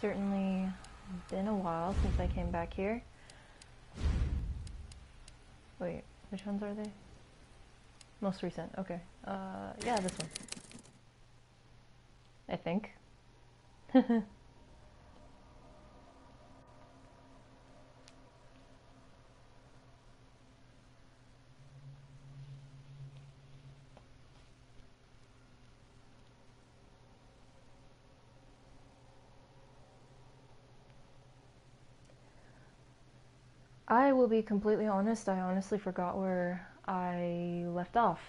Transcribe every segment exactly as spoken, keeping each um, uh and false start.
certainly been a while since I came back here. Wait, which ones are they? Most recent, okay. Uh, yeah, this one. I think. I will be completely honest, I honestly forgot where I left off.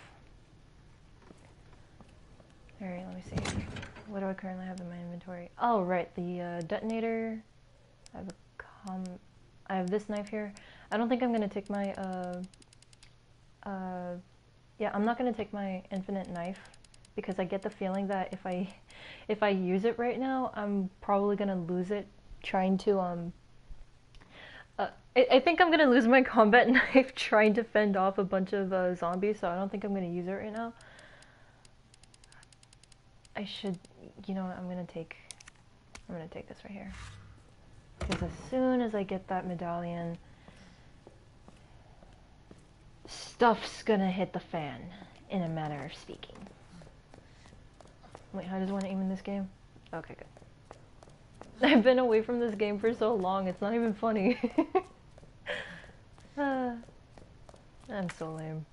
Alright, let me see. What do I currently have in my inventory? Oh, right, the uh, detonator. I have a com... I have this knife here. I don't think I'm going to take my, uh... Uh... yeah, I'm not going to take my infinite knife, because I get the feeling that if I... if I use it right now, I'm probably going to lose it trying to, um... Uh, I, I think I'm going to lose my combat knife trying to fend off a bunch of uh, zombies, so I don't think I'm going to use it right now. I should, you know what, I'm going to take, I'm going to take this right here. Because as soon as I get that medallion, stuff's going to hit the fan, in a manner of speaking. Wait, how does one aim in this game? Okay, good. I've been away from this game for so long, it's not even funny. uh, I'm so lame.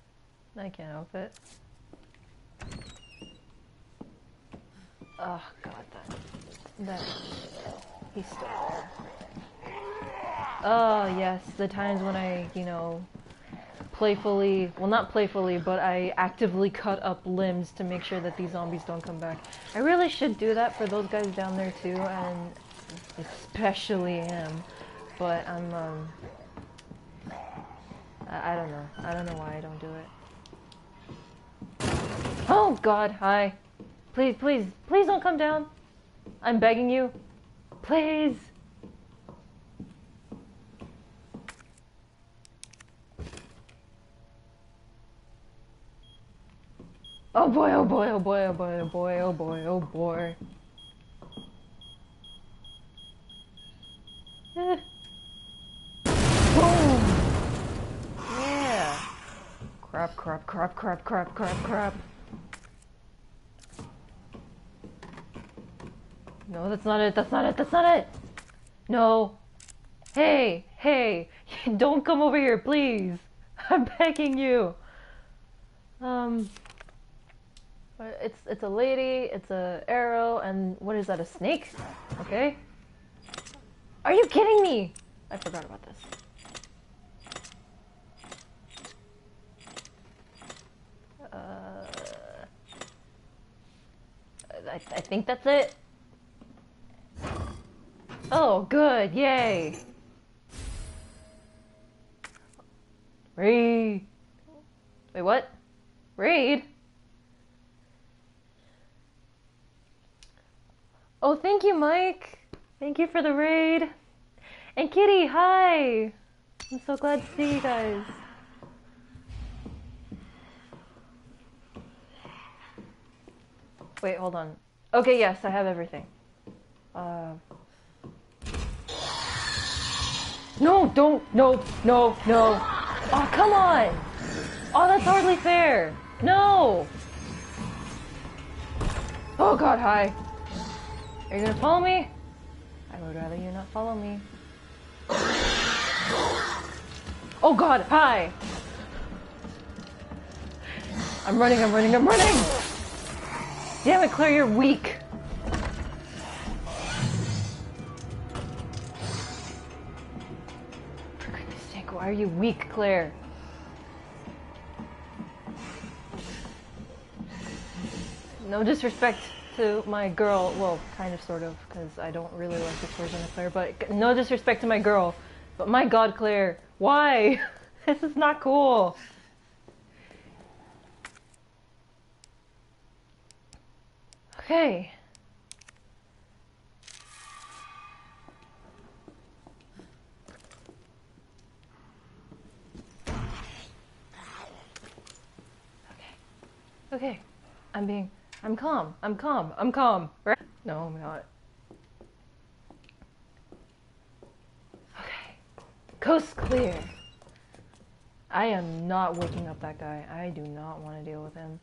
I can't help it. Oh god, that... that... he's still there. Oh yes, the times when I, you know, playfully... well, not playfully, but I actively cut up limbs to make sure that these zombies don't come back. I really should do that for those guys down there too, and... especially him, but I'm, um, I, I don't know, I don't know why I don't do it. Oh god, hi, please, please, please don't come down, I'm begging you, please. Oh boy, oh boy, oh boy, oh boy, oh boy, oh boy, oh boy. Boom! Yeah! Crap, crap, crap, crap, crap, crap, crap. No, that's not it, that's not it, that's not it! No! Hey! Hey! Don't come over here, please! I'm begging you! Um... It's, it's a lady, it's a arrow, and what is that, a snake? Okay. Are you kidding me? I forgot about this. Uh, I, I think that's it. Oh, good. Yay. Raid. Wait, what? Raid? Oh, thank you, Mike. Thank you for the raid. And Kitty, hi! I'm so glad to see you guys. Wait, hold on. Okay, yes, I have everything. Uh... No, don't! No, no, no! Oh, come on! Oh, that's hardly fair! No! Oh god, hi! Are you gonna follow me? I would rather you not follow me. Oh god, hi! I'm running, I'm running, I'm running! Damn it, Claire, you're weak! For goodness sake, why are you weak, Claire? No disrespect to my girl, well, kind of, sort of, because I don't really like this version of Claire, but no disrespect to my girl, but my god, Claire, why? This is not cool. Okay. Okay. Okay. I'm being... I'm calm. I'm calm. I'm calm. Right? No, I'm not. Coast clear. I am not waking up that guy. I do not want to deal with him.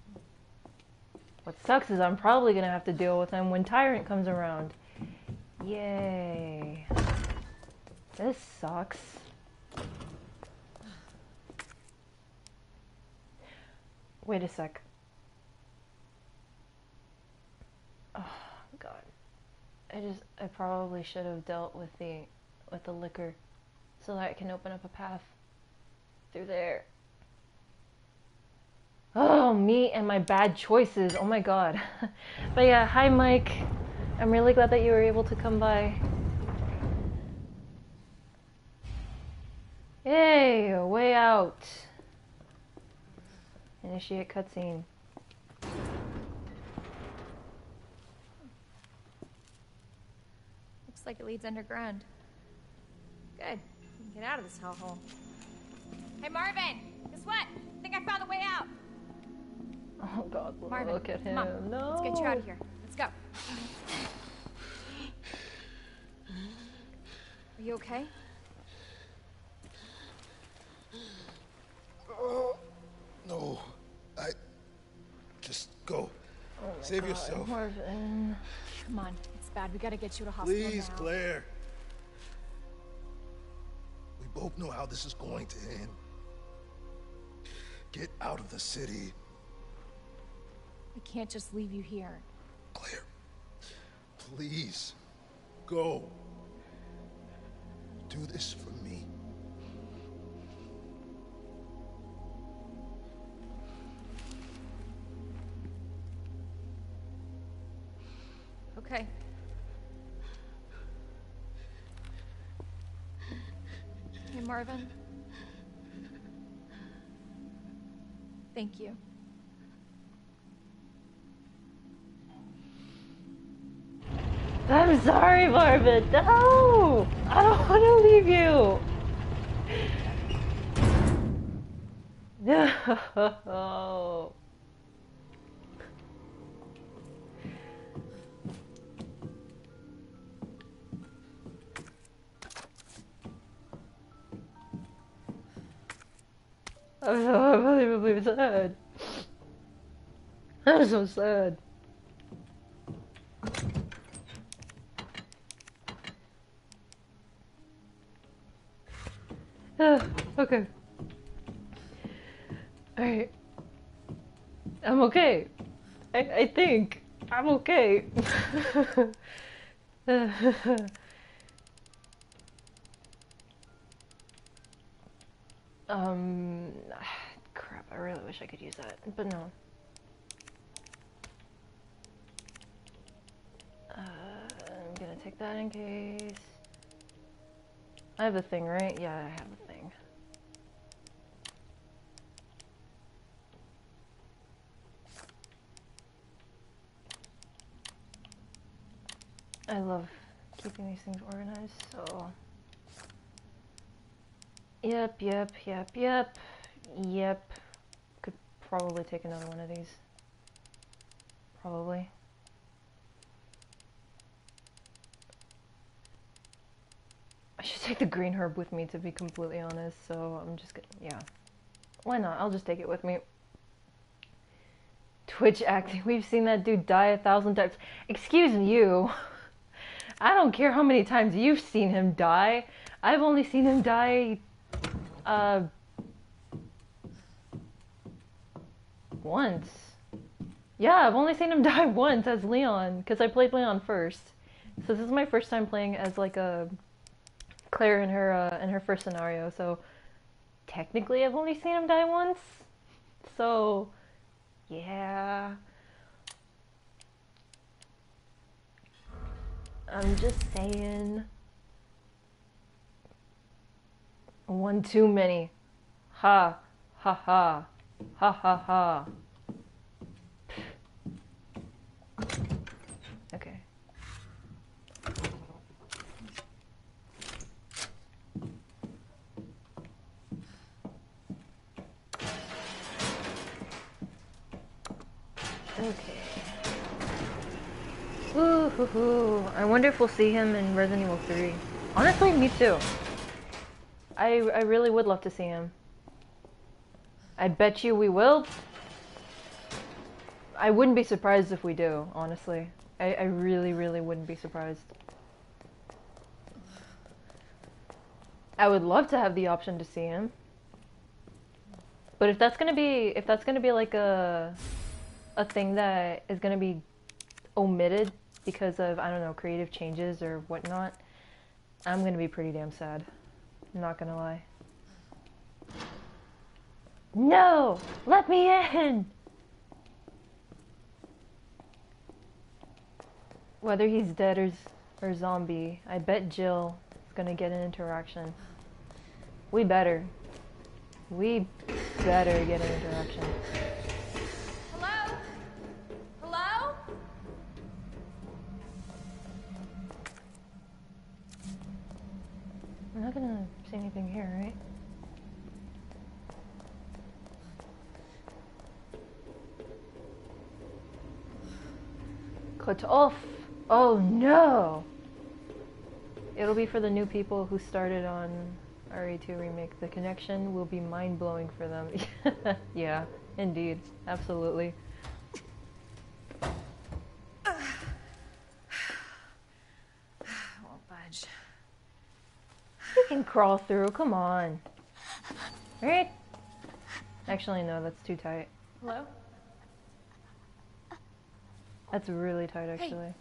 What sucks is I'm probably going to have to deal with him when Tyrant comes around. Yay. This sucks. Wait a sec. Oh, God. I just, I probably should have dealt with the, with the liquor so that I can open up a path through there. Oh, me and my bad choices. Oh my God. But yeah, hi Mike. I'm really glad that you were able to come by. Yay, a way out. Initiate cutscene. Looks like it leads underground. Good. We can get out of this hellhole. Hey Marvin, guess what? I think I found a way out. Oh God, Marvin, look at him. Mom, no. Let's get you out of here. Let's go. Are you okay? Oh, no. I... Just go. Oh Save God. yourself. Marvin. Come on. It's bad. We gotta get you to hospital Please, now. Claire. We both know how this is going to end. Get out of the city. I can't just leave you here. Claire, please, go. Do this for me. Okay. Hey, Marvin. Thank you. I'm sorry, Marvin. No! I don't want to leave you. No. I'm so unbelievably sad. I'm so sad. Okay. Alright. I'm okay. I, I think. I'm okay. um... Crap, I really wish I could use that, but no. Uh, I'm gonna take that in case... I have a thing, right? Yeah, I have a thing. I love keeping these things organized, so... Yep, yep, yep, yep. Yep. Could probably take another one of these. Probably. I should take the green herb with me, to be completely honest, so I'm just gonna, yeah. Why not? I'll just take it with me. Twitch acting. We've seen that dude die a thousand times. Excuse you. I don't care how many times you've seen him die. I've only seen him die, uh, once. Yeah, I've only seen him die once as Leon, because I played Leon first. So this is my first time playing as, like, a... Claire in her uh, in her first scenario, so technically I've only seen him die once. So yeah, I'm just saying, one too many. Ha ha ha ha ha ha. Okay. Okay. Ooh, hoo, hoo. I wonder if we'll see him in Resident Evil three. Honestly, me too. I, I really would love to see him. I bet you we will. I wouldn't be surprised if we do, honestly. I, I really, really wouldn't be surprised. I would love to have the option to see him. But if that's gonna be, if that's gonna be like a, a thing that is gonna be omitted because of, I don't know, creative changes or whatnot, I'm gonna be pretty damn sad. I'm not gonna lie. No! Let me in! Whether he's dead or, or zombie, I bet Jill is gonna get an interaction. We better. We better get an interaction. Hello? Hello? I'm not gonna say anything here, right? Cut off. Oh no! It'll be for the new people who started on R E two Remake. The connection will be mind-blowing for them. Yeah, indeed. Absolutely. I won't budge. You can crawl through, come on. Right? Actually, no, that's too tight. Hello? That's really tight, actually. Hey.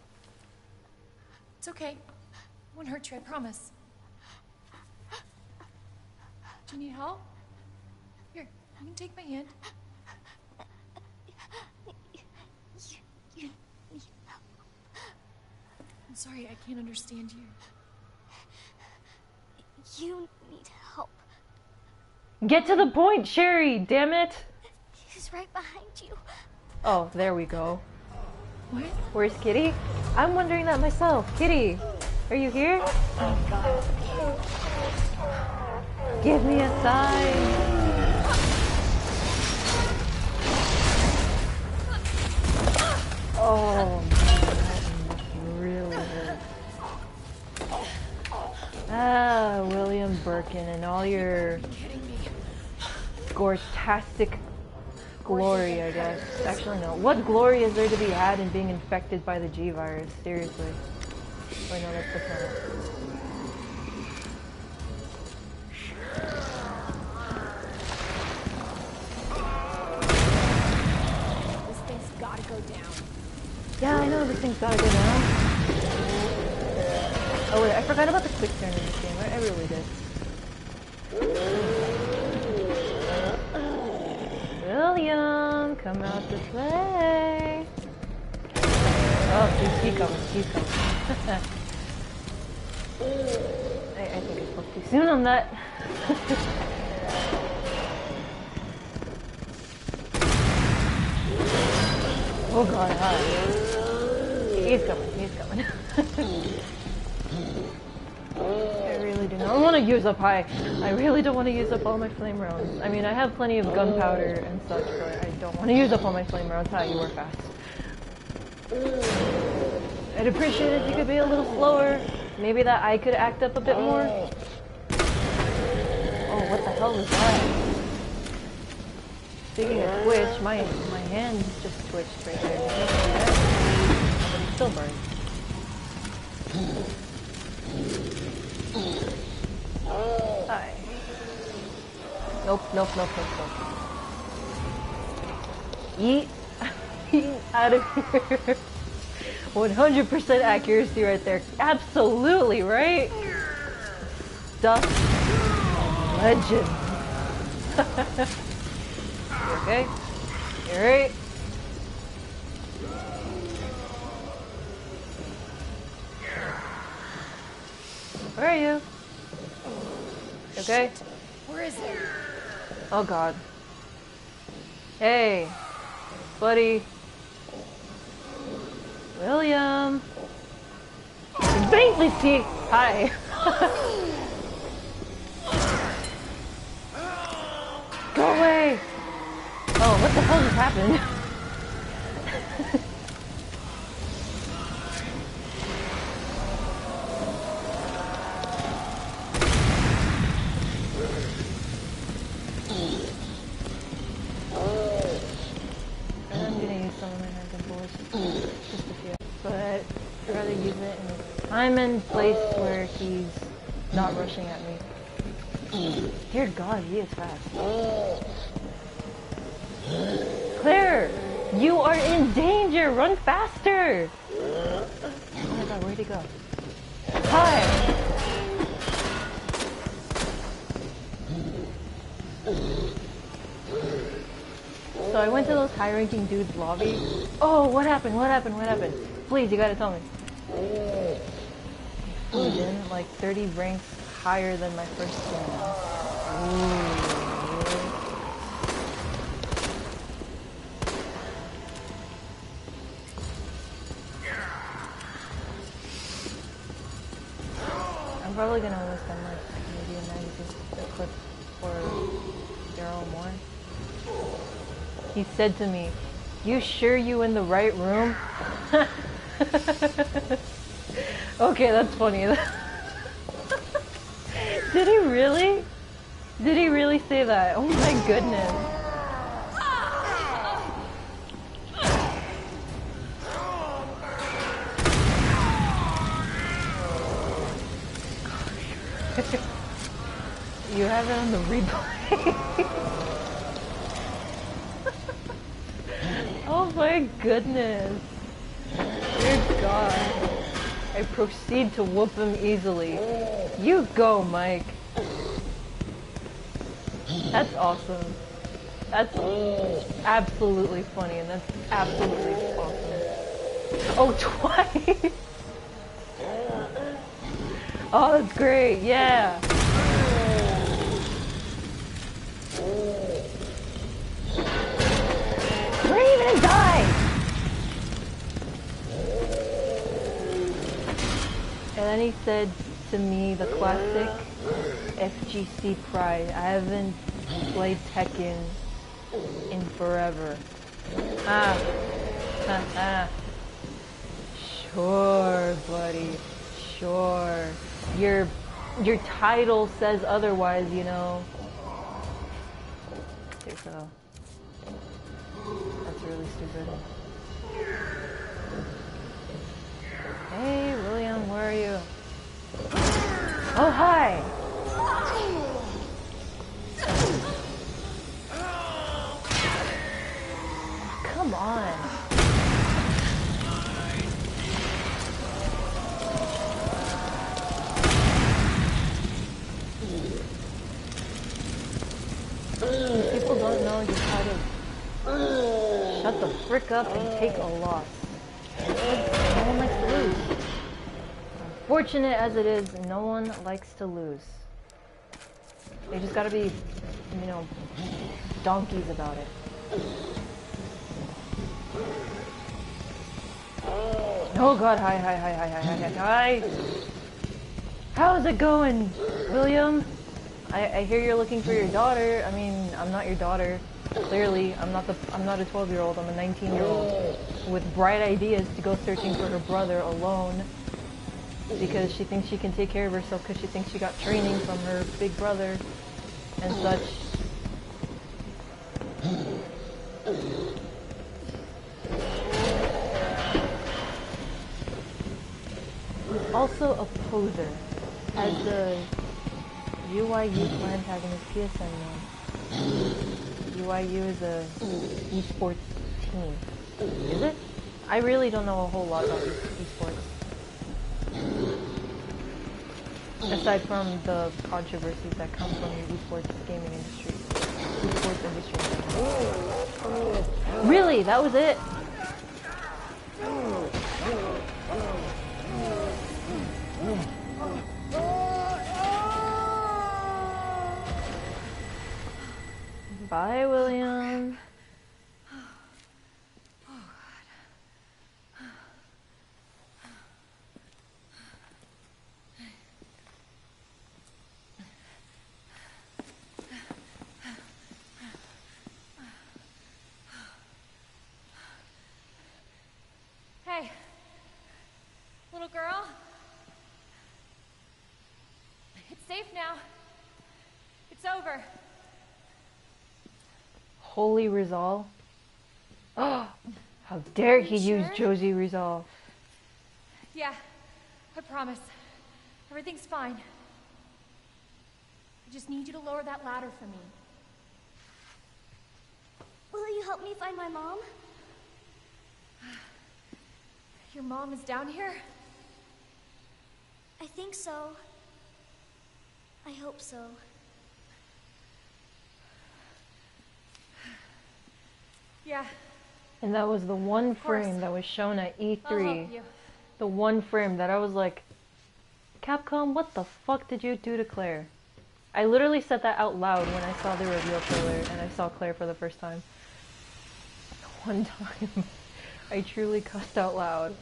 It's okay. It won't hurt you, I promise. Do you need help? Here, you can take my hand. I'm sorry, I can't understand you. You need help. Get to the point, Sherry, damn it! He's right behind you. Oh, there we go. What? Where's Kitty? I'm wondering that myself. Kitty, are you here? Oh God. Give me a sign. Oh, that really hurt. Ah, William Birkin and all your gortastic glory, I guess. Actually, no. What glory is there to be had in being infected by the G virus? Seriously. Wait, no, that's the planet. This thing's gotta go down. Yeah, I know this thing's gotta go down. Oh wait, I forgot about the quick turn in this game. I really did. William, come out to play. Oh, he's, he comes, he comes. I, I think I spoke too soon on that. Oh God, hi. He's coming, he's coming. I don't want to use up high. I really don't want to use up all my flame rounds. I mean, I have plenty of gunpowder and such, but I don't want to use up all my flame rounds. Hi, you were fast. I'd appreciate it if you could be a little slower. Maybe that I could act up a bit more. Oh, what the hell was that? Speaking of Twitch, my, my hand just twitched right there. But it still burns. Hi. Nope, nope, nope, nope, nope. Yeet. Yeet out of here. one hundred percent accuracy right there. Absolutely, right? Duck. Legend. Okay. Alright. Where are you? Okay. Shit. Where is it? Oh God. Hey, buddy. William. Faintly see. Hi. Go away. Oh, what the hell just happened? I'm in place where he's not rushing at me. Dear God, he is fast. Claire, you are in danger. Run faster. Oh my God, where'd he go? Hi. So I went to those high-ranking dudes' lobby. Oh, what happened? What happened? What happened? Please, you gotta tell me. Fujin, like thirty ranks higher than my first team. Ooh. I'm probably gonna list them like maybe a magazine clip for Daryl Moore. He said to me, "You sure you in the right room?" Okay, that's funny. Did he really? Did he really say that? Oh my goodness. You have it on the replay. Oh my goodness. Dear God. I proceed to whoop him easily. You go, Mike. That's awesome. That's absolutely funny, and that's absolutely awesome. Oh, twice! Oh, that's great, yeah! Scream and die! And then he said to me the classic F G C pride, I haven't played Tekken in forever. Ah, ah, ah. Sure, buddy, sure. Your, your title says otherwise, you know. There you go. That's really stupid. Hey, William, where are you? Oh, hi! Come on! People don't know just how to shut the frick up and take a loss. No one likes to lose. Unfortunate as it is, no one likes to lose. They just gotta be, you know, donkeys about it. Oh God, hi, hi, hi, hi, hi, hi, hi. How's it going, William? I, I hear you're looking for your daughter. I mean, I'm not your daughter. Clearly, I'm not the I'm not a twelve-year-old. I'm a nineteen-year-old with bright ideas to go searching for her brother alone because she thinks she can take care of herself because she thinks she got training from her big brother and such. He's also a poser, as the U Y U clan antagonist P S N knows. U Y U is a esports team. Is it? I really don't know a whole lot about esports. Aside from the controversies that come from the esports gaming industry. Esports industry. Really? That was it? Bye, William. Oh, God. Hey, little girl. It's safe now. It's over. Holy Rizal. Oh, how dare he sure? use Josie Rizal. Yeah, I promise. Everything's fine. I just need you to lower that ladder for me. Will you help me find my mom? Your mom is down here? I think so. I hope so. Yeah. And that was the one frame that was shown at E three. The one frame that I was like, Capcom, what the fuck did you do to Claire? I literally said that out loud when I saw the reveal trailer and I saw Claire for the first time. One time. I truly cussed out loud.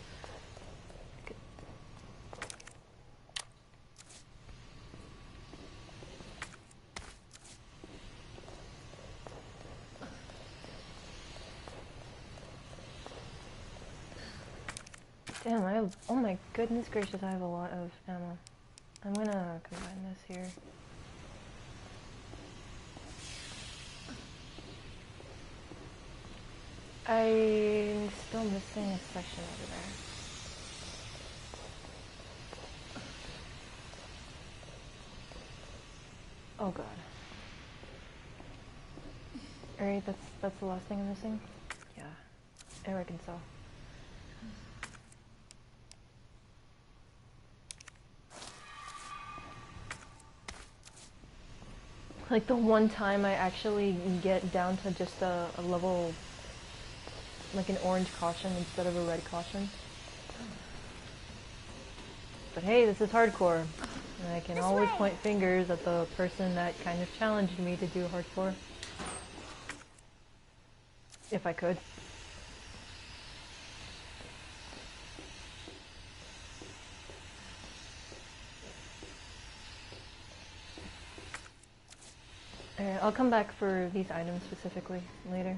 Damn, I have, oh my goodness gracious, I have a lot of ammo. I'm gonna combine this here. I'm still missing a section over there. Oh god. Alright, that's that's the last thing I'm missing? Yeah. I reckon so. Like the one time I actually get down to just a, a level, like an orange caution instead of a red caution. But hey, this is hardcore. And I can this always way. point fingers at the person that kind of challenged me to do hardcore. If I could. Alright, I'll come back for these items specifically later.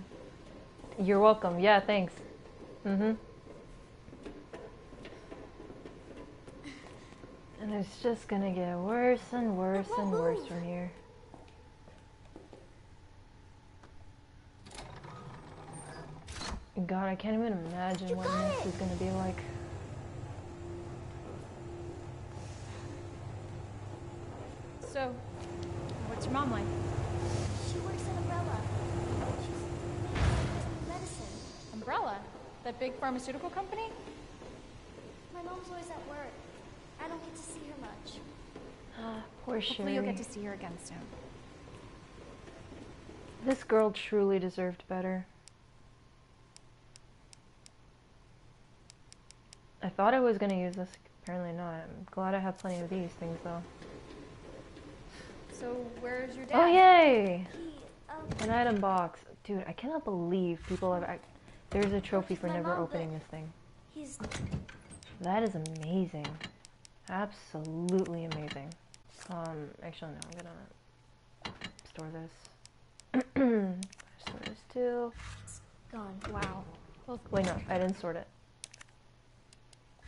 You're welcome. Yeah, thanks. Mm-hmm. And it's just gonna get worse and worse and worse from here. God, I can't even imagine what this is gonna be like. So, what's your mom like? She works at Umbrella. Umbrella? That big pharmaceutical company? My mom's always at work. I don't get to see her much. Ah, poor Sherry. Hopefully you'll get to see her again soon. This girl truly deserved better. I thought I was going to use this. Apparently not. I'm glad I have plenty of these things, though. So, where's your dad? Oh, yay! He, um... an item box. Dude, I cannot believe people have... I There's a trophy for never opening this thing. He's... That is amazing. Absolutely amazing. Um, actually no, I'm gonna store this. Store this too. It's gone. Wow. Well, wait, no, I didn't sort it.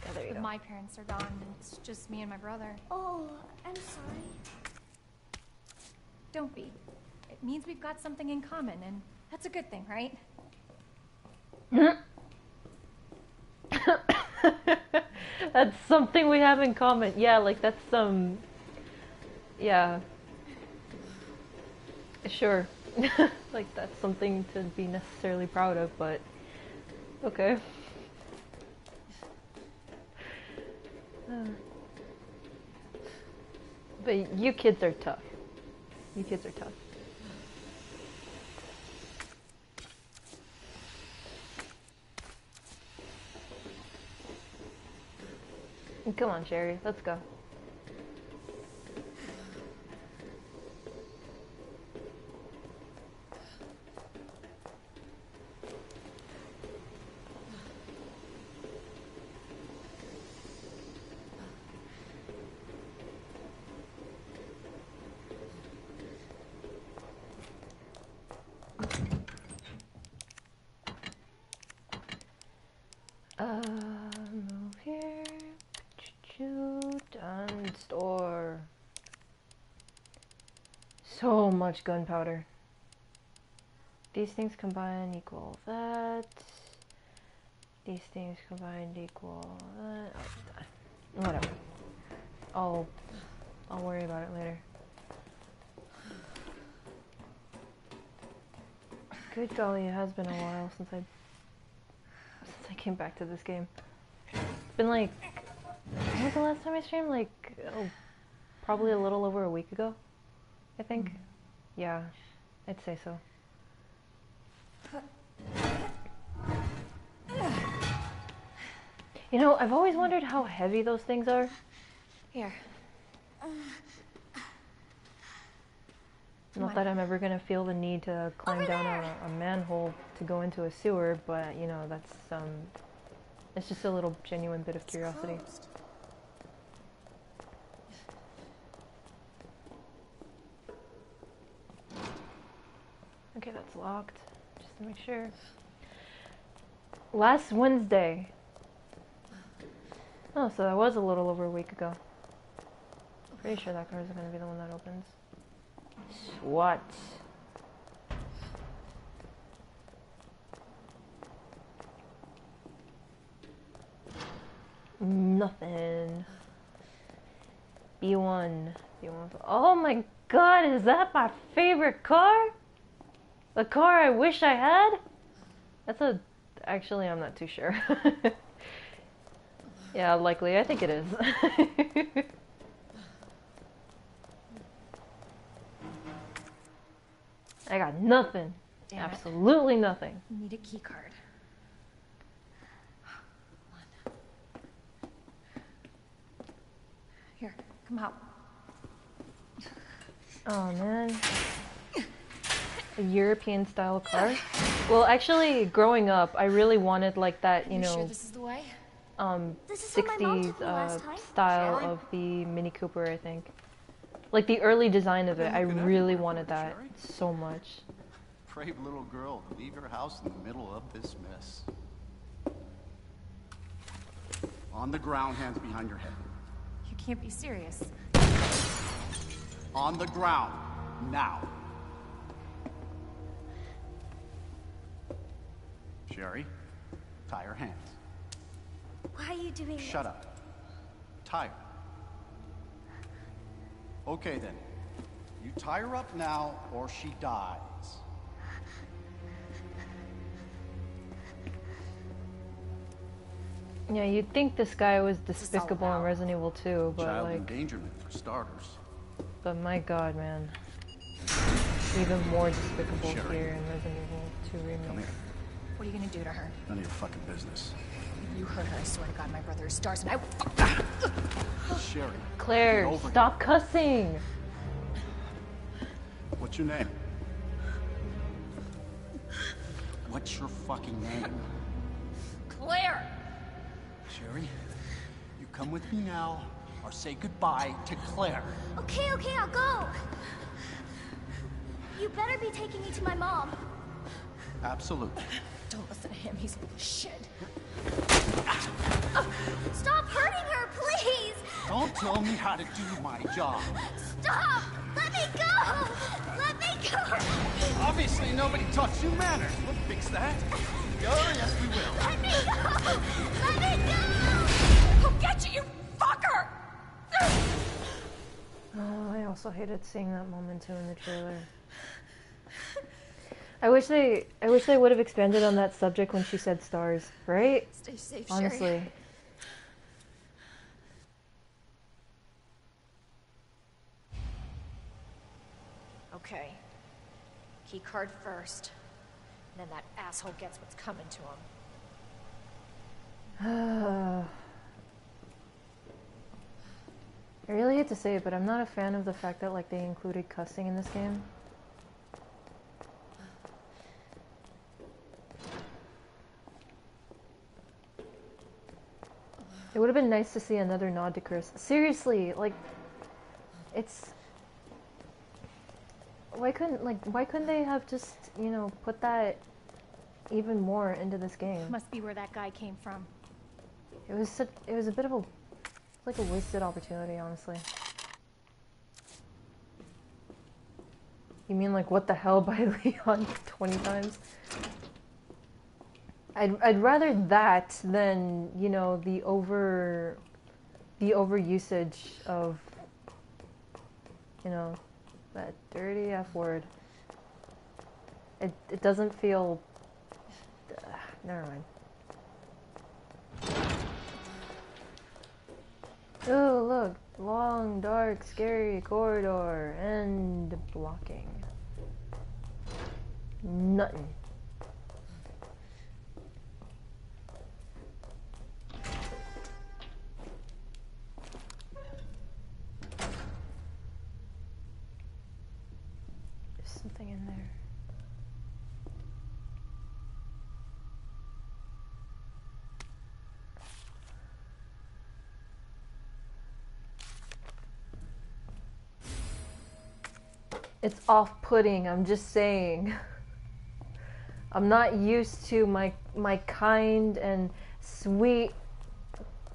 Yeah, there you go. My parents are gone, and it's just me and my brother. Oh, I'm sorry. Don't be. It means we've got something in common, and that's a good thing, right? That's something we have in common. Yeah, like that's some... Yeah. Sure. Like that's something to be necessarily proud of, but... Okay. Uh. But you kids are tough. You kids are tough. Come on, Sherry. Let's go. Uh, move here. Shoot and store. So much gunpowder. These things combined equal that. These things combined equal that. Oh, Whatever. I'll, I'll worry about it later. Good golly, it has been a while since I, since I came back to this game. It's been like, when was the last time I streamed? Like, oh, probably a little over a week ago, I think. Mm-hmm. Yeah, I'd say so. You know, I've always wondered how heavy those things are. Here. Not that I'm ever gonna feel the need to climb Over down a, a manhole to go into a sewer, but you know, that's um, it's just a little genuine bit of it's curiosity. Closed. Okay, that's locked. Just to make sure. Last Wednesday. Oh, so that was a little over a week ago. I'm pretty sure that car is gonna be the one that opens. What? Nothing. B one. B one. Oh my god, is that my favorite car? The car I wish I had? That's a... Actually, I'm not too sure. Yeah, likely. I think it is. I got nothing. Damn Absolutely it. nothing. You need a key card. One. Here, come out. Oh man. A European style car? Well, actually, growing up, I really wanted like that, you know, sure this is the way? um, this is sixties uh, style of the Mini Cooper, I think. Like the early design of it, I really wanted that so much. Brave little girl to leave your house in the middle of this mess. On the ground, hands behind your head. You can't be serious. On the ground, now. Sherry, tie her hands. Why are you doing this? Shut up. Tie her. Okay then, you tie her up now or she dies. Yeah, you'd think this guy was despicable in Resident Evil two, but Child like... endangerment for starters. But my god, man. Even more despicable Sherry. here in Resident Evil two Remake. Come here. What are you gonna do to her? None of your fucking business. You hurt her, I swear to God, my brother is stars and I will. Sherry. Claire, stop cussing. What's your name? What's your fucking name? Claire! Sherry, you come with me now or say goodbye to Claire. Okay, okay, I'll go. You better be taking me to my mom. Absolutely. Don't listen to him, he's full of shit. Stop hurting her, please! Don't tell me how to do my job. Stop! Let me go! Let me go! Obviously nobody taught you manners. We'll fix that. Oh, yes we will. Let me go! Let me go! I'll get you, you fucker! Oh, I also hated seeing that moment too in the trailer. I wish they, I wish they would have expanded on that subject when she said stars, right? Stay safe, honestly. Sherry. Okay. Key card first, and then that asshole gets what's coming to him. I really hate to say it, but I'm not a fan of the fact that like they included cussing in this game. It would have been nice to see another nod to Chris. Seriously, like, it's... Why couldn't, like, why couldn't they have just, you know, put that even more into this game? Must be where that guy came from. It was such, it was a bit of a, like a wasted opportunity, honestly. You mean like, what the hell by Leon twenty times? I'd, I'd rather that than, you know, the over the overusage of, you know, that dirty F word. It it doesn't feel. Uh, never mind. Oh look, long, dark, scary corridor and blocking. Nothing. Something in there. It's off-putting, I'm just saying. I'm not used to my my kind and sweet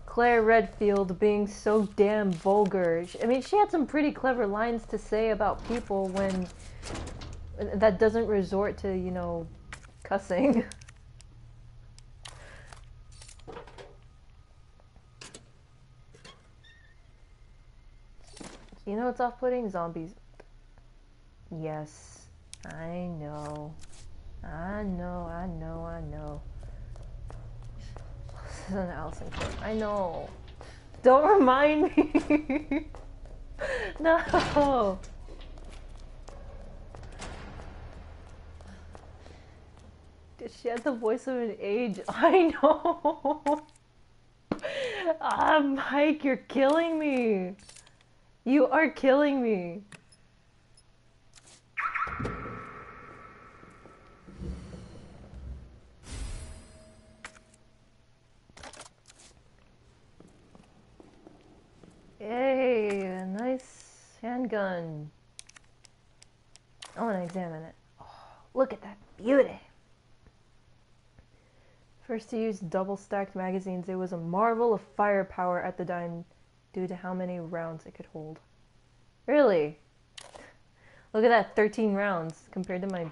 Claire Redfield being so damn vulgar. I mean, she had some pretty clever lines to say about people when that doesn't resort to, you know, cussing. You know what's off-putting? Zombies. Yes. I know. I know, I know, I know. This is an Allison clip. I know. Don't remind me. No. She had the voice of an age. I know. Ah, Mike, you're killing me. You are killing me. Yay, a nice handgun. I want to examine it. Oh, look at that beauty. First to use double-stacked magazines, it was a marvel of firepower at the time due to how many rounds it could hold. Really? Look at that, thirteen rounds compared to my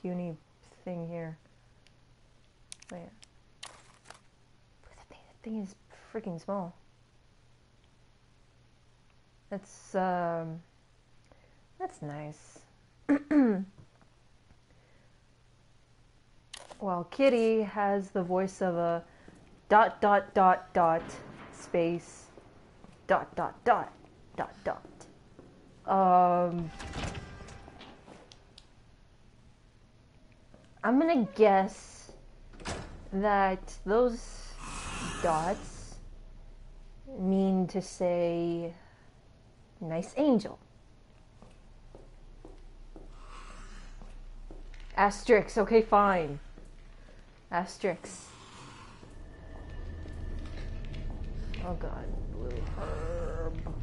puny thing here. Wait. That thing, that thing is freaking small. That's, um, that's nice. While Kitty has the voice of a dot, dot, dot, dot, space, dot, dot, dot, dot, dot. Um, I'm gonna guess that those dots mean to say... nice angel. Asterix, okay, fine. Asterix. Oh god, blue herb.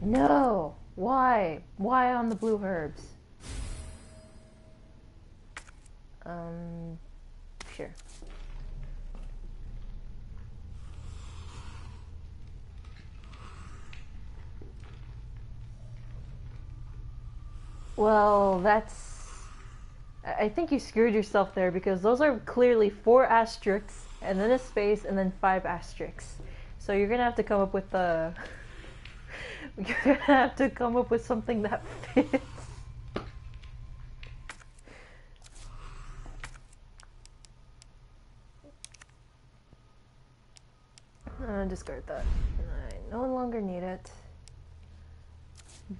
No! Why? Why on the blue herbs? Um, sure. Well, that's... I think you screwed yourself there because those are clearly four asterisks and then a space and then five asterisks. So you're gonna have to come up with a... you're gonna have to come up with something that fits. Uh, discard that. I no longer need it.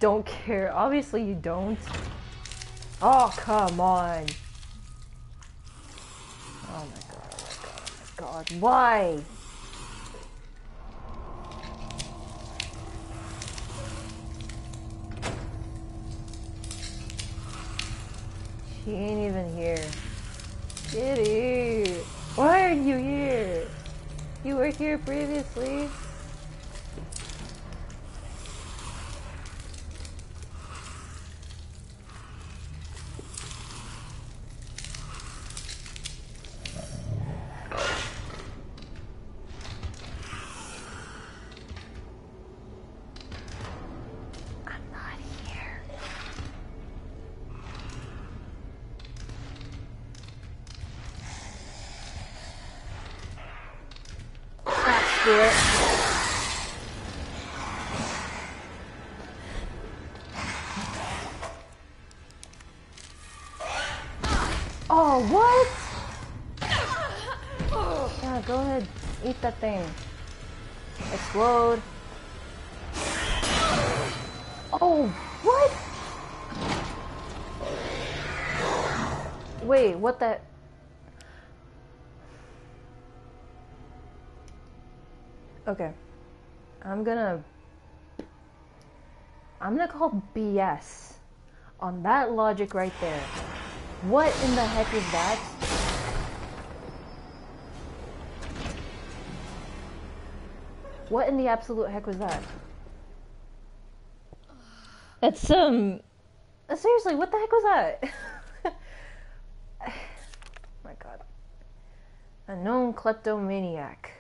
Don't care. Obviously you don't. Oh, come on. Oh my god, oh my god, oh my god. Why? She ain't even here. Kitty! Why are you here? You were here previously. Oh, what? Yeah, go ahead. Eat that thing. Explode. Oh, what? Wait, what the... Okay. I'm gonna... I'm gonna call B S on that logic right there. What in the heck is that? What in the absolute heck was that? That's some... Um... Seriously, what the heck was that? Oh my god. A known kleptomaniac.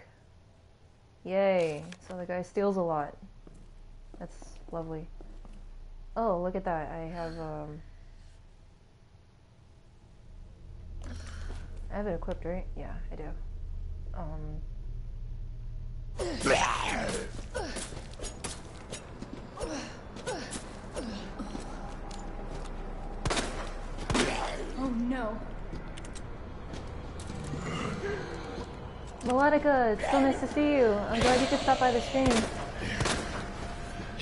Yay. So the guy steals a lot. That's lovely. Oh, look at that. I have, um... I have it equipped, right? Yeah, I do. Um... Oh no. Melodica, it's so nice to see you. I'm glad you could stop by the stream.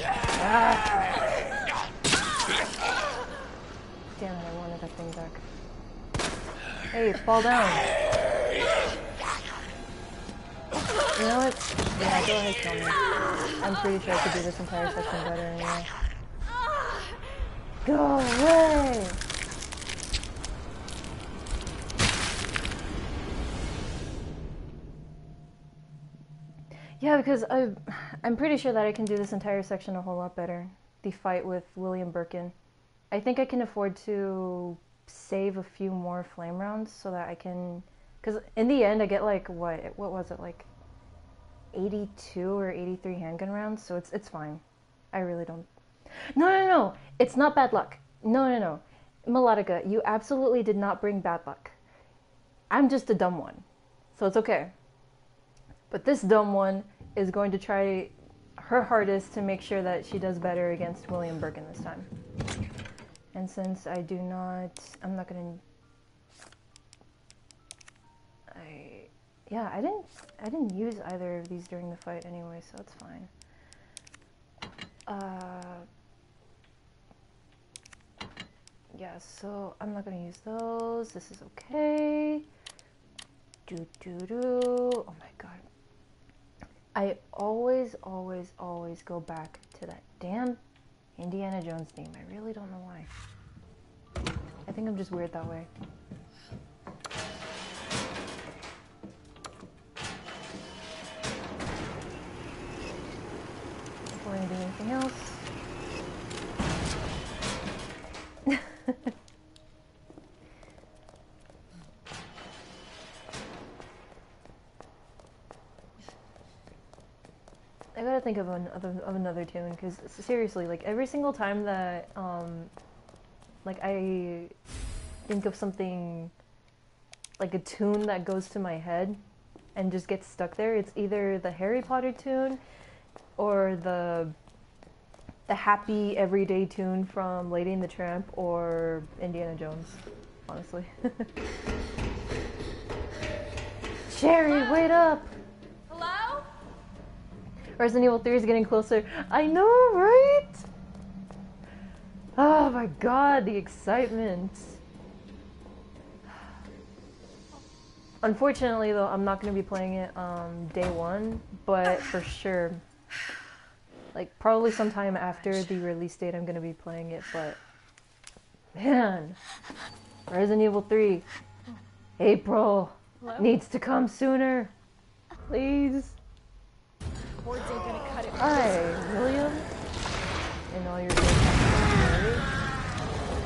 Ah. Damn it, I wanted that thing back. Hey, fall down. You know what? Yeah, go ahead, kill me. I'm pretty sure I could do this entire section better anyway. Go away! Yeah, because I, I'm pretty sure that I can do this entire section a whole lot better. The fight with William Birkin. I think I can afford to save a few more flame rounds so that I can... Because in the end, I get like, what what was it, like eighty-two or eighty-three handgun rounds? So it's it's fine. I really don't... No, no, no! It's not bad luck. No, no, no. Melodica, you absolutely did not bring bad luck. I'm just a dumb one. So it's okay. But this dumb one is going to try her hardest to make sure that she does better against William Birkin this time. And since I do not... I'm not gonna... I... Yeah, I didn't... I didn't use either of these during the fight anyway, so it's fine. Uh... Yeah, so I'm not gonna use those. This is okay. Do do do. Oh my god. I always, always, always go back to that damn Indiana Jones theme. I really don't know why. I think I'm just weird that way. Before I do anything else. I gotta think of, an, of, of another tune, because seriously, like, every single time that, um, like, I think of something, like, a tune that goes to my head and just gets stuck there, it's either the Harry Potter tune or the, the happy everyday tune from Lady and the Tramp or Indiana Jones, honestly. Sherry, wait up! Hello? Resident Evil three is getting closer. I know, right? Oh my god, the excitement. Unfortunately, though, I'm not going to be playing it um, day one, but for sure, like, probably sometime after the release date, I'm going to be playing it, but man, Resident Evil three, April, hello? Needs to come sooner, please. Gonna cut it. Hi, William. And all your good glory.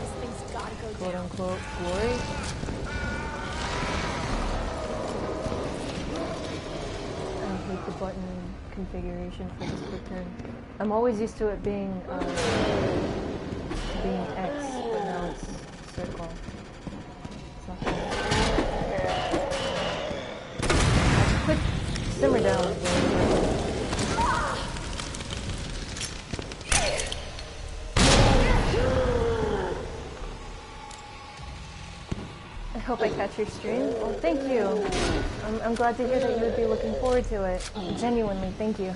This thing's gotta go quote down. Unquote glory. I hate the button configuration for this quick turn. I'm always used to it being uh, being X, but now it's circle. It's not good. Quick simmer down. hope I catch your stream. Well, thank you. I'm, I'm glad to hear that you would be looking forward to it. Genuinely, thank you.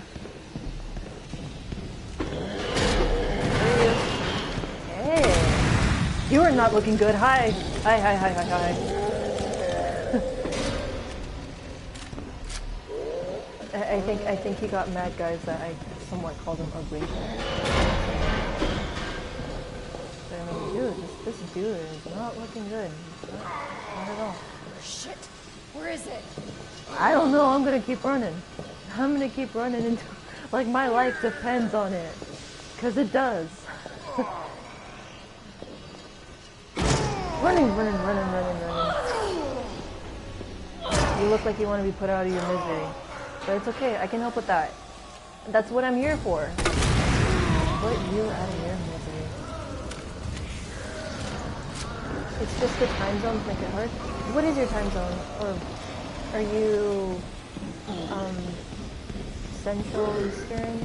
Hey. You are not looking good. Hi. Hi, hi, hi, hi, hi. I, I think I think he got mad, guys, that I somewhat called him ugly. I mean, dude, this, this dude is not looking good. Not, not at all. Shit! Where is it? I don't know. I'm gonna keep running. I'm gonna keep running until, like, my life depends on it. Cause it does. Running, running, running, running, running. You look like you want to be put out of your misery. But it's okay. I can help with that. That's what I'm here for. Put you out of your misery. It's just the time zones make it hard. What is your time zone? Or are you um, Central Eastern?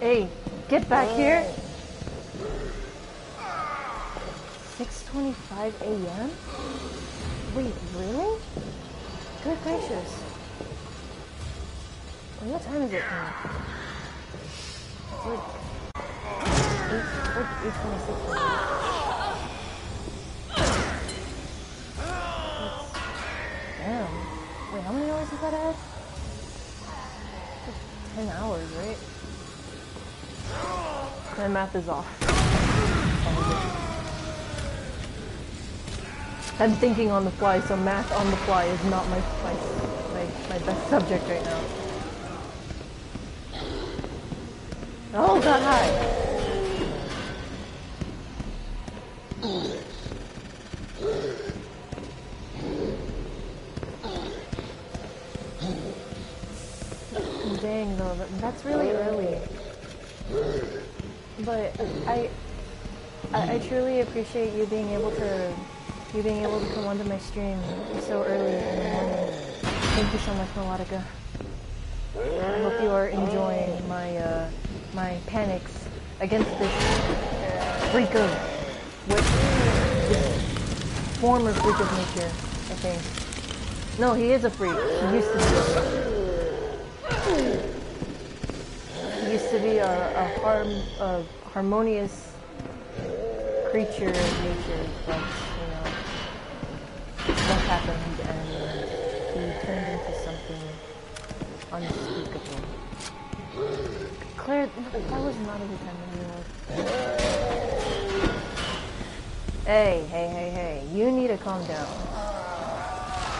Hey, get back here! six twenty-five a m? Wait, really? Good gracious. What time is it now? It's like eight twenty-six. Damn. Wait, how many hours does that add? Like ten hours, right? My math is off. I'm thinking on the fly, so math on the fly is not my, my, my, my best subject right now. Oh god, hi. Dang though, that's really early. But I, I I truly appreciate you being able to you being able to come onto my stream so early in the morning. Thank you so much, Melodica. I hope you are enjoying my uh my panics against this freak of what this former freak of nature, I think. No, he is a freak. He used to be. He used to be a, a harm, a harmonious creature of nature, but you know stuff happened and he turned into something unspeakable. Claire, that was not a good time in the world. Hey, hey, hey, hey, you need to calm down.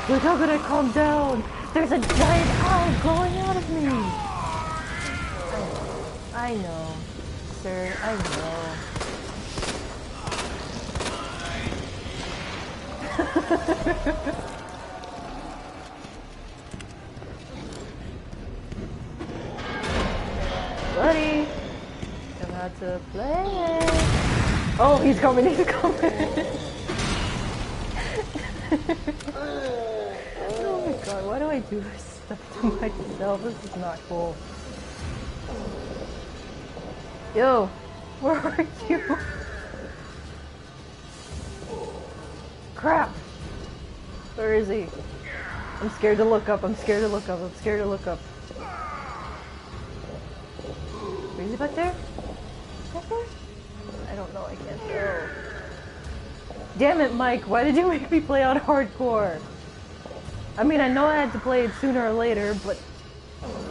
Look how good I calm down! There's a giant owl going out of me! Oh, I know, sir, I know. Buddy, I'm about to play it. Oh, he's coming, he's coming. Oh my god, why do I do this stuff to myself? This is not cool. Yo, where are you? Crap! Where is he? I'm scared to look up, I'm scared to look up, I'm scared to look up. Is he back there? Back there? I don't know, I can't tell. Damn it, Mike, why did you make me play on hardcore? I mean, I know I had to play it sooner or later, but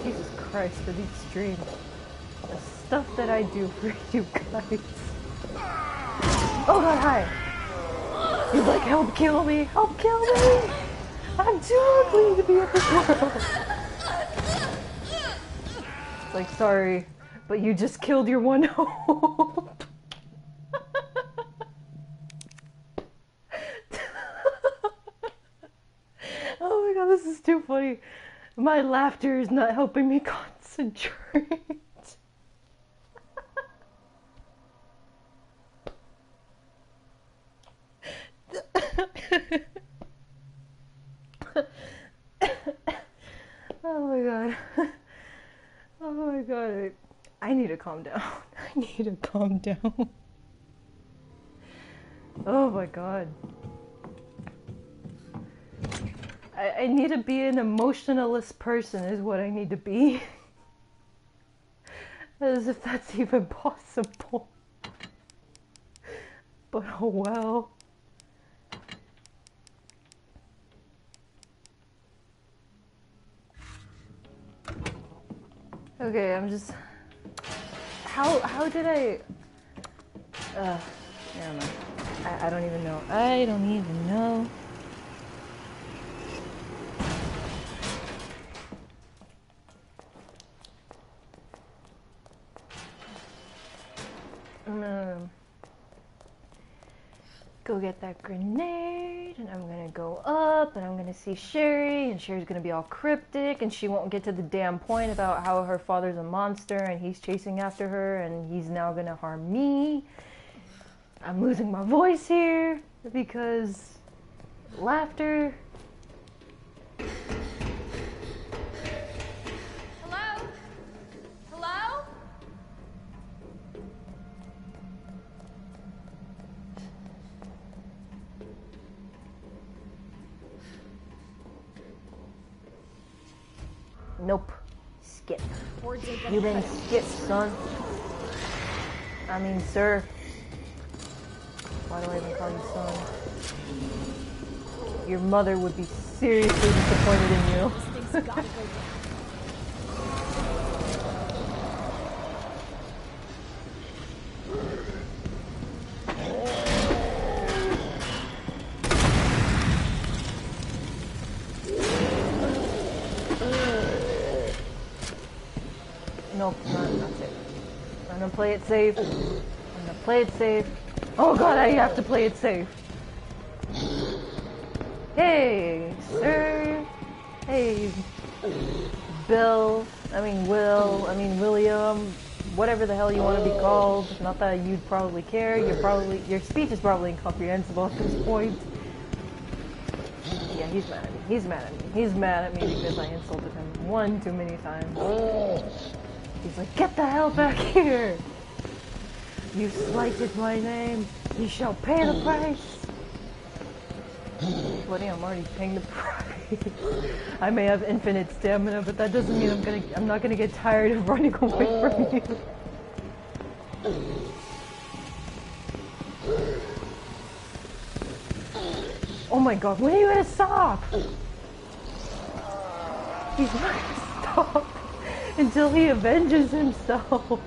Jesus Christ, for these streams. The stuff that I do for you guys. Oh god, hi! He's like, help kill me! Help kill me! I'm too ugly to be in this world! It's like, sorry. But you just killed your one hope. Oh my god, this is too funny. My laughter is not helping me concentrate. Oh my god. calm down. I need to calm down. Oh my god. I, I need to be an emotionalist person is what I need to be. As if that's even possible. But oh well. Okay, I'm just... How, how did I... Uh, never mind. I, I don't even know. I don't even know. Um, go get that grenade, and I'm gonna go up, and I'm gonna see Sherry, and Sherry's gonna be all cryptic, and she won't get to the damn point about how her father's a monster, and he's chasing after her, and he's now gonna harm me. I'm losing my voice here, because laughter. Hello? Hello? Nope. Skip. You've been skipped, son. I mean, sir. Why do I even call you son? Your mother would be seriously disappointed in you. Nope, not, not safe. I'm gonna play it safe. I'm gonna play it safe. Oh god, I have to play it safe. Hey, sir. Hey, Bill. I mean, Will. I mean, William. Whatever the hell you want to be called. Not that you'd probably care. You're probably, your speech is probably incomprehensible at this point. Yeah, he's mad at me. He's mad at me. He's mad at me because I insulted him one too many times. He's like, get the hell back here. You slighted my name, you shall pay the price! Buddy, I'm already paying the price. I may have infinite stamina, but that doesn't mean I'm gonna I'm not gonna get tired of running away from you. Oh my god, when are you gonna stop? He's not gonna stop until he avenges himself.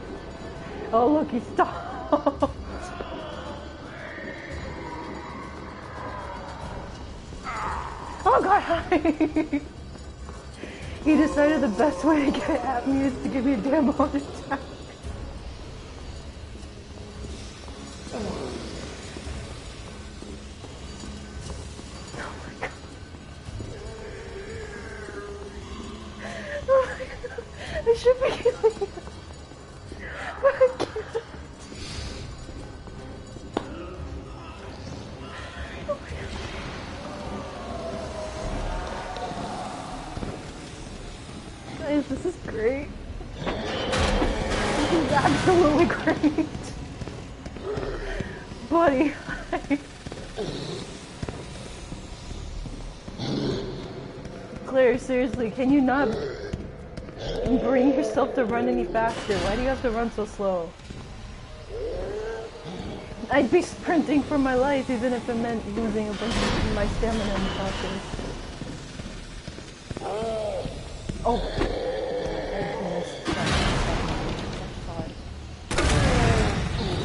Oh look, he stopped! Oh god, hi! He decided the best way to get at me is to give me a damn heart attack. Oh my god. Oh my god. I should be killing you. But I can't. Guys, this is great. This is absolutely great. Buddy, hi. Claire, seriously, can you not bring yourself to run any faster? Why do you have to run so slow? I'd be sprinting for my life even if it meant losing a bunch of my stamina in the process. Oh.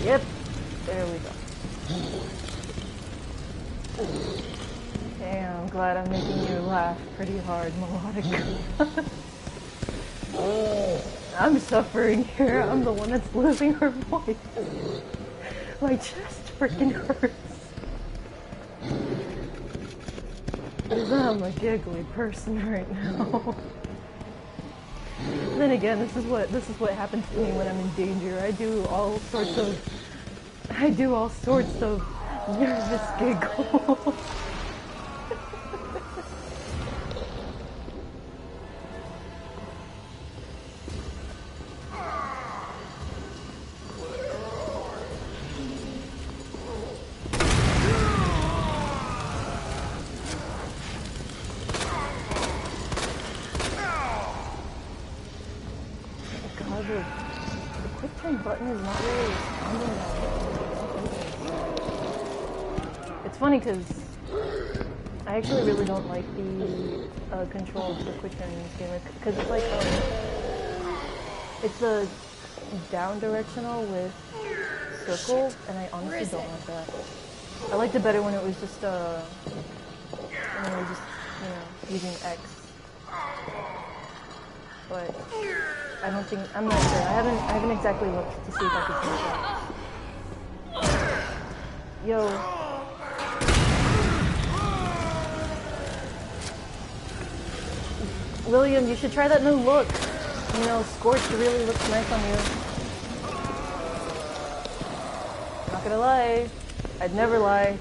Yep. There we go. Damn, I'm glad I'm making you laugh pretty hard, melodic. I'm suffering here. I'm the one that's losing her voice. My chest freaking hurts. I'm a giggly person right now. Then again, this is what this is what happens to me when I'm in danger. I do all sorts of I do all sorts of nervous giggles. button is not really responding well. It's funny because I actually really don't like the uh, controls for quick turn in this game, because it's like um, it's a down directional with circle, and I honestly don't like that. I liked it better when it was just uh, when it was just you know using X. But I don't think I'm not sure. I haven't I haven't exactly looked to see if I could change that. Yo. William, you should try that new look. You know, Scorched really looks nice on you. Not gonna lie. I'd never lie.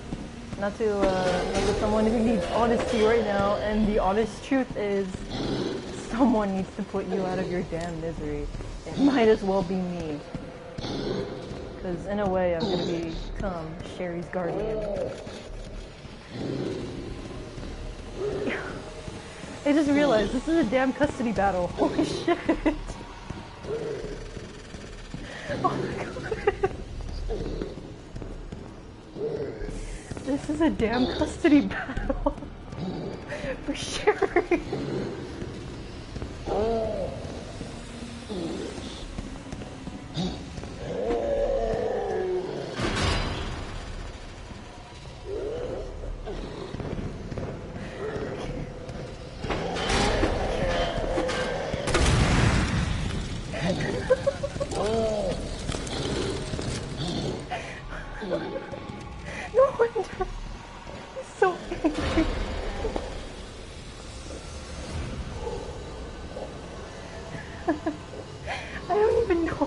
Not to uh not to someone who needs honesty right now, and the honest truth is someone needs to put you out of your damn misery. It might as well be me. Because in a way, I'm going to become Sherry's guardian. I just realized this is a damn custody battle. Holy shit. Oh my god. This is a damn custody battle. For Sherry. Oh. I don't even know anymore.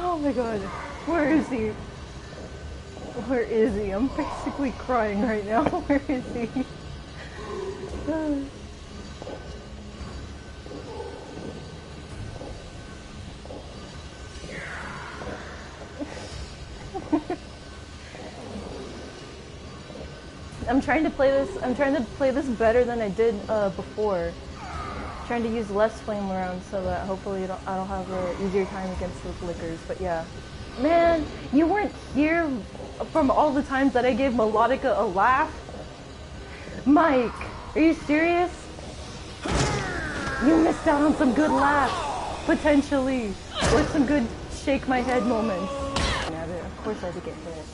Oh my god. Where is he? Where is he? I'm basically crying right now. Where is he? Uh. I'm trying to play this. I'm trying to play this better than I did uh, before. I'm trying to use less flame around so that hopefully I don't, I don't have an easier time against the flickers. But yeah, man, you weren't here from all the times that I gave Melodica a laugh. Mike, are you serious? You missed out on some good laughs, potentially, or some good shake my head moments. Yeah, but of course I had to get hit.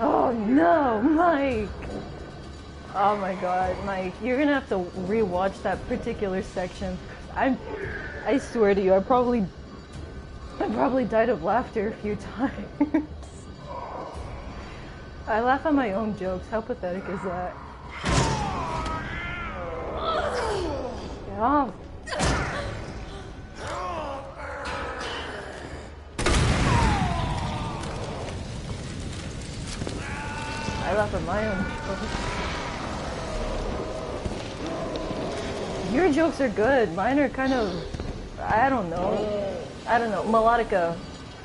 Oh no, Mike! Oh my god, Mike, you're gonna have to re-watch that particular section. I'm, I swear to you, I probably, I probably died of laughter a few times. I laugh at my own jokes, how pathetic is that? Get off! I laugh at my own jokes. Your jokes are good. Mine are kind of... I don't know. I don't know. Melodica,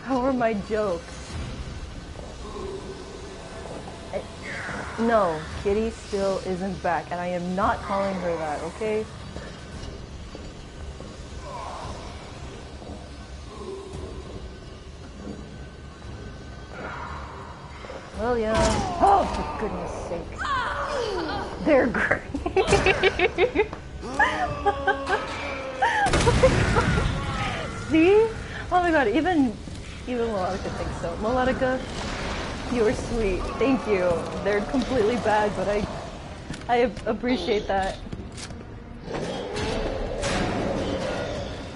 how are my jokes? I, no, Kitty still isn't back, and I am not calling her that, okay? William. Oh, for goodness sake. They're great. Oh see? Oh my god, even even Melodica thinks so. Melodica, you are sweet. Thank you. They're completely bad, but I I appreciate that.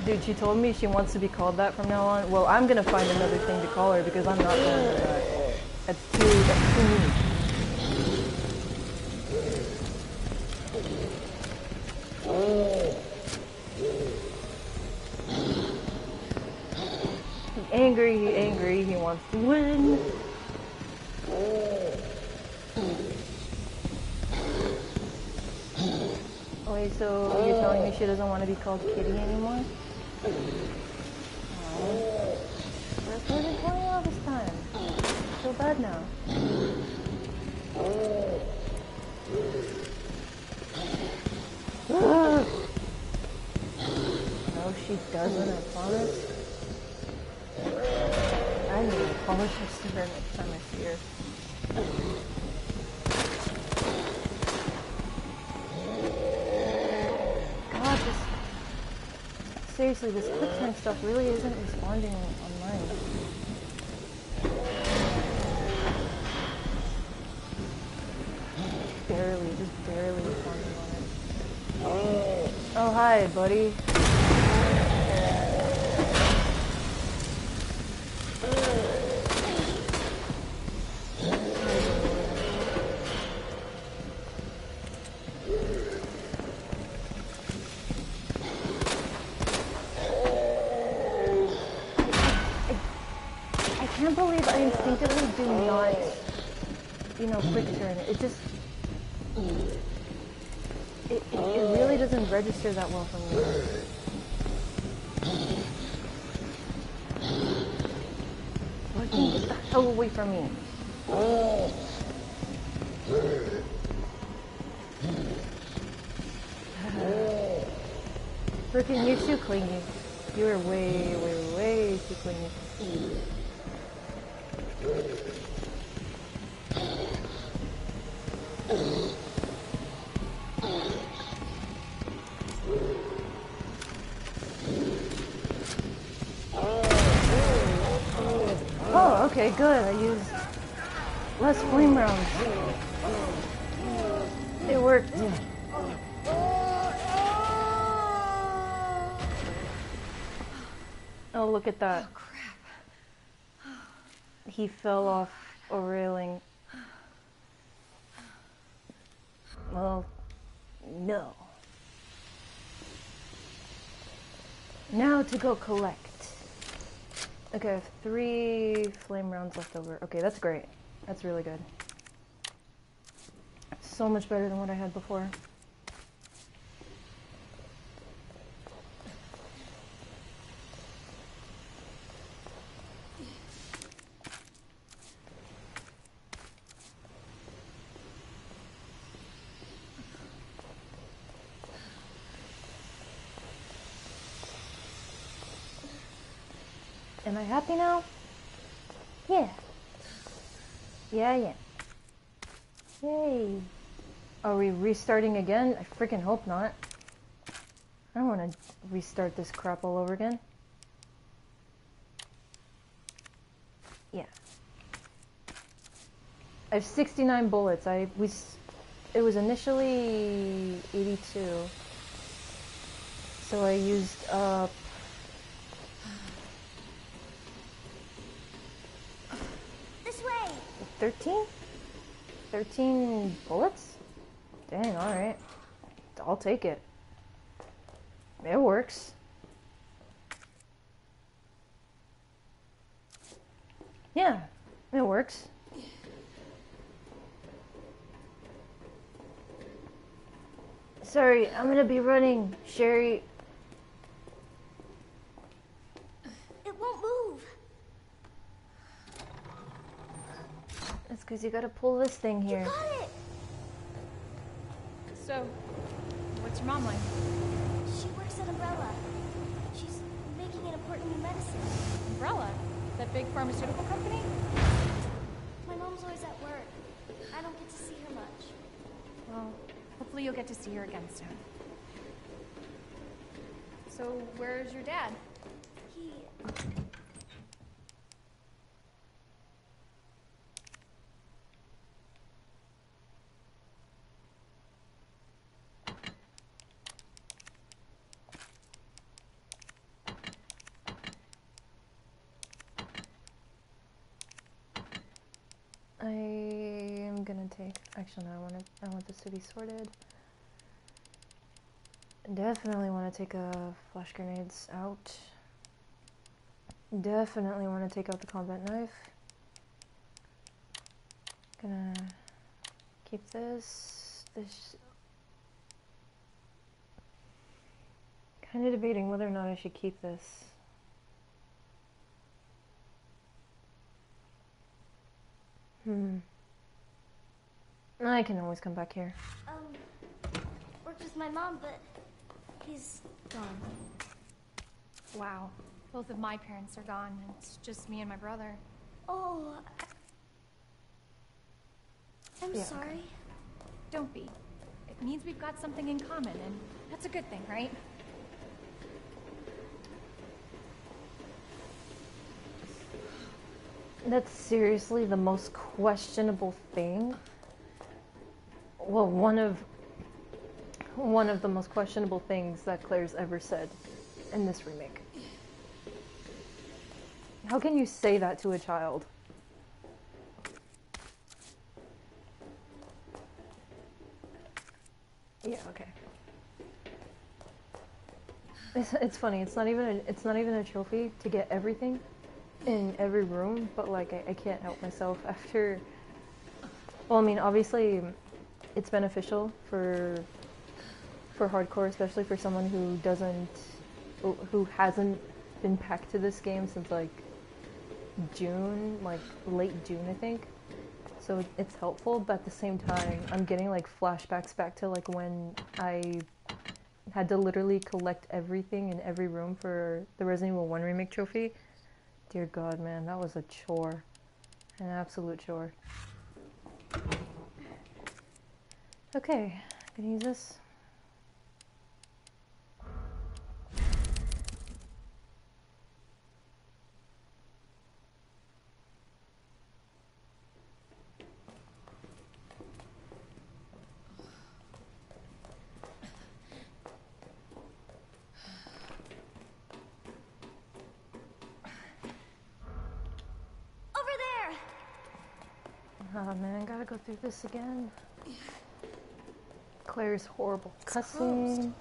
Dude, she told me she wants to be called that from now on. Well, I'm gonna find another thing to call her because I'm not calling her that. That's too, that's too mean. He's angry, he's angry, he wants to win. Wait, so you're telling me she doesn't want to be called Kitty anymore? That's what it's going on. bad now. No, she doesn't, I promise. I need to polish this to her next time I see her. God, this... Seriously, this QuickTime stuff really isn't responding online. Barely, just barely responding on it. Oh, hi, buddy. It just, it, it, it really doesn't register that well for me. What can you get the hell away from me? Birkin, you're too clingy. You are way, way, way too clingy. Okay, good. I used less flame rounds. It worked. Yeah. Oh, look at that. Oh, crap. He fell off a railing. Well, no. Now to go collect. Okay, I have three flame rounds left over. Okay, that's great. That's really good. So much better than what I had before. Am I happy now? Yeah. Yeah, yeah. Yay. Are we restarting again? I freaking hope not. I don't want to restart this crap all over again. Yeah. I have sixty-nine bullets. I we. It was initially eighty-two. So I used up. Uh, Thirteen? Thirteen bullets? Dang, alright. I'll take it. It works. Yeah, it works. Sorry, I'm gonna be running, Sherry. It won't move. That's because you gotta pull this thing here. You got it. So, what's your mom like? She works at Umbrella. She's making an important new medicine. Umbrella? That big pharmaceutical company? My mom's always at work. I don't get to see her much. Well, hopefully you'll get to see her again soon. So, where's your dad? He... I am gonna take. Actually, no. I want to. I want this to be sorted. Definitely want to take a flash grenades out. Definitely want to take out the combat knife. Gonna keep this. This. Kind of debating whether or not I should keep this. Hmm. I can always come back here. Um, worked with my mom, but he's gone. Wow. Both of my parents are gone. It's just me and my brother. Oh. I... I'm yeah, sorry. Okay. Don't be. It means we've got something in common, and that's a good thing, right? That's seriously the most questionable thing. Well, one of one of the most questionable things that Claire's ever said in this remake. How can you say that to a child? Yeah, okay. It's, it's funny. It's not even a, it's not even a trophy to get everything in every room, but like I, I can't help myself after. Well, I mean, obviously, it's beneficial for for hardcore, especially for someone who doesn't, who hasn't been packed to this game since like June, like late June, I think. So it's helpful, but at the same time, I'm getting like flashbacks back to like when I had to literally collect everything in every room for the Resident Evil one Remake trophy. Dear God, man, that was a chore. An absolute chore. Okay, I can use this. Oh man, gotta go through this again. Claire's horrible cussing.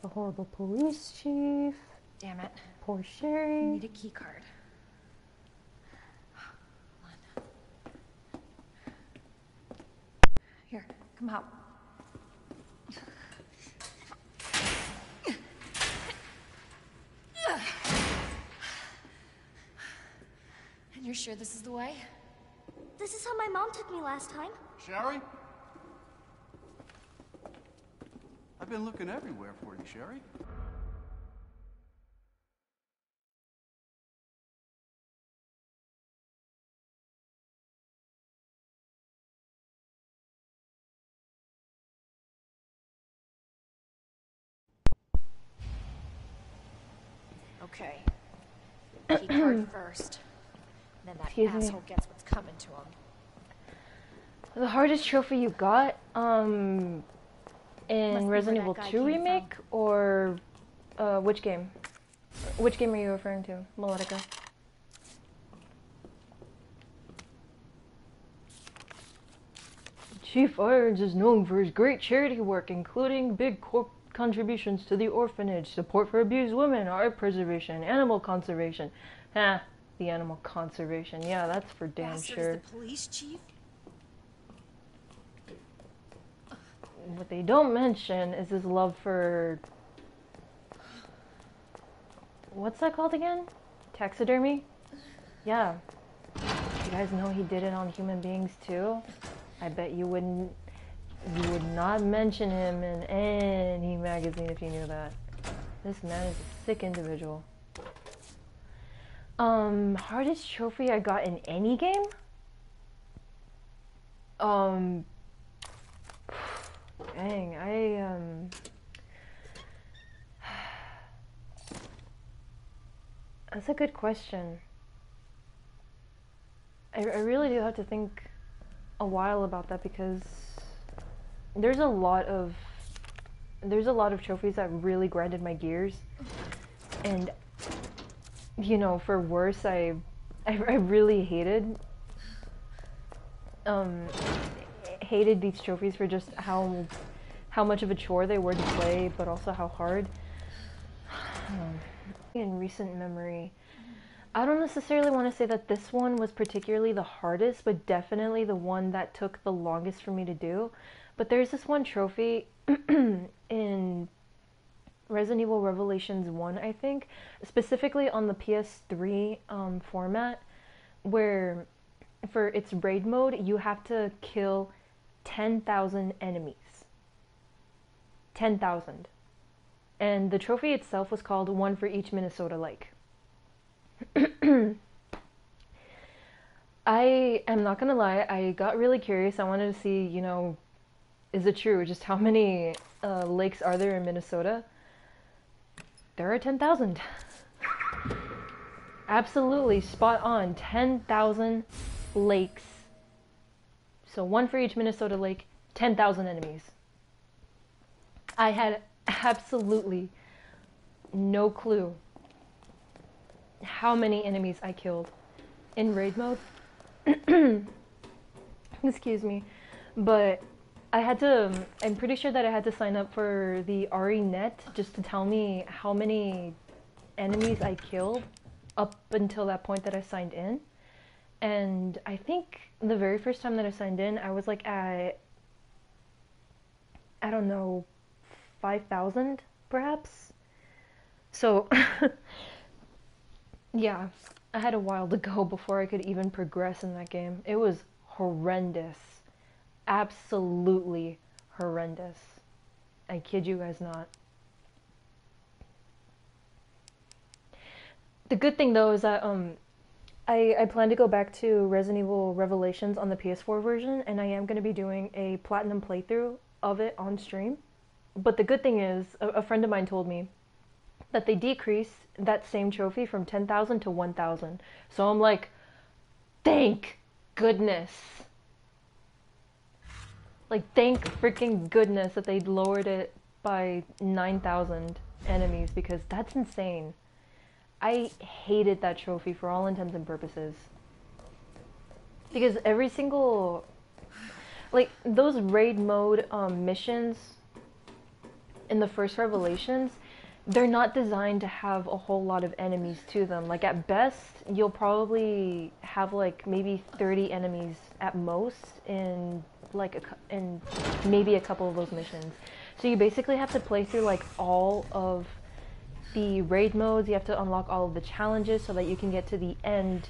The horrible police chief. Damn it. Poor Sherry. I need a key card. Hold on. Here, come out. And you're sure this is the way? This is how my mom took me last time. Sherry? I've been looking everywhere for you, Sherry. Okay. Keep hard first. Then that Excuse asshole me. Gets what's coming to him. The hardest trophy you got, um, in Resident Evil two Remake, from. or uh, which game? Which game are you referring to, Melodica? Chief Irons is known for his great charity work, including big corp contributions to the orphanage, support for abused women, art preservation, animal conservation. Huh. The animal conservation, yeah, that's for damn Bastard's sure. The police chief? What they don't mention is his love for... What's that called again? Taxidermy? Yeah. You guys know he did it on human beings too? I bet you wouldn't... You would not mention him in any magazine if you knew that. This man is a sick individual. Um, hardest trophy I got in any game? Um, dang, I, um, that's a good question. I, I really do have to think a while about that because there's a lot of, there's a lot of trophies that really grinded my gears, and you know, for worse, I, I, I really hated, um, hated these trophies for just how, how much of a chore they were to play, but also how hard. Um, in recent memory, I don't necessarily want to say that this one was particularly the hardest, but definitely the one that took the longest for me to do. But there's this one trophy in Resident Evil Revelations one, I think, specifically on the P S three um, format, where for its raid mode, you have to kill ten thousand enemies. ten thousand. And the trophy itself was called One for Each Minnesota Like. I am not gonna lie, I got really curious. I wanted to see, you know, is it true? Just how many uh, lakes are there in Minnesota? There are ten thousand. Absolutely, spot on, ten thousand lakes. So one for each Minnesota lake, ten thousand enemies. I had absolutely no clue how many enemies I killed in raid mode. Excuse me. But I had to, I'm pretty sure that I had to sign up for the R E net just to tell me how many enemies I killed up until that point that I signed in. And I think the very first time that I signed in, I was like at, I don't know, five thousand perhaps? So, yeah, I had a while to go before I could even progress in that game. It was horrendous. Absolutely horrendous. I kid you guys not. The good thing though is that um, I, I plan to go back to Resident Evil Revelations on the P S four version, and I am going to be doing a platinum playthrough of it on stream. But the good thing is, a, a friend of mine told me that they decreased that same trophy from ten thousand to one thousand. So I'm like, thank goodness. Like, thank freaking goodness that they lowered it by nine thousand enemies, because that's insane. I hated that trophy for all intents and purposes. Because every single... Like, those raid mode um, missions in the first Revelations, they're not designed to have a whole lot of enemies to them. Like, at best, you'll probably have, like, maybe thirty enemies at most in... like a, and maybe a couple of those missions. So you basically have to play through like all of the raid modes. You have to unlock all of the challenges so that you can get to the end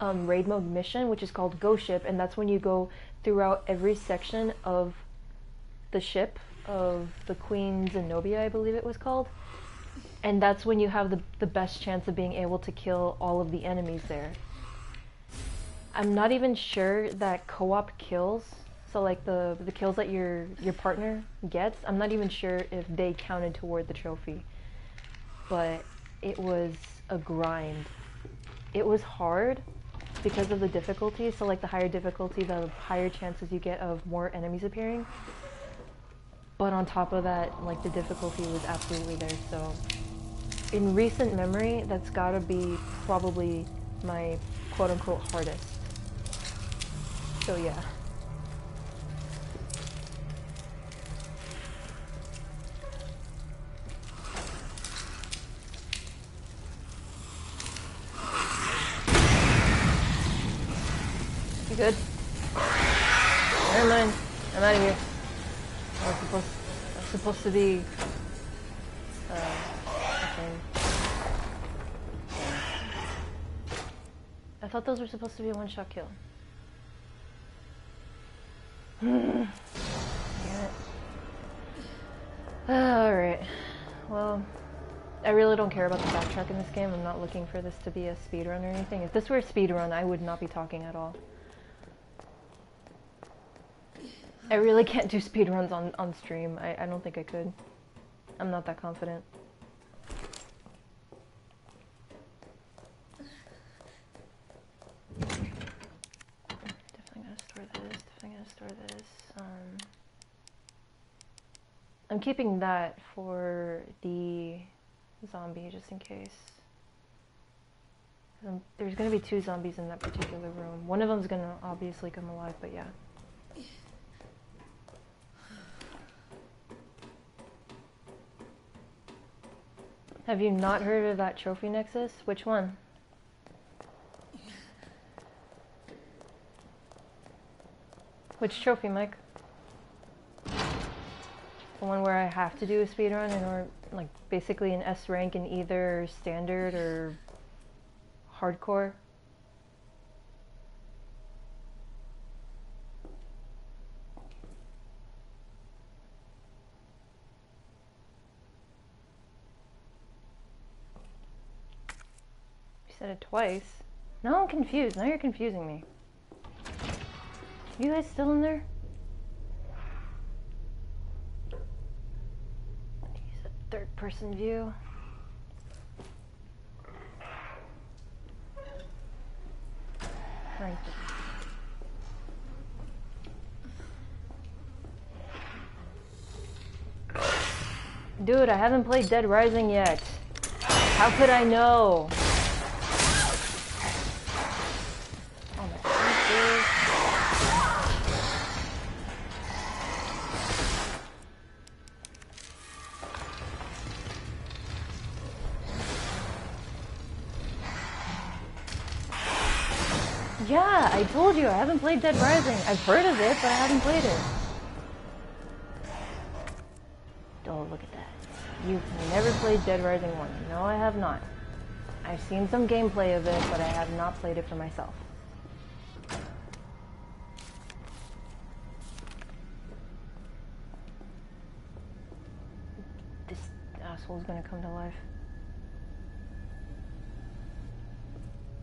um, raid mode mission, which is called Go Ship, and that's when you go throughout every section of the ship of the Queen Zenobia, I believe it was called, and that's when you have the, the best chance of being able to kill all of the enemies there. I'm not even sure that co-op kills, so like the, the kills that your your partner gets, I'm not even sure if they counted toward the trophy. But it was a grind. It was hard because of the difficulty, so like the higher difficulty, the higher chances you get of more enemies appearing. But on top of that, like the difficulty was absolutely there, so... In recent memory, that's gotta be probably my quote-unquote hardest. So yeah. You good? Never mind. I'm out of here. I was supposed, I was supposed to be... Uh, okay. I thought those were supposed to be a one-shot kill. Damn it. Alright. Well, I really don't care about the backtrack in this game. I'm not looking for this to be a speedrun or anything. If this were a speedrun, I would not be talking at all. I really can't do speedruns on, on stream. I, I don't think I could. I'm not that confident. Definitely gonna store this, definitely gonna store this. Um, I'm keeping that for the zombie just in case. Um, there's gonna be two zombies in that particular room. One of them's gonna obviously come alive, but yeah. Have you not heard of that trophy nexus? Which one? Which trophy, Mike? The one where I have to do a speedrun and or like basically an S rank in either standard or hardcore? said it twice. No, I'm confused. Now you're confusing me. You guys still in there? Use a third person view. Right. Dude, I haven't played Dead Rising yet. How could I know? Oh my goodness. Yeah, I told you, I haven't played Dead Rising. I've heard of it, but I haven't played it. You've never played Dead Rising one. No, I have not. I've seen some gameplay of it, but I have not played it for myself. This asshole's gonna come to life.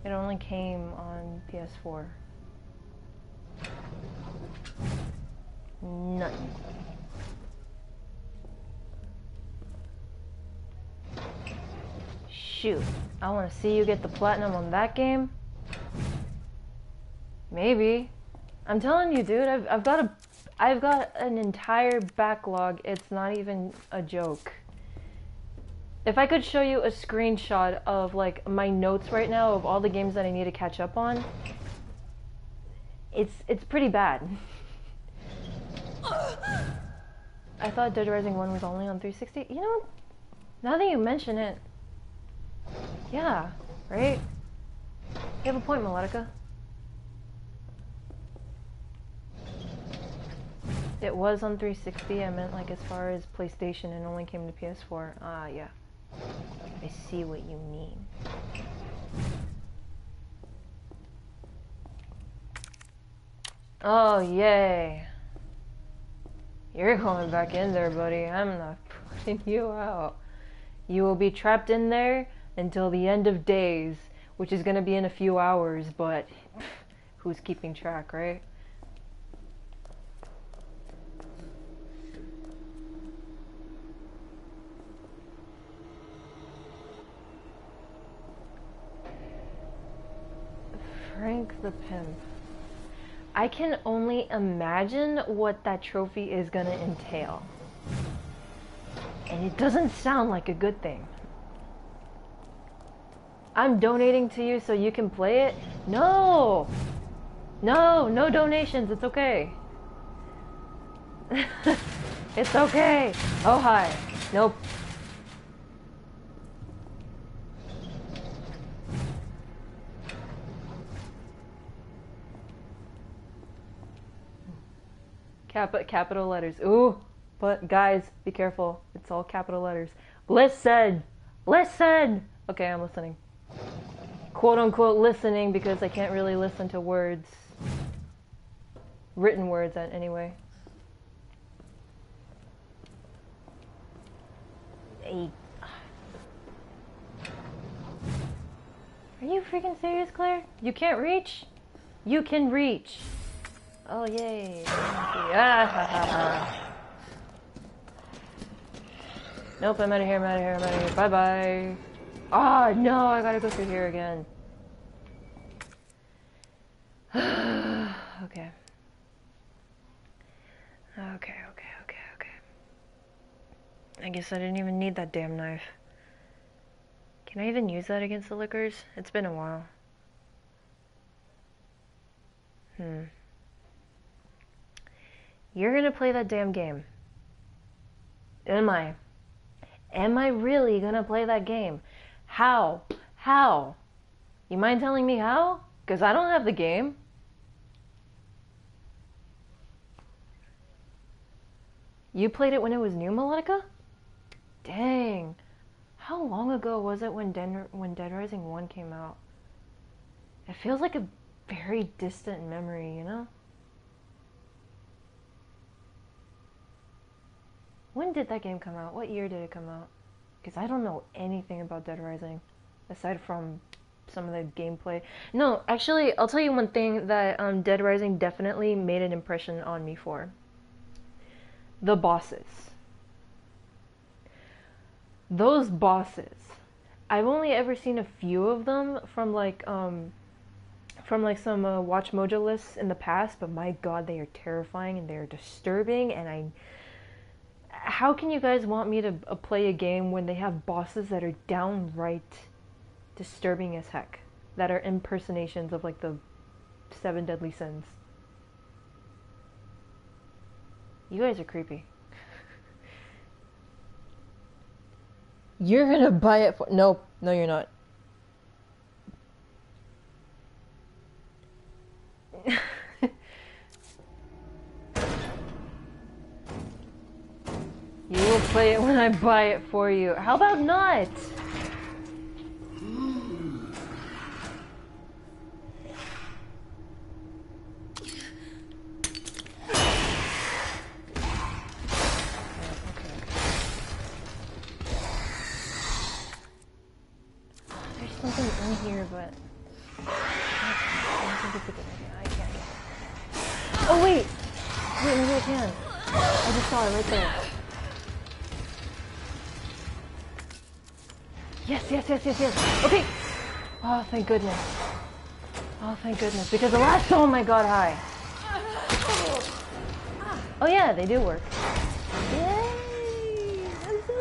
It only came on P S four. Nothing. Shoot, I want to see you get the platinum on that game. Maybe. I'm telling you, dude, I've, I've got a, I've got an entire backlog. It's not even a joke. If I could show you a screenshot of like my notes right now of all the games that I need to catch up on, it's it's pretty bad. I thought Dead Rising one was only on three sixty. You know, now that you mention it. Yeah, right? You have a point, Melodica. It was on three sixty, I meant like as far as PlayStation and only came to P S four. Ah, yeah. I see what you mean. Oh, yay. You're going back in there, buddy. I'm not putting you out. You will be trapped in there until the end of days, which is going to be in a few hours, but pff, who's keeping track, right? Frank the Pimp. I can only imagine what that trophy is going to entail. And it doesn't sound like a good thing. I'm donating to you so you can play it? No! No, no donations, it's okay. It's okay. Oh hi. Nope. Cap capital letters. Ooh. But guys, be careful. It's all capital letters. Listen! Listen! Okay, I'm listening. Quote unquote listening because I can't really listen to words. Written words, anyway. Are you freaking serious, Claire? You can't reach? You can reach. Oh, yay. Ah, nope, I'm out of here, I'm out of here, I'm out of here. Bye-bye. Ah, oh, no, I gotta go through here again. Okay. Okay, okay, okay, okay. I guess I didn't even need that damn knife. Can I even use that against the liquors? It's been a while. Hmm. You're gonna play that damn game. Am I? Am I really gonna play that game? How? How? You mind telling me how? Because I don't have the game. You played it when it was new, Melodica? Dang. How long ago was it when, Den when Dead Rising one came out? It feels like a very distant memory, you know? When did that game come out? What year did it come out? Because I don't know anything about Dead Rising, aside from some of the gameplay. No, actually, I'll tell you one thing that um, Dead Rising definitely made an impression on me for. The bosses. Those bosses. I've only ever seen a few of them from like um, from like some uh, Watch Mojo lists in the past, but my god, they are terrifying and they are disturbing. And I, how can you guys want me to uh, play a game when they have bosses that are downright disturbing as heck, that are impersonations of like the seven deadly sins? You guys are creepy. You're gonna buy it for— no, no you're not. You will play it when I buy it for you. How about not? Yes, yes, yes. Okay. Oh, thank goodness. Oh, thank goodness. Because the last— oh my god, hi. Oh yeah, they do work. Yay! I'm so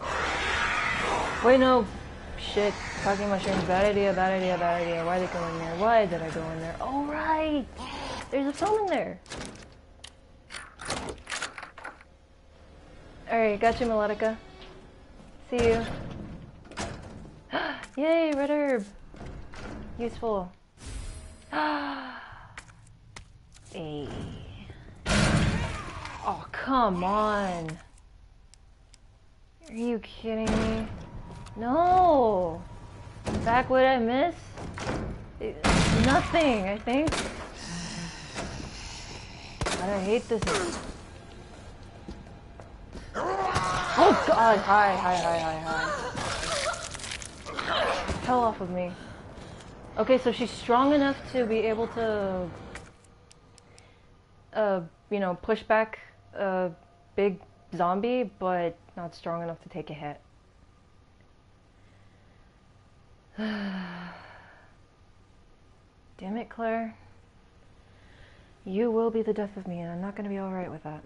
happy! Wait, no. Shit. Talking mushrooms. Bad idea, bad idea, bad idea. Why did I go in there? Why did I go in there? Oh, right! There's a phone in there. Alright, got you, Melodica. See you. Yay, red herb. Useful. Hey. Oh, come on. Are you kidding me? No. In fact, what did I miss? It, nothing, I think. God, I hate this. Oh god, hi, hi, hi, hi, hi. Hell off with me. Okay, so she's strong enough to be able to, uh, you know, push back a big zombie, but not strong enough to take a hit. Damn it, Claire. You will be the death of me, and I'm not gonna be alright with that.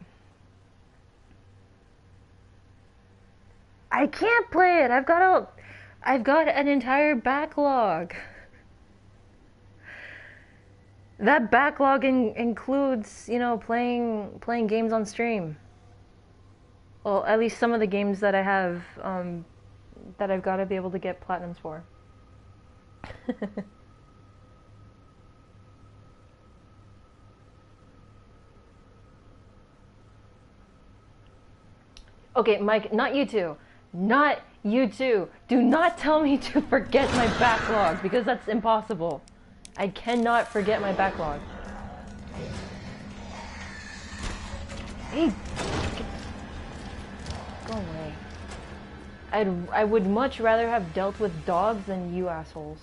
I can't play it. I've got a, I've got an entire backlog. That backlog in, includes, you know, playing playing games on stream. Well, at least some of the games that I have, um, that I've got to be able to get platinums for. Okay, Mike, not you two. Not you too. Do not tell me to forget my backlog, because that's impossible. I cannot forget my backlog. Hey, go away. I'd, I would much rather have dealt with dogs than you assholes.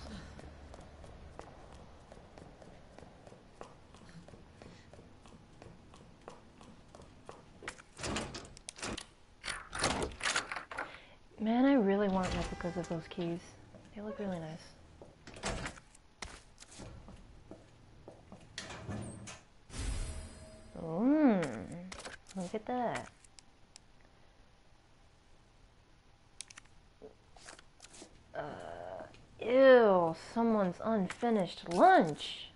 Man, I really want replicas of those keys. They look really nice. Mmm, look at that. Uh, ew, someone's unfinished lunch.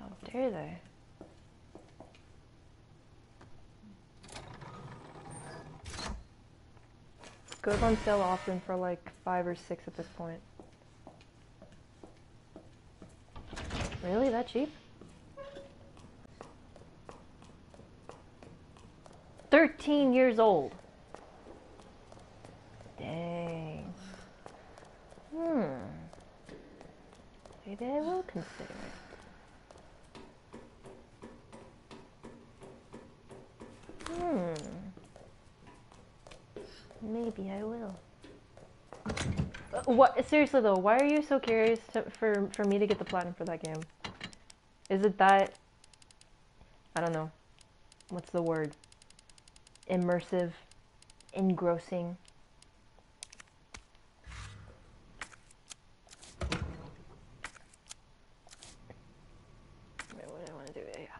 How dare they? Goes on sale often for like five or six at this point. Really? That cheap? Thirteen years old. Dang. Hmm. Maybe I will consider it. Hmm. Maybe I will. What? Seriously though, why are you so curious to, for for me to get the platinum for that game? Is it that? I don't know. What's the word? Immersive, engrossing. Wait, what do I want to do? Yeah.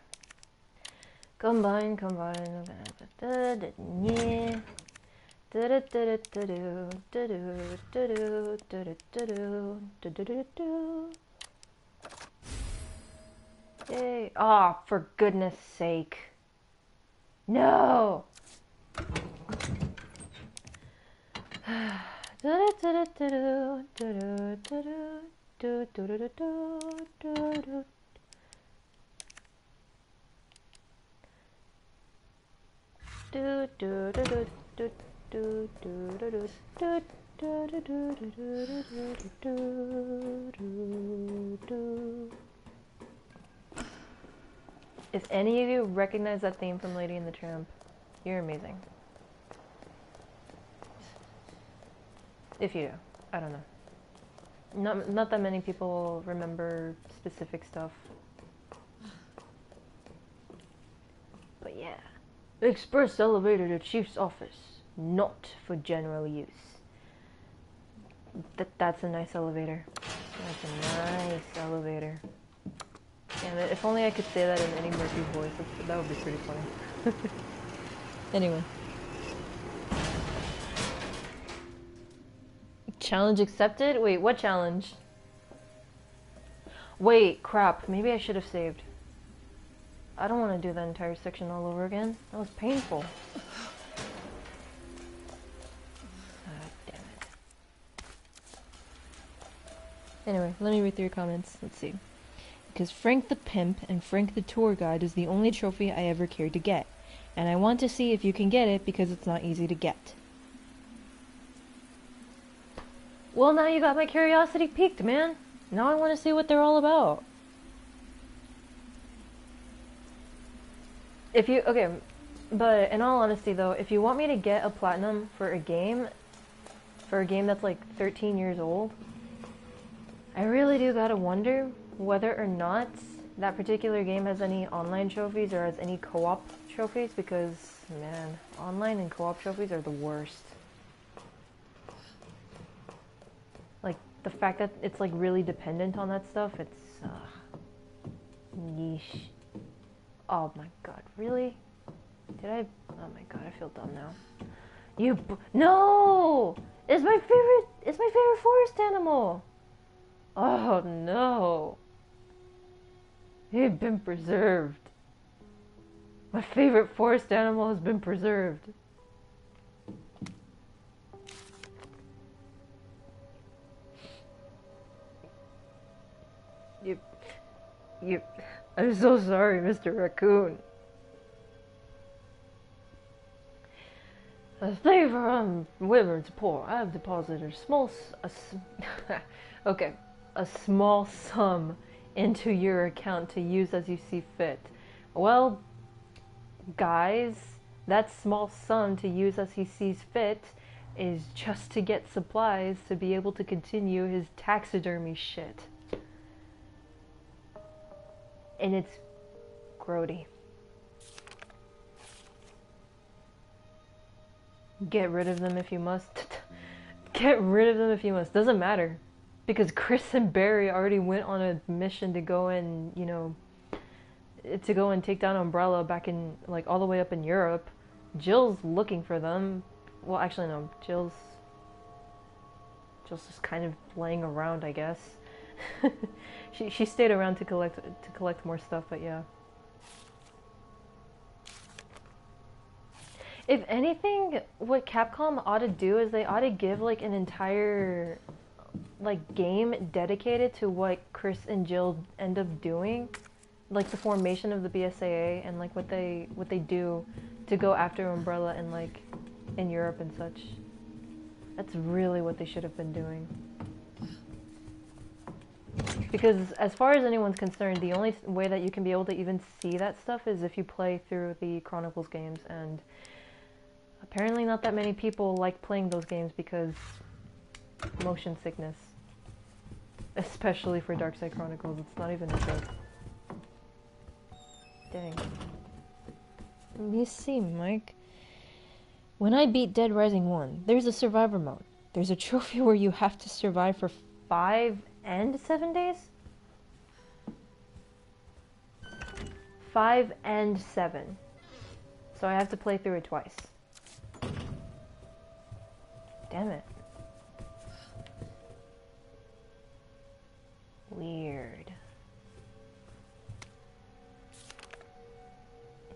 Combine, combine. Yeah. Yay. Oh, for goodness sake. No! Do do do do do do do do do do do do. If any of you recognize that theme from Lady and the Tramp, you're amazing. If you do, I don't know. Not not that many people remember specific stuff. But yeah. Express elevator to Chief's office. Not for general use. That that's a nice elevator. That's a nice elevator. Damn it! If only I could say that in any Murphy voice. That would be pretty funny. Anyway. Challenge accepted. Wait, what challenge? Wait, crap. Maybe I should have saved. I don't want to do that entire section all over again. That was painful. Anyway, let me read through your comments. Let's see. Because Frank the Pimp and Frank the Tour Guide is the only trophy I ever cared to get. And I want to see if you can get it because it's not easy to get. Well, now you got my curiosity piqued, man. Now I want to see what they're all about. If you... Okay, but in all honesty, though, if you want me to get a platinum for a game, for a game that's like thirteen years old... I really do gotta wonder whether or not that particular game has any online trophies or has any co-op trophies, because, man, online and co-op trophies are the worst. Like, the fact that it's, like, really dependent on that stuff, it's, uh, yeesh. Oh my god, really? Did I? Oh my god, I feel dumb now. You b- No! It's my favorite, it's my favorite forest animal! Oh no! He's been preserved. My favorite forest animal has been preserved. You, you, I'm so sorry, Mister Raccoon. A favor on women's poor. I have deposited a small, a, okay. a small sum into your account to use as you see fit. Well, guys, that small sum to use as he sees fit is just to get supplies to be able to continue his taxidermy shit. And it's grody. Get rid of them if you must. Get rid of them if you must. Doesn't matter. Because Chris and Barry already went on a mission to go and, you know, to go and take down Umbrella back in, like, all the way up in Europe. Jill's looking for them. Well, actually, no. Jill's... Jill's just kind of laying around, I guess. she she stayed around to collect to collect more stuff, but yeah. If anything, what Capcom ought to do is they ought to give, like, an entire... like game dedicated to what Chris and Jill end up doing, like the formation of the B S A A and like what they what they do to go after Umbrella and like in Europe and such. That's really what they should have been doing, because as far as anyone's concerned, the only way that you can be able to even see that stuff is if you play through the Chronicles games, and apparently not that many people like playing those games because motion sickness. Especially for Dark Side Chronicles, it's not even a joke. Dang. You see, Mike, when I beat Dead Rising one, there's a survivor mode. There's a trophy where you have to survive for five and seven days? Five and seven. So I have to play through it twice. Damn it. Weird.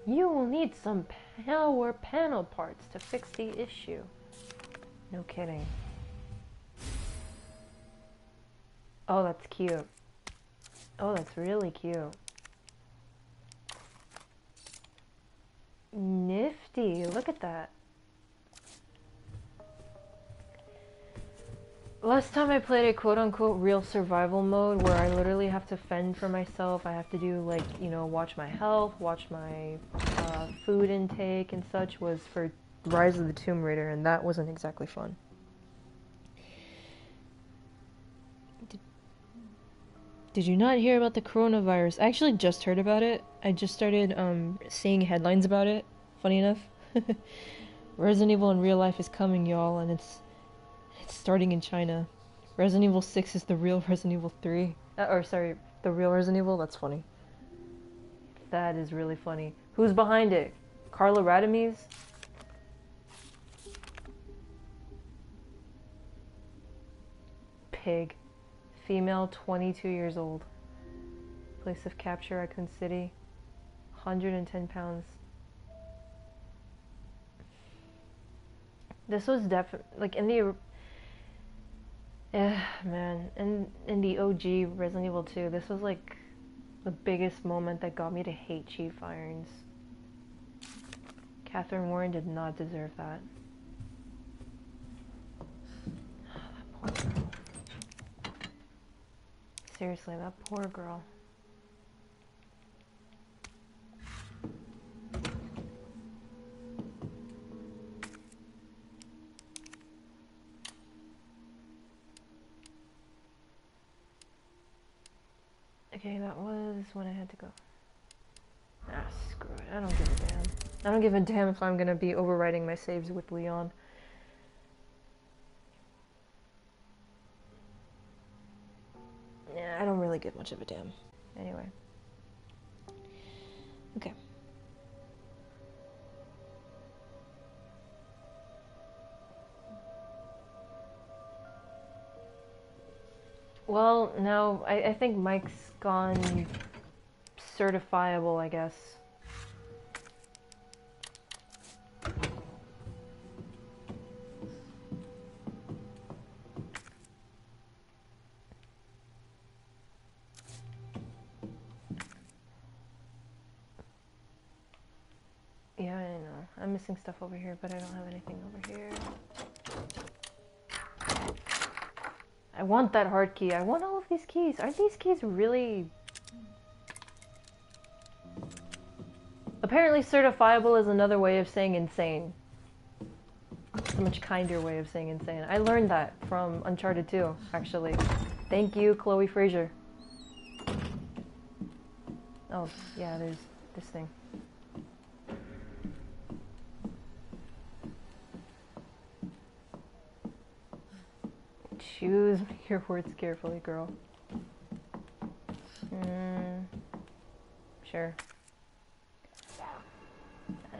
You will need some power panel parts to fix the issue. No kidding. Oh, that's cute. Oh, that's really cute. Nifty, look at that. Last time I played a quote-unquote real survival mode where I literally have to fend for myself. I have to do, like, you know, watch my health, watch my uh, food intake and such, was for Rise of the Tomb Raider, and that wasn't exactly fun. Did, did you not hear about the coronavirus? I actually just heard about it. I just started um, seeing headlines about it, funny enough. Resident Evil in real life is coming, y'all, and it's... starting in China. Resident Evil six is the real Resident Evil three. Uh, or sorry, the real Resident Evil? That's funny. That is really funny. Who's behind it? Carla Radames? Pig. Female, twenty-two years old. Place of capture, Raccoon City. one hundred ten pounds. This was definitely, like, in the... Yeah, man, in, in the O G Resident Evil two, this was like the biggest moment that got me to hate Chief Irons. Catherine Warren did not deserve that. Oh, that poor girl. Seriously, that poor girl. Okay, that was when I had to go. Ah, screw it. I don't give a damn. I don't give a damn if I'm gonna be overriding my saves with Leon. Yeah, I don't really give much of a damn. Anyway. Okay. Well, no, I, I think Mike's gone certifiable, I guess. Yeah, I know. I'm missing stuff over here, but I don't have anything over here. I want that hard key. I want all of these keys. Aren't these keys really... Apparently certifiable is another way of saying insane. It's a much kinder way of saying insane. I learned that from Uncharted two, actually. Thank you, Chloe Fraser. Oh, yeah, there's this thing. Choose your words carefully, girl. Mm, sure. Uh,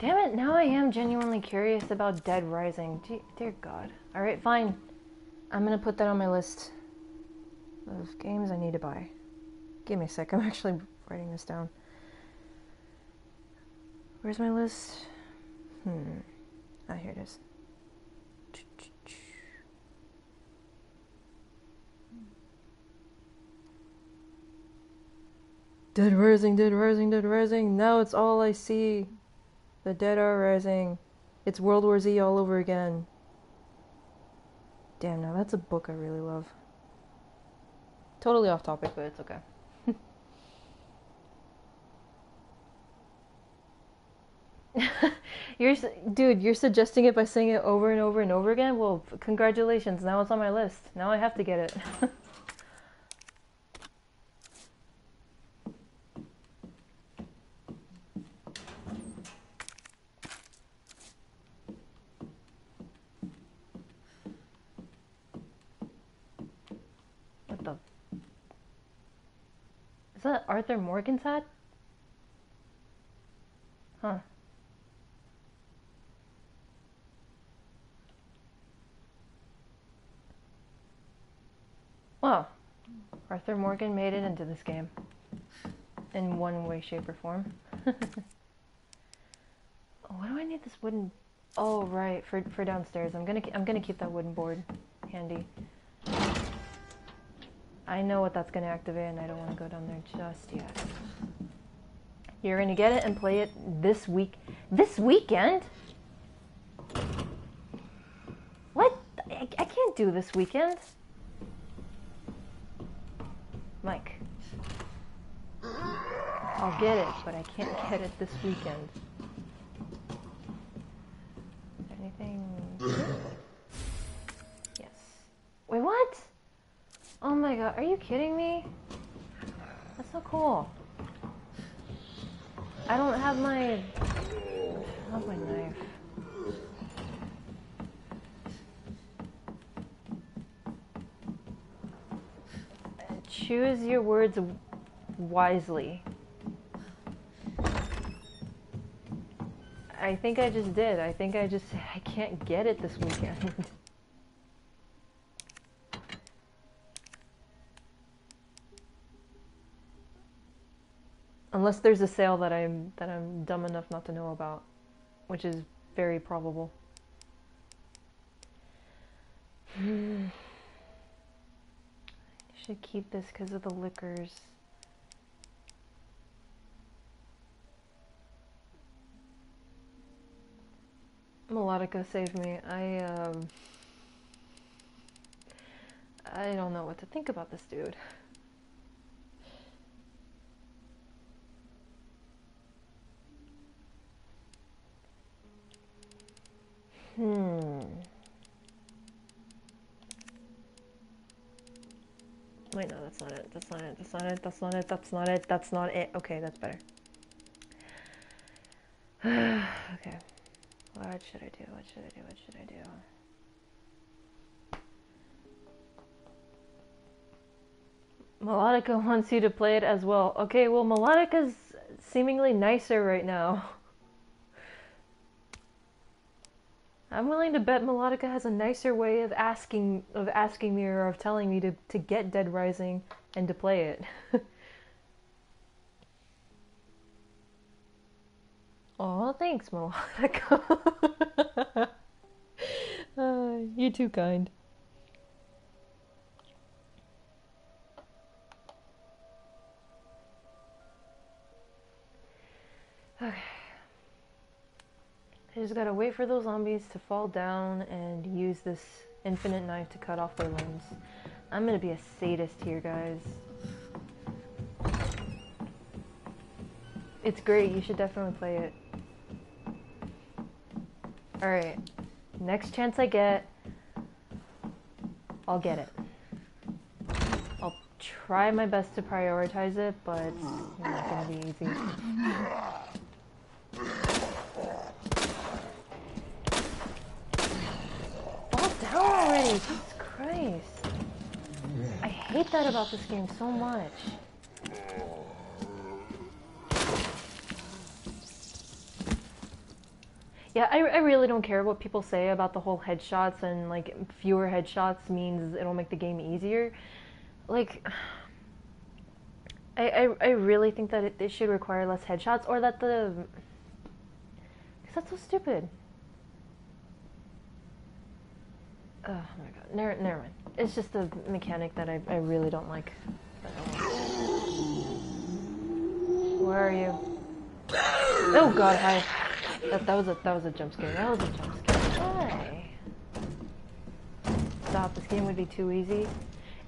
damn it, now I am genuinely curious about Dead Rising. Gee, dear God. Alright, fine. I'm gonna put that on my list of games I need to buy. Give me a sec, I'm actually writing this down. Where's my list? Hmm. Ah, here it is. Dead Rising, Dead Rising, Dead Rising. Now it's all I see. The dead are rising. It's World War Z all over again. Damn, now that's a book I really love. Totally off topic, but it's okay. You're, dude, you're suggesting it by saying it over and over and over again? Well, congratulations, now it's on my list. Now I have to get it. What the... Is that Arthur Morgan's hat? Huh. Wow. Arthur Morgan made it into this game. In one way, shape, or form. Why do I need this wooden... Oh, right, for, for downstairs. I'm gonna, I'm gonna keep that wooden board handy. I know what that's gonna activate, and I don't want to go down there just yet. You're gonna get it and play it this week. This weekend? What? I, I can't do this weekend. Mike. I'll get it, but I can't get it this weekend. Is there anything? Yes. Wait, what? Oh my god, are you kidding me? That's so cool. I don't have my... I don't have my knife. Choose your words wisely. I think I just did. I think I just... I can't get it this weekend. Unless there's a sale that I'm that I'm dumb enough not to know about, which is very probable. Hmm. I should keep this because of the liquors. Melodica, save me. I um I don't know what to think about this dude. Hmm. Wait, no, that's not it. That's not it. That's not it. That's not it. That's not it. That's not it. Okay, that's better. Okay. What should I do? What should I do? What should I do? Melodica wants you to play it as well. Okay, well, Melodica's seemingly nicer right now. I'm willing to bet Melodica has a nicer way of asking of asking me or of telling me to, to get Dead Rising and to play it. Aw, thanks, Melodica. uh, you're too kind. Okay. I just gotta wait for those zombies to fall down and use this infinite knife to cut off their limbs. I'm gonna be a sadist here, guys. It's great, you should definitely play it. Alright, next chance I get, I'll get it. I'll try my best to prioritize it, but it's not gonna be easy. Already, Jesus Christ. I hate that about this game so much. Yeah, I, I really don't care what people say about the whole headshots and like fewer headshots means it'll make the game easier. Like, I, I, I really think that it, it should require less headshots or that the... Because that's so stupid. Oh my god, never, never mind. It's just a mechanic that I, I really don't like. Where are you? Oh god, hi. That, that was a that was a jump scare. That was a jump scare. Why? Stop. This game would be too easy.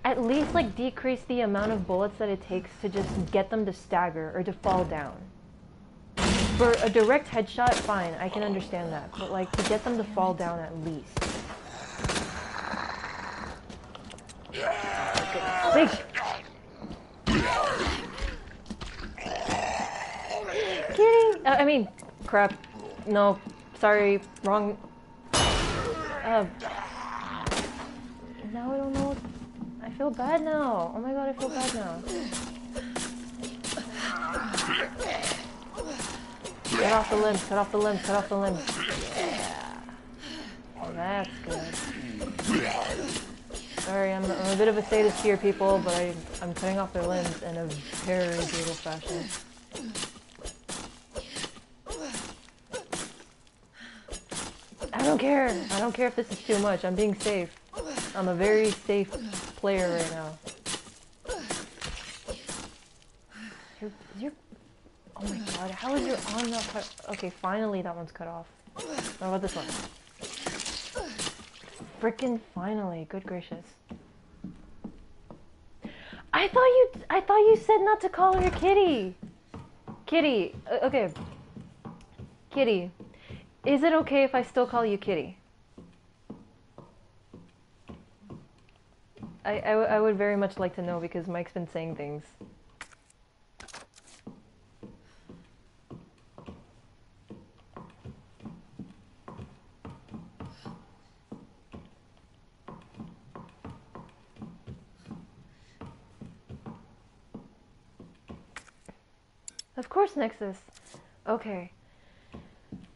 At least like decrease the amount of bullets that it takes to just get them to stagger or to fall down. for a direct headshot, fine, I can understand that. But like to get them to fall down at least. Goodness sake. Kidding? Uh, I mean, crap. No, sorry, wrong. Uh, now I don't know. What I feel bad now. Oh my god, I feel bad now. Cut off the limbs, cut off the limbs, cut off the limbs. Yeah. That's good. Sorry, I'm, I'm a bit of a sadist here, people, but I, I'm cutting off their limbs in a very brutal fashion. I don't care. I don't care if this is too much. I'm being safe. I'm a very safe player right now. You're, you're, oh my god, how is your arm not cut? Okay, finally that one's cut off. What about this one? Frickin' finally, good gracious. I thought you, I thought you said not to call her Kitty. Kitty, uh, okay. Kitty. Is it okay if I still call you Kitty? I, I, w I would very much like to know because Mike's been saying things. Of course, Nexus. Okay.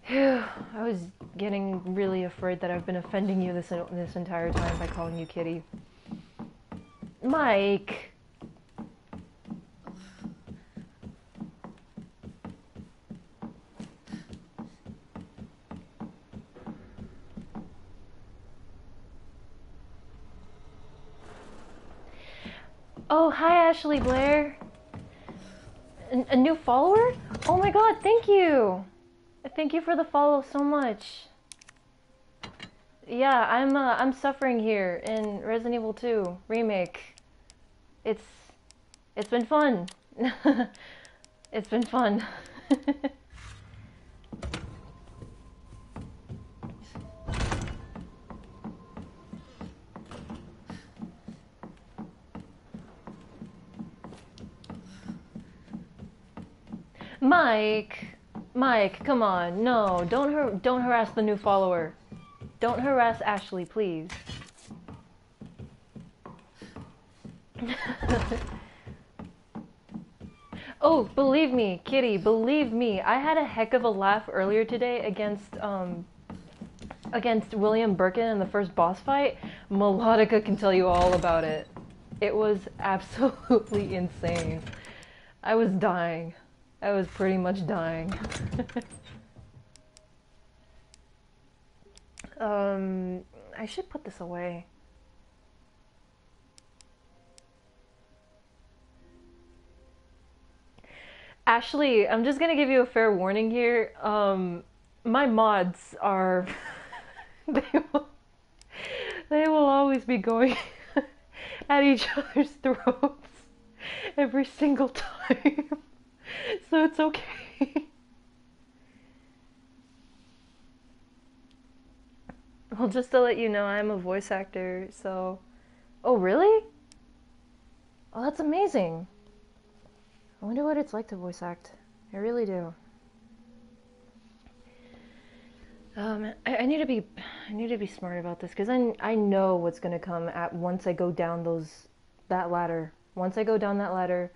Phew, I was getting really afraid that I've been offending you this this entire time by calling you Kitty. Mike! Oh, hi Ashley Blair! A, a new follower? Oh my god, thank you! Thank you for the follow so much. Yeah, I'm uh, I'm suffering here in Resident Evil two Remake. It's it's been fun. It's been fun. Mike. Mike, come on, no, don't har don't harass the new follower. Don't harass Ashley, please. Oh, believe me, Kitty, believe me, I had a heck of a laugh earlier today against, um, against William Birkin in the first boss fight. Melodica can tell you all about it. It was absolutely insane. I was dying. I was pretty much dying. um, I should put this away. Ashley, I'm just gonna give you a fair warning here. Um, my mods are... they will, they will always be going at each other's throats every single time. So it's okay. Well, just to let you know, I'm a voice actor, so... Oh, really? Oh, that's amazing. I wonder what it's like to voice act. I really do. Um, I, I need to be... I need to be smart about this, because I, I know what's going to come at once I go down those... that ladder. Once I go down that ladder...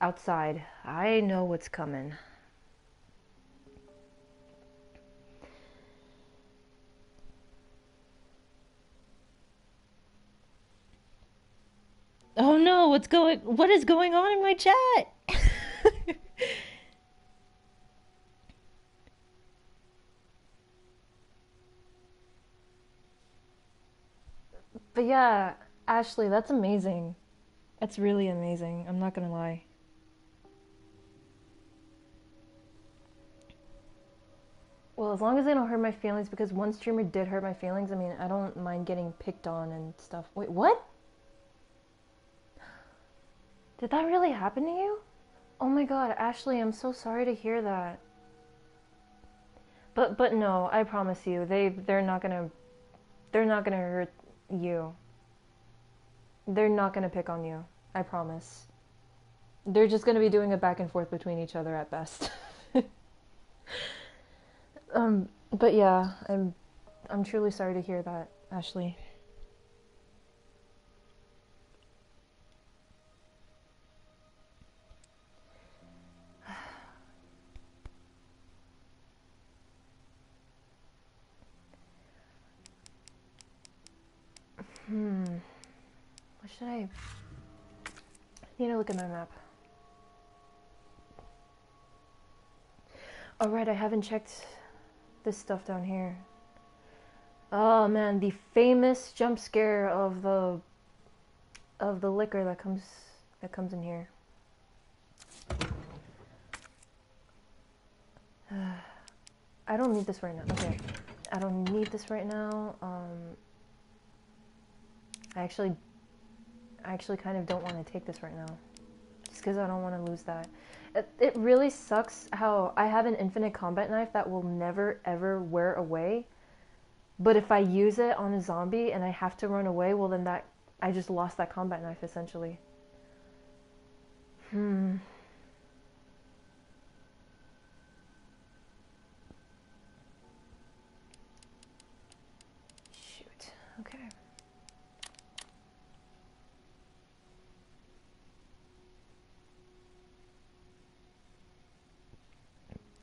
outside. I know what's coming. Oh no, what's going what is going on in my chat? But yeah, Ashley, that's amazing. That's really amazing. I'm not gonna lie. Well, as long as they don't hurt my feelings, because one streamer did hurt my feelings, I mean, I don't mind getting picked on and stuff. Wait, what? Did that really happen to you? Oh my god, Ashley, I'm so sorry to hear that. But but no, I promise you, they they're not gonna they're not gonna hurt you. They're not gonna pick on you. I promise. They're just gonna be doing a back and forth between each other at best. um, but yeah, I'm I'm truly sorry to hear that, Ashley. Hmm, what should I, I need to look at my map. Alright, I haven't checked this stuff down here. Oh man, the famous jump scare of the, of the liquor that comes, that comes in here. Uh, I don't need this right now, okay. I don't need this right now, um... I actually, I actually kind of don't want to take this right now, just because I don't want to lose that. It, it really sucks how I have an infinite combat knife that will never ever wear away, but if I use it on a zombie and I have to run away, well then that, I just lost that combat knife essentially. Hmm. Shoot, okay.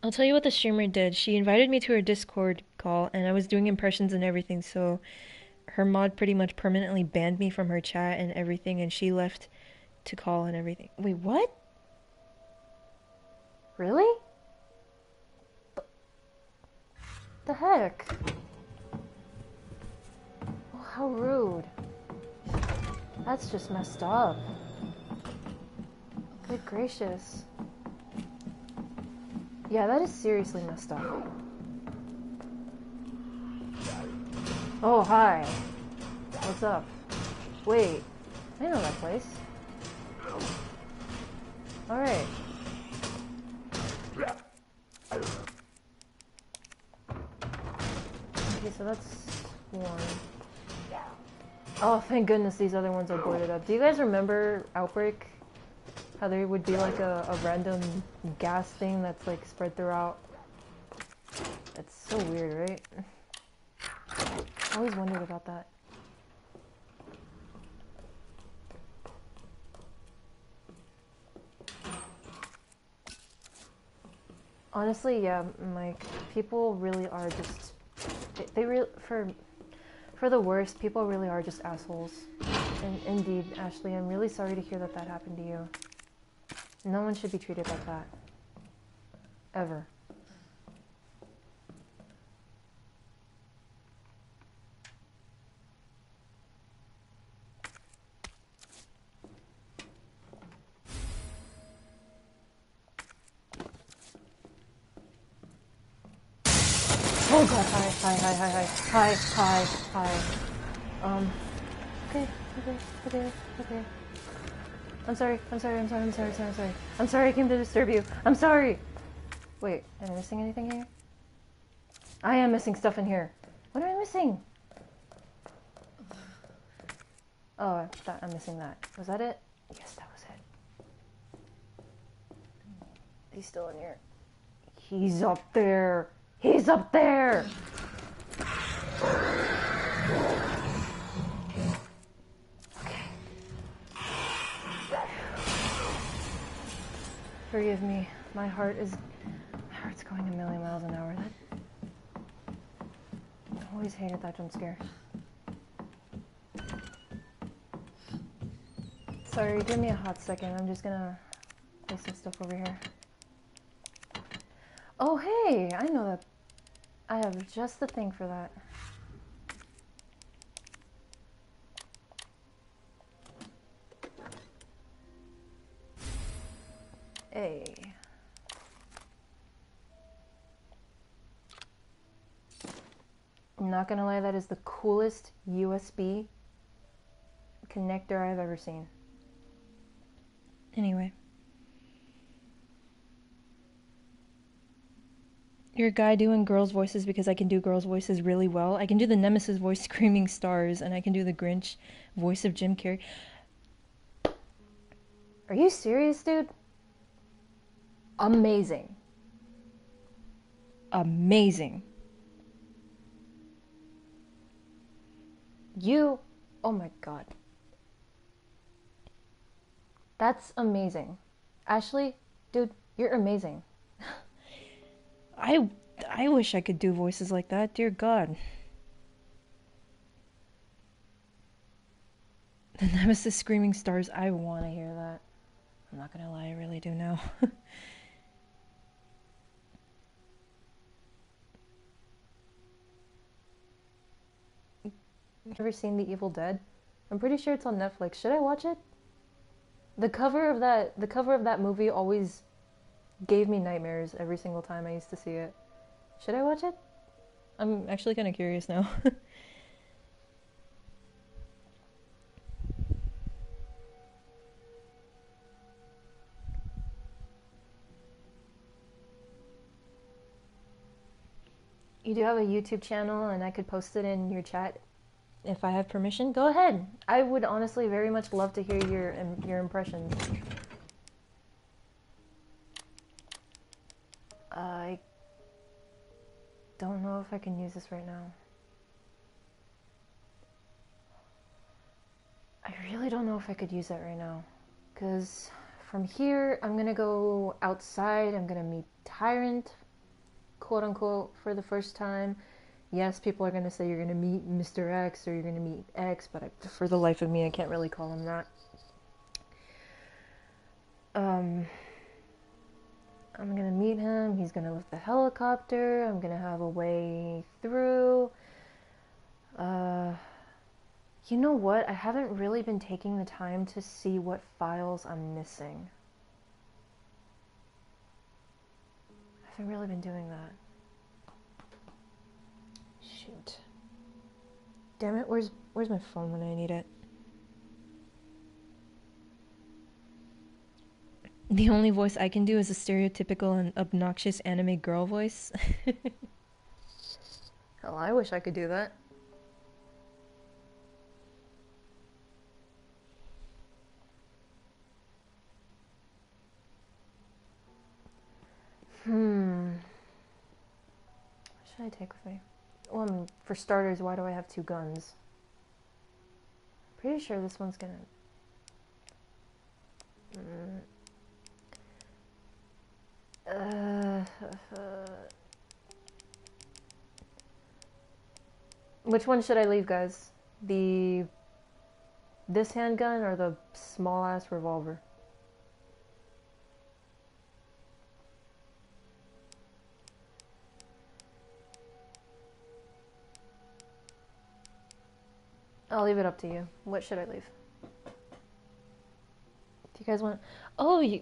I'll tell you what the streamer did. She invited me to her Discord call, and I was doing impressions and everything, so her mod pretty much permanently banned me from her chat and everything, and she left to call and everything. Wait, what? Really? The heck? Oh, how rude. That's just messed up. Good gracious. Yeah, that is seriously messed up. Oh, hi. What's up? Wait, I know that place. Alright. Okay, so that's one. Oh, thank goodness these other ones are boarded up. Do you guys remember Outbreak? How there would be like a, a random gas thing that's like spread throughout. That's so weird, right? I always wondered about that. Honestly, yeah, like people really are just they, they really for for the worst. People really are just assholes. And indeed, Ashley, I'm really sorry to hear that that happened to you. No one should be treated like that. Ever. Oh god, hi, hi, hi, hi, hi, hi, hi, hi. Um, okay, okay, okay, okay. I'm sorry, I'm sorry, I'm sorry, I'm sorry, I'm sorry, I'm sorry. I'm sorry I came to disturb you. I'm sorry! Wait, am I missing anything here? I am missing stuff in here. What am I missing? Oh, I thought I'm missing that. Was that it? Yes, that was it. He's still in here. He's up there! He's up there! Forgive me. My heart is, my heart's going a million miles an hour. That, I always hated that jump scare. Sorry, give me a hot second. I'm just gonna place some stuff over here. Oh hey, I know that. I have just the thing for that. Hey. I'm not gonna lie, that is the coolest U S B connector I've ever seen. Anyway. your guy doing girls' voices because I can do girls' voices really well. I can do the Nemesis voice, Screaming Stars, and I can do the Grinch voice of Jim Carrey. Are you serious, dude? Amazing. Amazing. You, oh my god. That's amazing. Ashley, dude, you're amazing. I, I wish I could do voices like that, dear god. The Nemesis Screaming Stars, I want to hear that. I'm not gonna lie, I really do know. Ever seen The Evil Dead? I'm pretty sure it's on Netflix. Should I watch it? The cover of that the cover of that movie always gave me nightmares every single time I used to see it. Should I watch it? I'm actually kind of curious now. You do have a YouTube channel and I could post it in your chat. If I have permission, go ahead. I would honestly very much love to hear your um, your impressions. I don't know if I can use this right now. I really don't know if I could use that right now. Because from here, I'm going to go outside. I'm going to meet Tyrant, quote unquote, for the first time. Yes, people are going to say you're going to meet Mister X or you're going to meet X, but I, for the life of me, I can't really call him that. Um, I'm going to meet him. He's going to lift the helicopter. I'm going to have a way through. Uh, you know what? I haven't really been taking the time to see what files I'm missing. I haven't really been doing that. Shoot. Damn it, where's where's my phone when I need it? The only voice I can do is a stereotypical and obnoxious anime girl voice. Hell, I wish I could do that. Hmm. What should I take with me? Well, I mean, for starters, why do I have two guns? I'm pretty sure this one's gonna... Mm. Uh, uh, uh. Which one should I leave, guys? The... This handgun or the small-ass revolver? I'll leave it up to you. What should I leave? Do you guys want... Oh, you,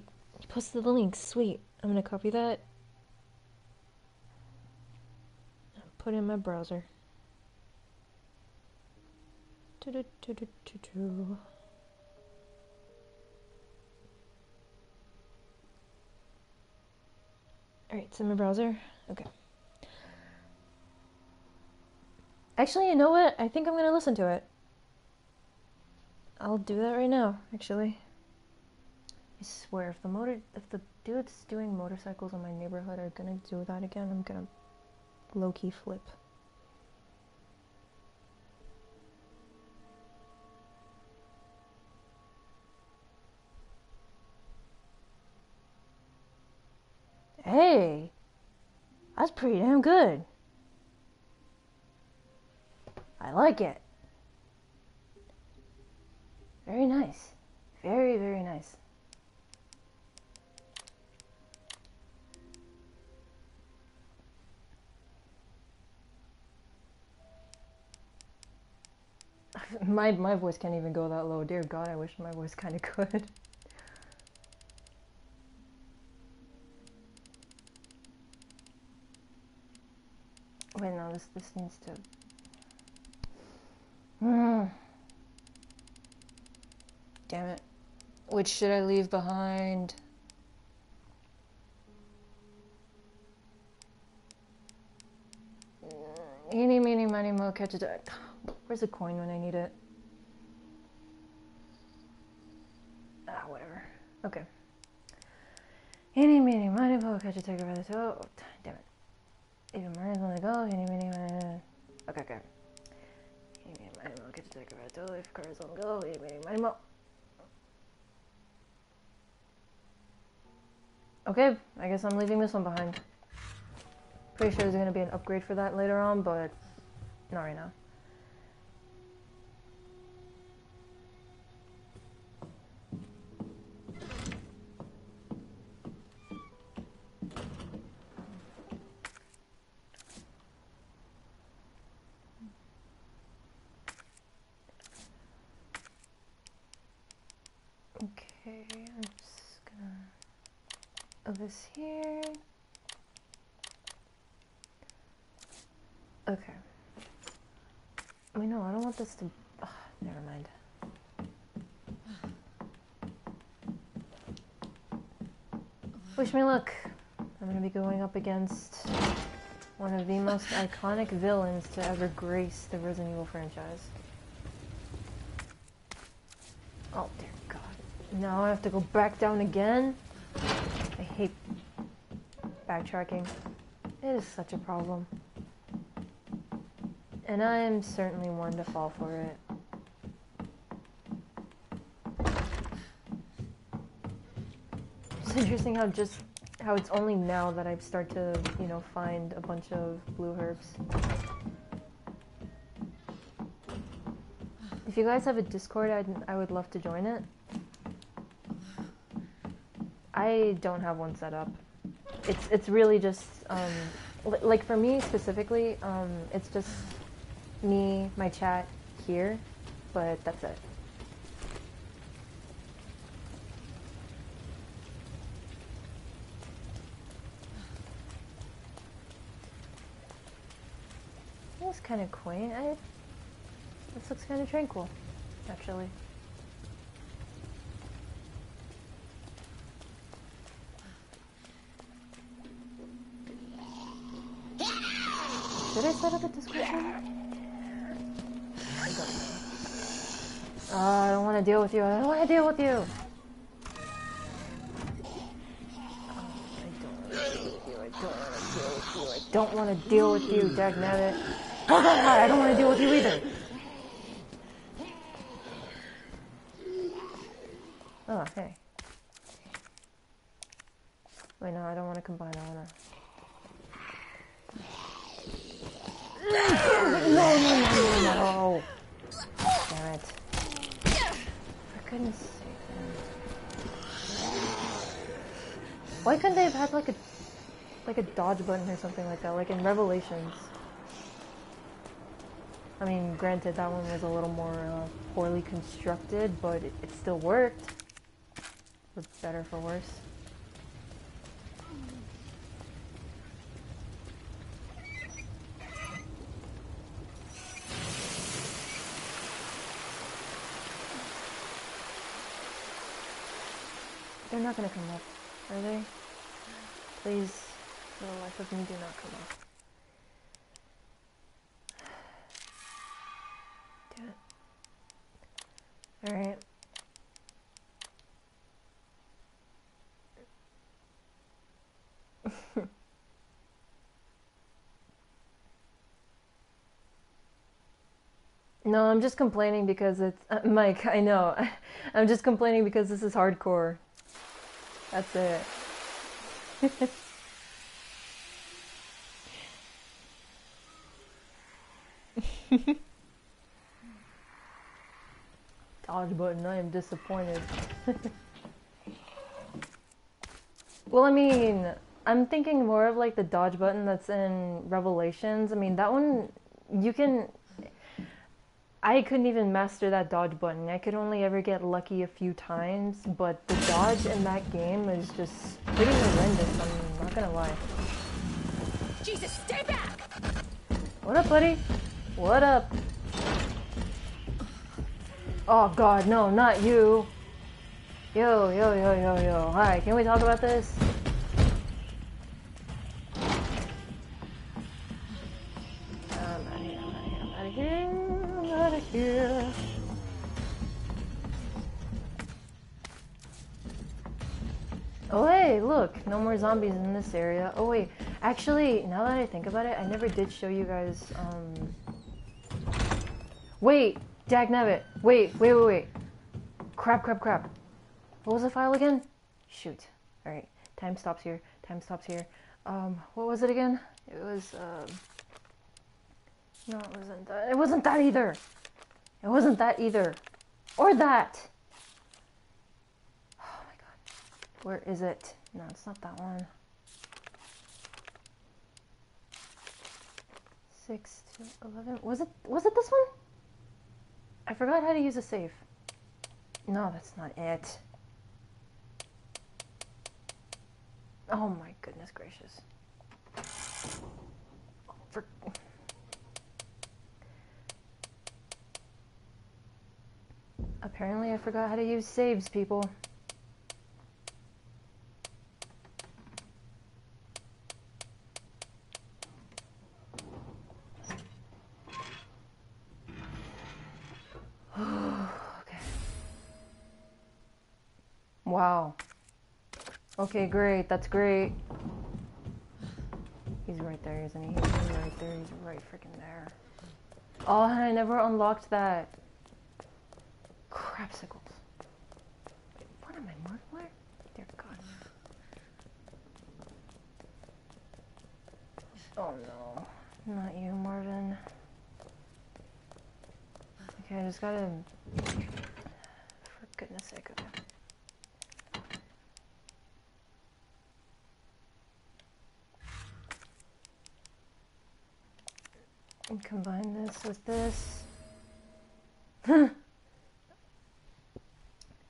you posted the link. Sweet. I'm going to copy that. Put it in my browser. Do-do-do-do-do-do. Alright, it's in my browser. Okay. Actually, you know what? I think I'm going to listen to it. I'll do that right now, actually. I swear, if the motor, if the dudes doing motorcycles in my neighborhood are gonna do that again, I'm gonna low-key flip. Hey! That's pretty damn good. I like it. Very nice. Very, very nice. My my voice can't even go that low. Dear God, I wish my voice kind of could. Wait, no, this this needs to. Mm. Damn it! Which should I leave behind? Eeny, meeny, miny, moe, catch a duck. Where's the coin when I need it? Ah, whatever. Okay. Eeny, meeny, miny, moe, catch a tiger by the toe. Oh, damn it. Even murder's on the go. Eeny, meeny, miny, moe. Okay, okay. Eeny, meeny, miny, moe, catch a tiger by the toe. If car's on the go. Eeny, meeny, miny, moe. Okay, I guess I'm leaving this one behind. Pretty sure there's going to be an upgrade for that later on, but not right now. Okay, I'm just gonna put this here. Okay. Wait, no, I don't want this to... Ugh, never mind. Wish me luck. I'm gonna be going up against one of the most iconic villains to ever grace the Resident Evil franchise. Oh, dear God. Now I have to go back down again? I hate backtracking. It is such a problem. And I'm certainly one to fall for it. It's interesting how just how it's only now that I start to, you know, find a bunch of blue herbs. If you guys have a Discord, I'd, I would love to join it. I don't have one set up. It's it's really just um, li like for me specifically, um, it's just. Me, my chat here, but that's it. It was kind of quaint. I, this looks kind of tranquil, actually. Did I set up a description? Oh, I don't want to deal with you. I don't want to deal with you. Oh, I don't want to deal with you. I don't want to deal with you. I don't want to deal with you, dagnabbit. Oh, God, I don't want to deal with you either. Oh, hey. Wait, no, I don't want to combine. I want to... No, no, no, no, no. Damn it. Goodness sake. Why couldn't they have had like a like a dodge button or something like that, like in Revelations? I mean, granted that one was a little more uh, poorly constructed, but it, it still worked. For better, for worse. They're not gonna come up, are they? Please, for the life of me, do not come up. Damn it. Alright. No, I'm just complaining because it's... Uh, Mike, I know. I'm just complaining because this is hardcore. That's it. Dodge button, I am disappointed. Well, I mean, I'm thinking more of like the dodge button that's in Revelations. I mean, that one, you can... I couldn't even master that dodge button. I could only ever get lucky a few times, but the dodge in that game is just pretty horrendous, I'm not gonna lie. Jesus, stay back! What up, buddy? What up? Oh God, no, not you! Yo, yo, yo, yo, yo. Hi, can we talk about this? Um, here, out of here. Oh hey, look, no more zombies in this area. Oh wait, actually, now that I think about it, I never did show you guys, um... Wait, dagnabbit, wait, wait, wait, wait. Crap, crap, crap. What was the file again? Shoot. Alright, time stops here, time stops here. Um, what was it again? It was, um... No, it wasn't that. It wasn't that either! It wasn't that either. Or that! Where is it? No, it's not that one. Six to eleven. Was it? Was it this one? I forgot how to use a save. No, that's not it. Oh my goodness gracious! Oh, for... Apparently, I forgot how to use saves, people. Wow. Okay, great. That's great. He's right there, isn't he? He's right there. He's right freaking there. Oh, and I never unlocked that. Crapsicles. Wait, what am I marked? Where? Dear God. Oh no. Not you, Marvin. Okay, I just gotta... For goodness sake, okay. And combine this with this.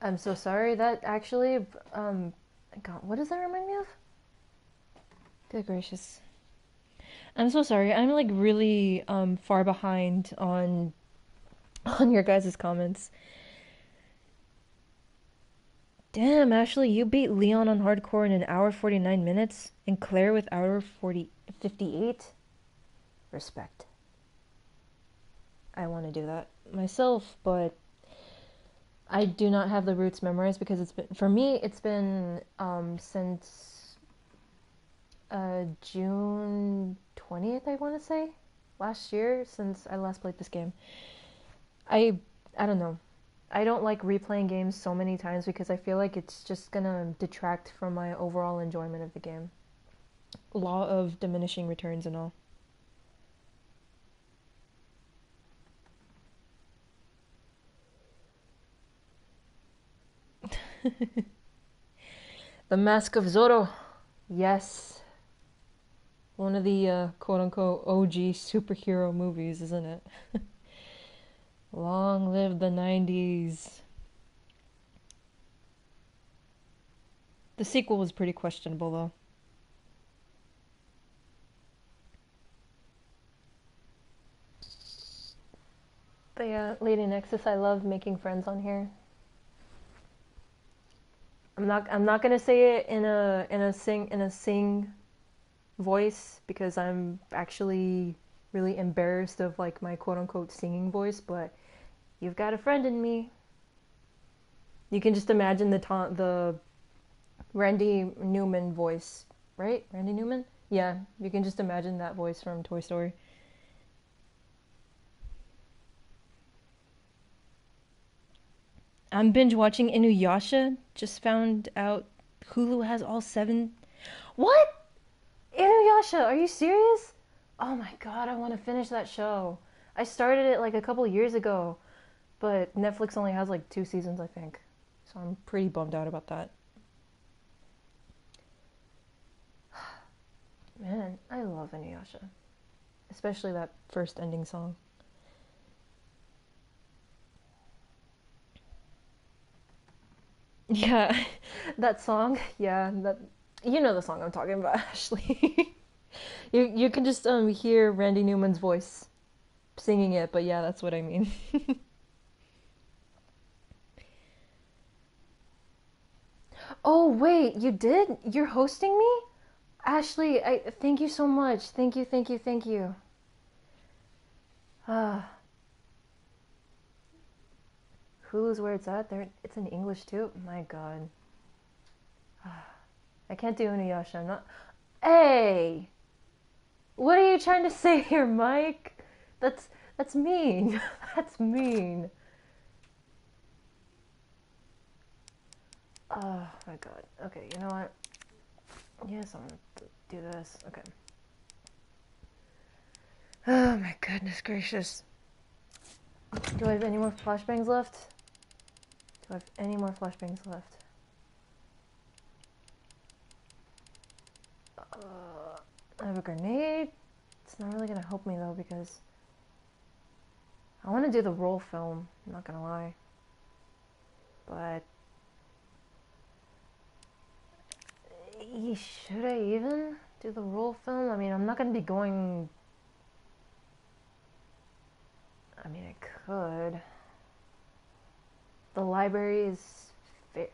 I'm so sorry. That actually, um, God, what does that remind me of? Good gracious. I'm so sorry. I'm like really um far behind on on your guys' comments. Damn, Ashley, you beat Leon on hardcore in an hour forty-nine minutes, and Claire with hour forty fifty-eight. Respect. I want to do that myself, but I do not have the routes memorized because it's been, for me, it's been um, since uh, June twentieth, I want to say, last year, since I last played this game. I, I don't know. I don't like replaying games so many times because I feel like it's just going to detract from my overall enjoyment of the game. Law of diminishing returns and all. The Mask of Zorro, yes, one of the uh, quote-unquote O G superhero movies, isn't it? Long live the nineties. The sequel was pretty questionable though. But yeah, Lady Nexus, I love making friends on here. I'm not I'm not gonna say it in a in a sing in a sing voice because I'm actually really embarrassed of like my quote unquote singing voice, but you've got a friend in me. You can just imagine the ta the Randy Newman voice, right? Randy Newman? Yeah, you can just imagine that voice from Toy Story. I'm binge watching Inuyasha. Just found out Hulu has all seven. What? Inuyasha, are you serious? Oh my god, I want to finish that show. I started it like a couple years ago, but Netflix only has like two seasons, I think. So I'm pretty bummed out about that. Man, I love Inuyasha. Especially that first ending song. Yeah, that song, yeah, that, you know the song I'm talking about, Ashley. you you can just um hear Randy Newman's voice singing it, but yeah, that's what I mean. Oh, wait, you did? You're hosting me? Ashley, I thank you so much. Thank you, thank you, thank you. Ah, Hulu's where it's at. There, it's in English too. My God, I can't do Inuyasha. I'm not. Hey, what are you trying to say here, Mike? That's that's mean. That's mean. Oh my God. Okay, you know what? Yes, I'm gonna do this. Okay. Oh my goodness gracious. Do I have any more flashbangs left? Do I have any more flashbangs left? Uh, I have a grenade. It's not really gonna help me though because I want to do the roll film. I'm not gonna lie, but should I even do the roll film? I mean, I'm not gonna be going. I mean, I could. The library is...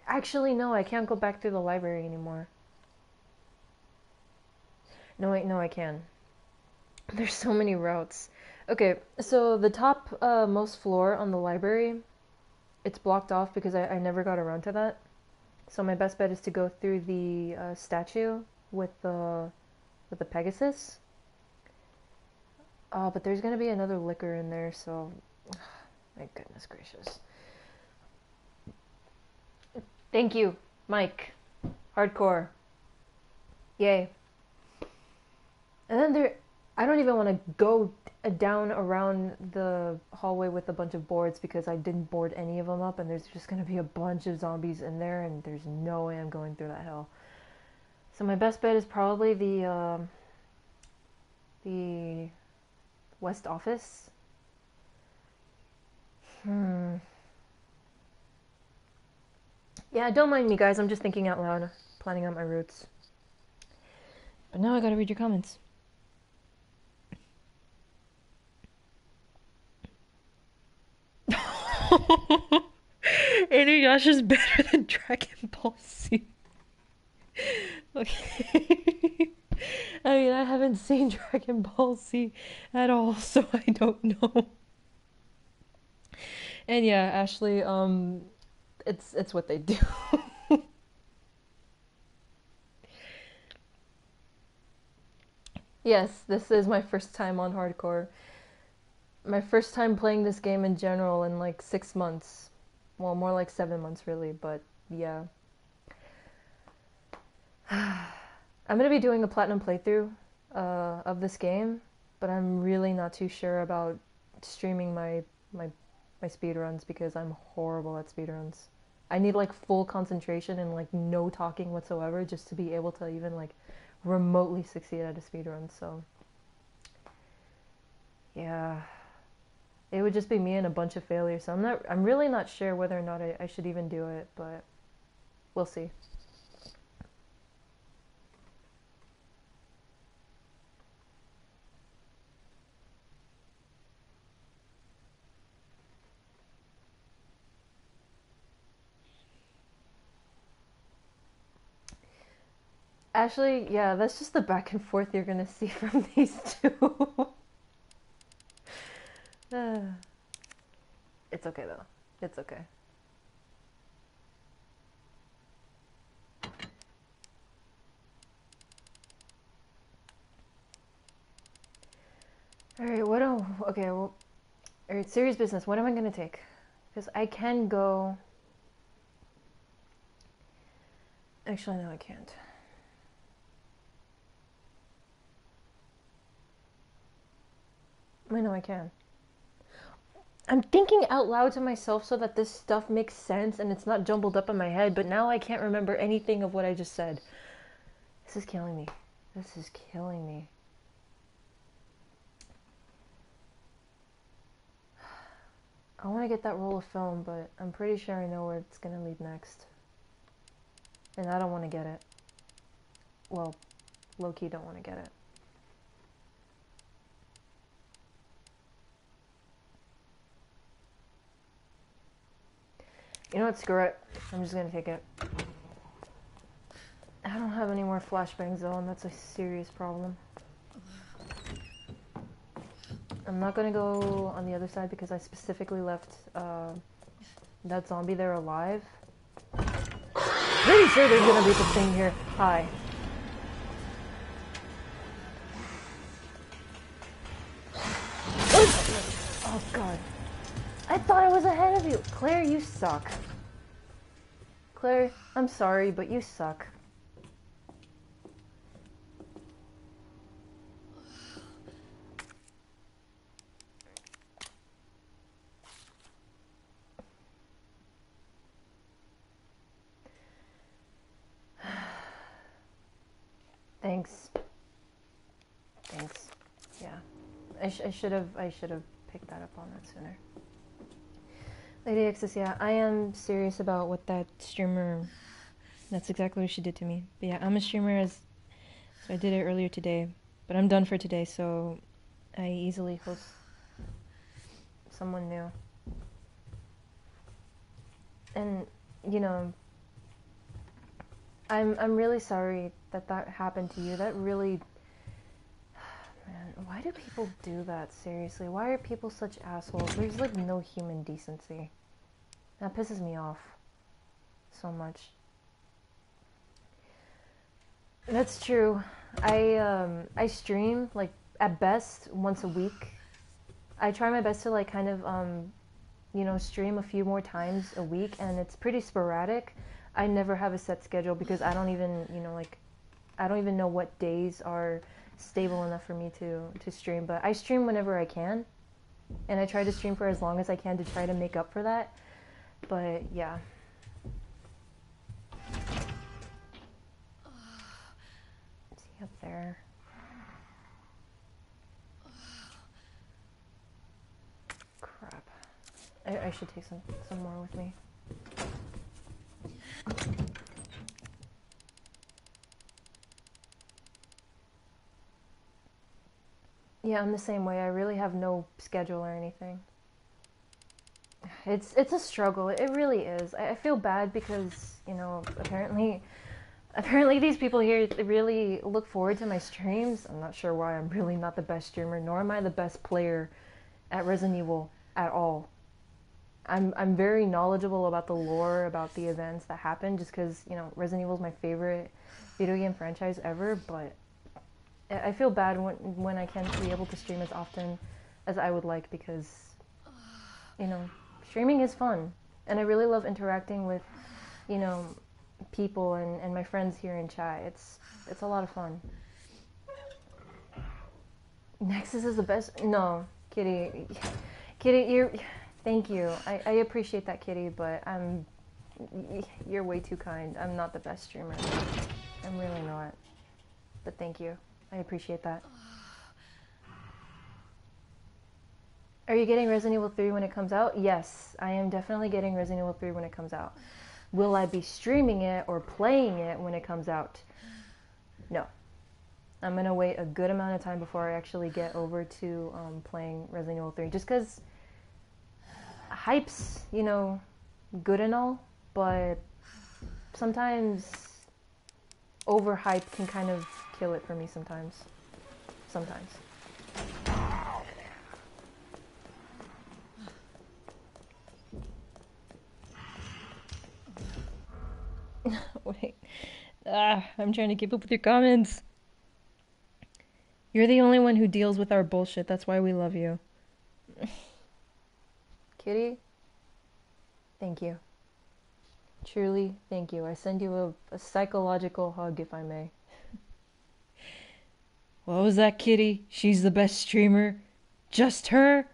Actually, no, I can't go back through the library anymore. No, wait, no, I can. There's so many routes. Okay, so the top uh, most floor on the library, it's blocked off because I, I never got around to that. So my best bet is to go through the uh, statue with the, with the Pegasus. Oh, but there's gonna be another liquor in there, so... Oh, my goodness gracious. Thank you, Mike. Hardcore. Yay. And then there... I don't even want to go down around the hallway with a bunch of boards because I didn't board any of them up, and there's just gonna be a bunch of zombies in there, and there's no way I'm going through that hell. So my best bet is probably the... Um, the... West office. Hmm. Yeah, don't mind me, guys. I'm just thinking out loud, planning out my routes. But now I gotta read your comments. Inuyasha's better than Dragon Ball Z. Okay. I mean, I haven't seen Dragon Ball Z at all, so I don't know. And yeah, Ashley, um, it's it's what they do. Yes, this is my first time on hardcore. My first time playing this game in general in like six months. Well, more like seven months really, but yeah. I'm going to be doing a platinum playthrough uh, of this game, but I'm really not too sure about streaming my, my, my speedruns because I'm horrible at speedruns. I need like full concentration and like no talking whatsoever just to be able to even like remotely succeed at a speedrun, so yeah. It would just be me and a bunch of failures, so I'm not, I'm really not sure whether or not I, I should even do it, but we'll see. Actually, yeah, that's just the back and forth you're gonna see from these two. uh, it's okay though. It's okay. Alright, what do... Okay, well... Alright, serious business. What am I gonna take? Because I can go... Actually, no, I can't. I know I can. I'm thinking out loud to myself so that this stuff makes sense and it's not jumbled up in my head, but now I can't remember anything of what I just said. This is killing me. This is killing me. I want to get that roll of film, but I'm pretty sure I know where it's going to lead next. And I don't want to get it. Well, low-key don't want to get it. You know what, screw it. I'm just gonna take it. I don't have any more flashbangs though, and that's a serious problem. I'm not gonna go on the other side because I specifically left uh, That zombie there alive? Pretty sure there's gonna be the thing here. Hi. Oh god. I thought I was ahead of you. Claire, you suck. Claire, I'm sorry, but you suck. Thanks. Thanks. Yeah. I, sh I should have I should have picked that up on that sooner. Lady X's, yeah, I am serious about what that streamer... That's exactly what she did to me. But yeah, I'm a streamer, as so I did it earlier today. But I'm done for today, so I easily host someone new. And, you know, I'm I'm really sorry that that happened to you. That really... Man, why do people do that? Seriously, why are people such assholes? There's like no human decency. That pisses me off so much. That's true. I um I stream like at best once a week. I try my best to like kind of um you know stream a few more times a week, and it's pretty sporadic. I never have a set schedule because I don't even you know like I don't even know what days are stable enough for me to to stream, but I stream whenever I can, and I try to stream for as long as I can to try to make up for that. But yeah, is he up there? Crap, I, I should take some some more with me. Yeah, I'm the same way. I really have no schedule or anything. It's it's a struggle. It really is. I, I feel bad because, you know, apparently apparently these people here really look forward to my streams. I'm not sure why. I'm really not the best streamer, nor am I the best player at Resident Evil at all. I'm I'm very knowledgeable about the lore, about the events that happen, just because, you know, Resident Evil is my favorite video game franchise ever, but I feel bad when when I can't be able to stream as often as I would like, because, you know, streaming is fun, and I really love interacting with, you know, people and, and my friends here in chat. It's it's a lot of fun. Nexus is the best. No, Kitty, Kitty, you're. Thank you. I, I appreciate that, Kitty, but I'm. You're way too kind. I'm not the best streamer. I'm really not. But thank you. I appreciate that. Are you getting Resident Evil three when it comes out? Yes, I am definitely getting Resident Evil three when it comes out. Will I be streaming it or playing it when it comes out? No. I'm going to wait a good amount of time before I actually get over to um, playing Resident Evil three. Just because hype's, you know, good and all, but sometimes overhype can kind of kill it for me sometimes. Sometimes. Wait. Ah, I'm trying to keep up with your comments. You're the only one who deals with our bullshit. That's why we love you. Kitty, thank you. Truly, thank you. I send you a, a psychological hug, if I may. What was that, Kitty? She's the best streamer. Just her?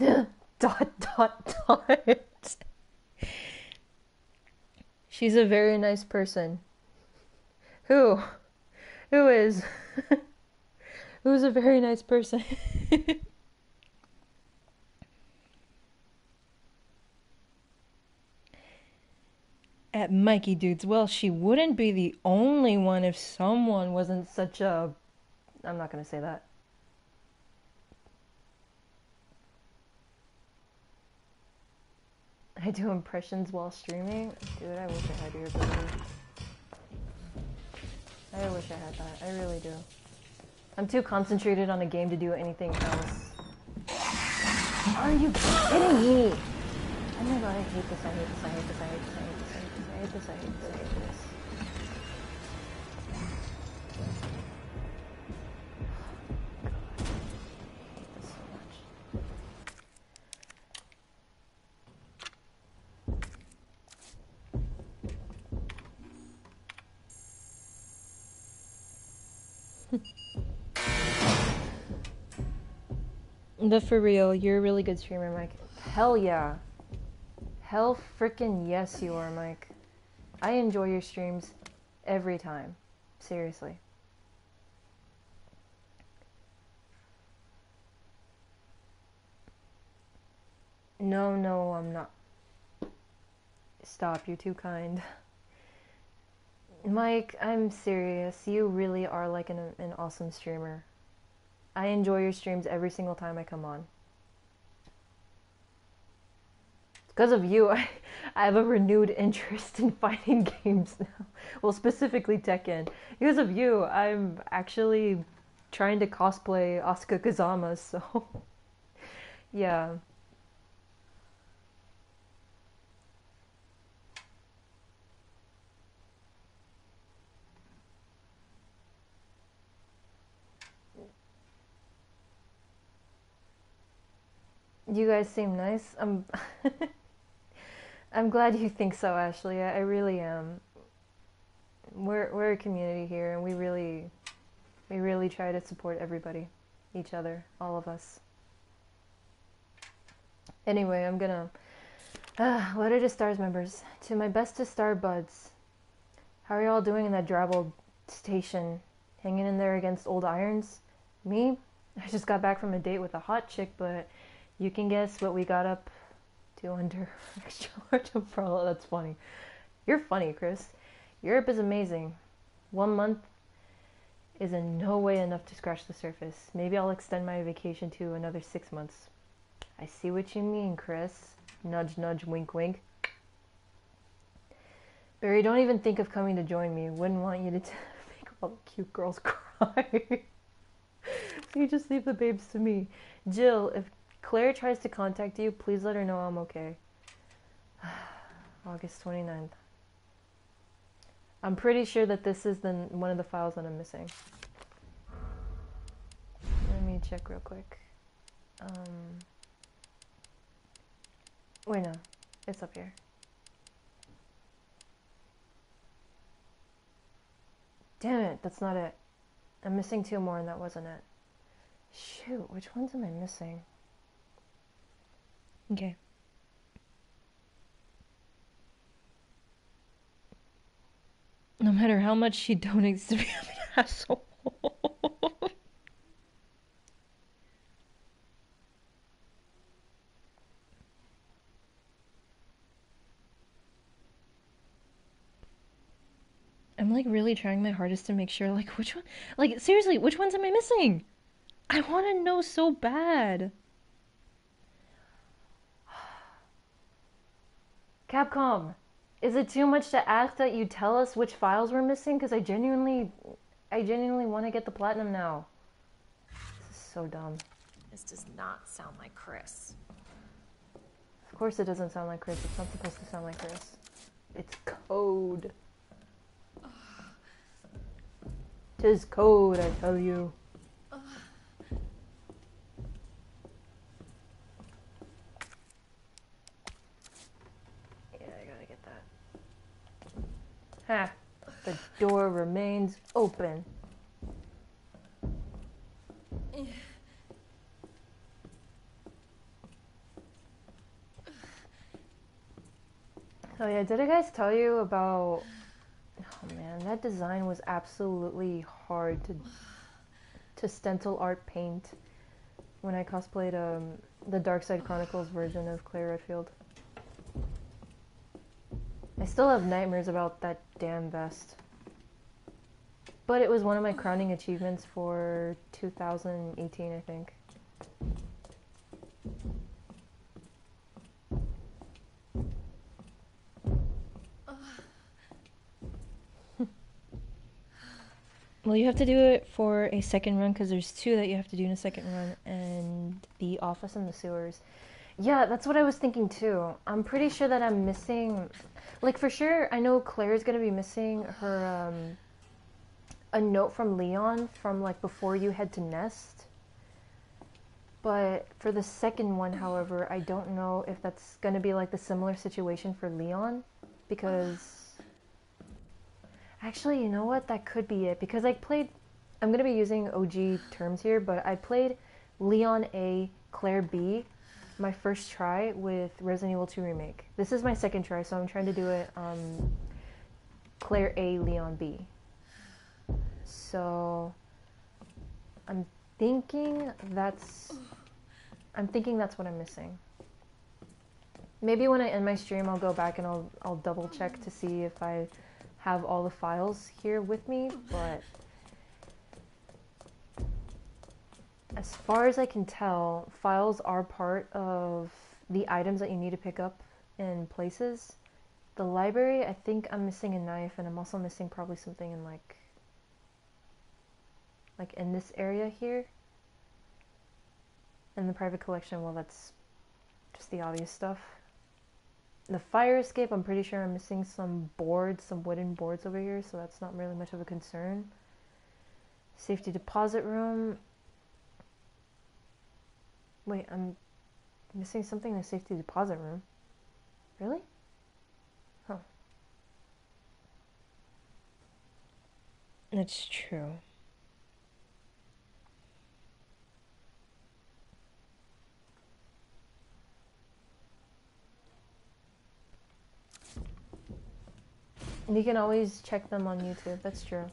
dot, dot, dot. She's a very nice person. Who? Who is? Who's a very nice person? At Mikey Dudes, well, she wouldn't be the only one if someone wasn't such a... I'm not going to say that. I do impressions while streaming? Dude, I wish I had your ability. I wish I had that. I really do. I'm too concentrated on a game to do anything else. Are you kidding me? Oh my god, I hate this, I hate this, I hate this, I hate this, I hate this, I hate this, I hate this, I hate this. The for real, you're a really good streamer, Mike. Hell yeah. Hell frickin' yes you are, Mike. I enjoy your streams every time. Seriously. No, no, I'm not. Stop, you're too kind. Mike, I'm serious. You really are like an, an awesome streamer. I enjoy your streams every single time I come on. Because of you, I, I have a renewed interest in fighting games now. Well, specifically Tekken. Because of you, I'm actually trying to cosplay Asuka Kazama, so... yeah. You guys seem nice. I'm, I'm glad you think so, Ashley. I, I really am. We're we're a community here, and we really, we really try to support everybody, each other, all of us. Anyway, I'm gonna. Uh, letter to Stars members, to my bestest Star buds. How are y'all doing in that drabble station? Hanging in there against old irons? Me? I just got back from a date with a hot chick, but. You can guess what we got up to under extra large umbrella. That's funny. You're funny, Chris. Europe is amazing. One month is in no way enough to scratch the surface. Maybe I'll extend my vacation to another six months. I see what you mean, Chris. Nudge, nudge, wink, wink. Barry, don't even think of coming to join me. Wouldn't want you to t make all the cute girls cry. So you just leave the babes to me. Jill, if Claire tries to contact you, please let her know I'm okay. August twenty-ninth. I'm pretty sure that this is the, one of the files that I'm missing. Let me check real quick. Um, wait, no. It's up here. Damn it, that's not it. I'm missing two more and that wasn't it. Shoot, which ones am I missing? Okay. No matter how much she donates to me, I'm an asshole. I'm like really trying my hardest to make sure, like, which one, like, seriously, which ones am I missing? I want to know so bad. Capcom, is it too much to ask that you tell us which files we're missing? Because I genuinely, I genuinely want to get the platinum now. This is so dumb. This does not sound like Chris. Of course it doesn't sound like Chris. It's not supposed to sound like Chris. It's code. Ugh. 'Tis code, I tell you. Ugh. Ah, the door remains open. Oh yeah, did I guys tell you about... Oh man, that design was absolutely hard to to stencil art paint when I cosplayed um, the Dark Side Chronicles version of Claire Redfield. I still have nightmares about that damn vest. But it was one of my crowning achievements for two thousand eighteen, I think. Well, you have to do it for a second run because there's two that you have to do in a second run, and the office and the sewers. Yeah, that's what I was thinking too. I'm pretty sure that I'm missing, like for sure, I know Claire's gonna be missing her, um, a note from Leon from like before you head to Nest. But for the second one, however, I don't know if that's gonna be like the similar situation for Leon, because... Actually, you know what? That could be it, because I played, I'm going to be using O G terms here, but I played Leon A, Claire B, my first try with Resident Evil two Remake. This is my second try, so I'm trying to do it um, Claire A, Leon B. So, I'm thinking that's, I'm thinking that's what I'm missing. Maybe when I end my stream, I'll go back and I'll, I'll double check to see if I... have all the files here with me, but as far as I can tell, files are part of the items that you need to pick up in places. The library, I think I'm missing a knife, and I'm also missing probably something in like, like in this area here. And the private collection, well, that's just the obvious stuff. The fire escape, I'm pretty sure I'm missing some boards, some wooden boards over here, so that's not really much of a concern. Safety deposit room. Wait, I'm missing something in the safety deposit room. Really? Huh. That's true. You can always check them on YouTube. That's true.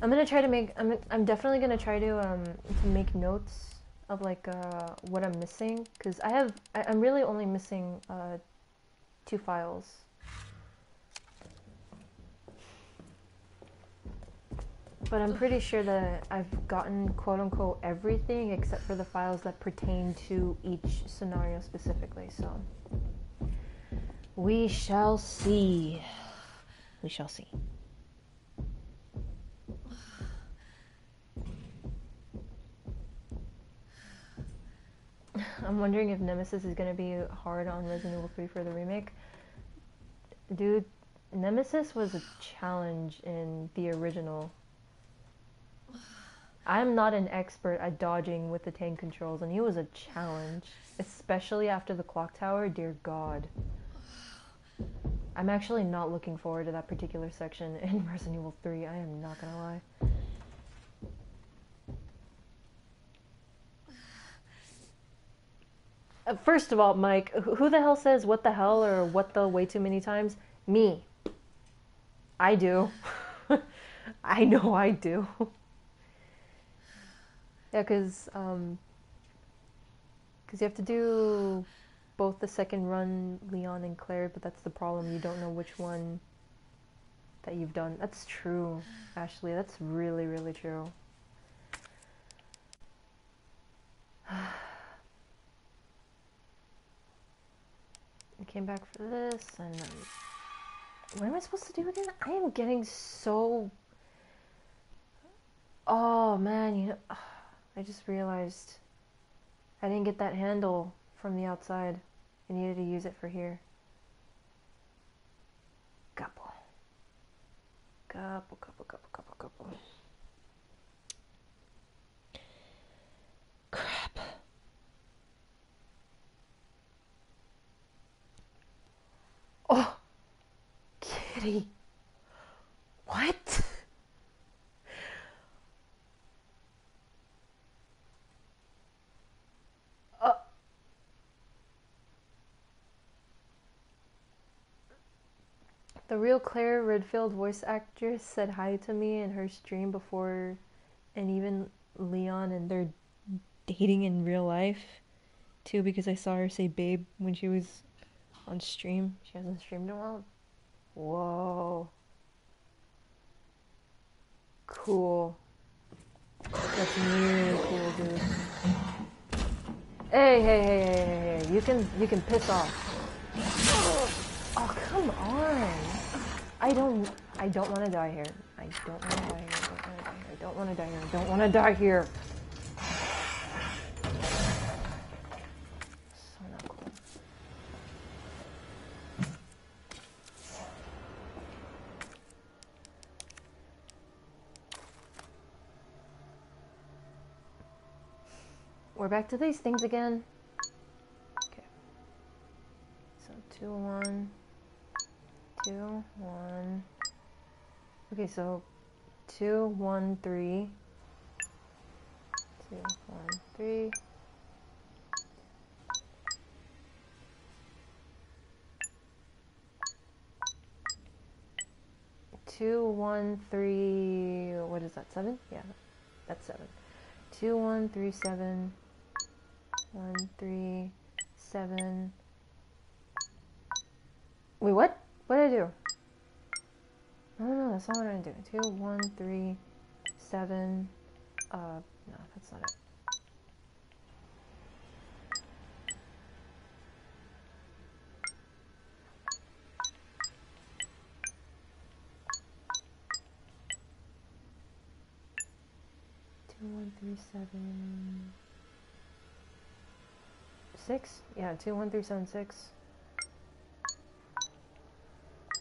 I'm gonna try to make. I'm. I'm definitely gonna try to um to make notes of like uh what I'm missing, because I have. I, I'm really only missing uh two files. But I'm pretty sure that I've gotten quote unquote everything except for the files that pertain to each scenario specifically. So. We shall see. We shall see. I'm wondering if Nemesis is going to be hard on Resident Evil three for the remake. Dude, Nemesis was a challenge in the original. I'm not an expert at dodging with the tank controls, and he was a challenge. Especially after the clock tower, dear God. I'm actually not looking forward to that particular section in Resident Evil three, I am not gonna lie. Uh, first of all, Mike, who the hell says what the hell or what the way too many times? Me. I do. I know I do. Yeah, because um, because you have to do... both the second run, Leon and Claire, but that's the problem. You don't know which one that you've done. That's true, Ashley. That's really, really true. I came back for this, and um, what am I supposed to do again? I am getting so... Oh, man, you know... I just realized I didn't get that handle from the outside. I needed to use it for here. Couple. Couple, couple, couple, couple, couple. Crap. Oh! Kitty! What? The real Claire Redfield voice actress said hi to me in her stream before, and even Leon, and they're dating in real life too, because I saw her say babe when she was on stream. She hasn't streamed in a while. Whoa. Cool. That's really cool, dude. Hey, hey, hey, hey, hey, hey. You can, you can piss off. Oh, come on. I don't I don't want to die here. I don't want to die here. I don't want to die here. I don't want to die here. So not cool. We're back to these things again. Okay. So two, one, two, one. Okay, so two, one, three, two, one, three. Two, one, three, what is that, seven? Yeah, that's seven. Two, one, three, seven, one, three, seven. Wait, what? What did I do? No, no, that's not what I'm doing. Two, one, three, seven. Uh, no, that's not it. Two, one, three, seven, six. Yeah, two, one, three, seven, six.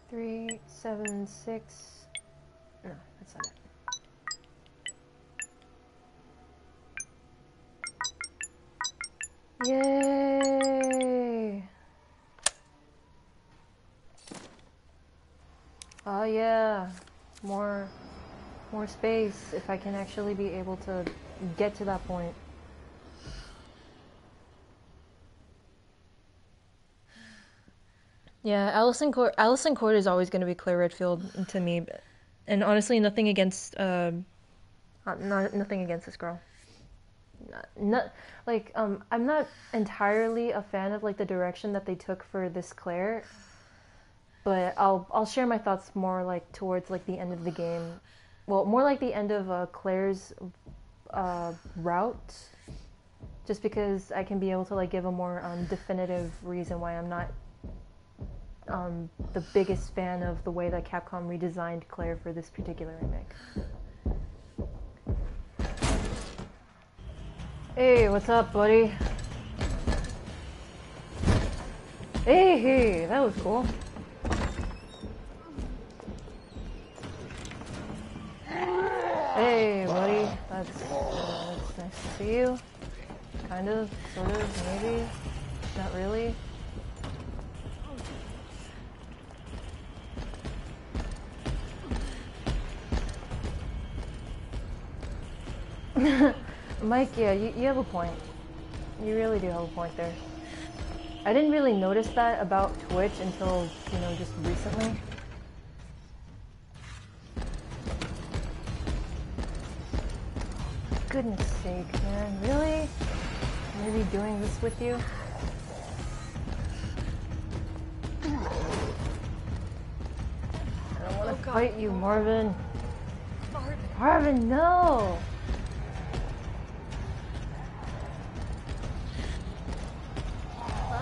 Three, seven, six. No, that's not it. Yay! Oh yeah, more, more space. If I can actually be able to get to that point. Yeah, Allison Court, Allison Court is always going to be Claire Redfield to me, but, and honestly, nothing against, uh, uh, not, nothing against this girl. Not, not like um, I'm not entirely a fan of like the direction that they took for this Claire, but I'll I'll share my thoughts more like towards like the end of the game, well, more like the end of uh, Claire's uh, route. Just because I can be able to like give a more um, definitive reason why I'm not. Um, the biggest fan of the way that Capcom redesigned Claire for this particular remake. Hey, what's up, buddy? Hey, hey, that was cool. Hey, buddy, that's, uh, that's nice to see you. Kind of, sort of, maybe, not really. Mike, yeah, you, you have a point. You really do have a point there. I didn't really notice that about Twitch until, you know, just recently. Goodness sake, man. Really? I'm really doing this with you? I don't want to oh, fight you, Marvin. Marvin. Marvin, no! No!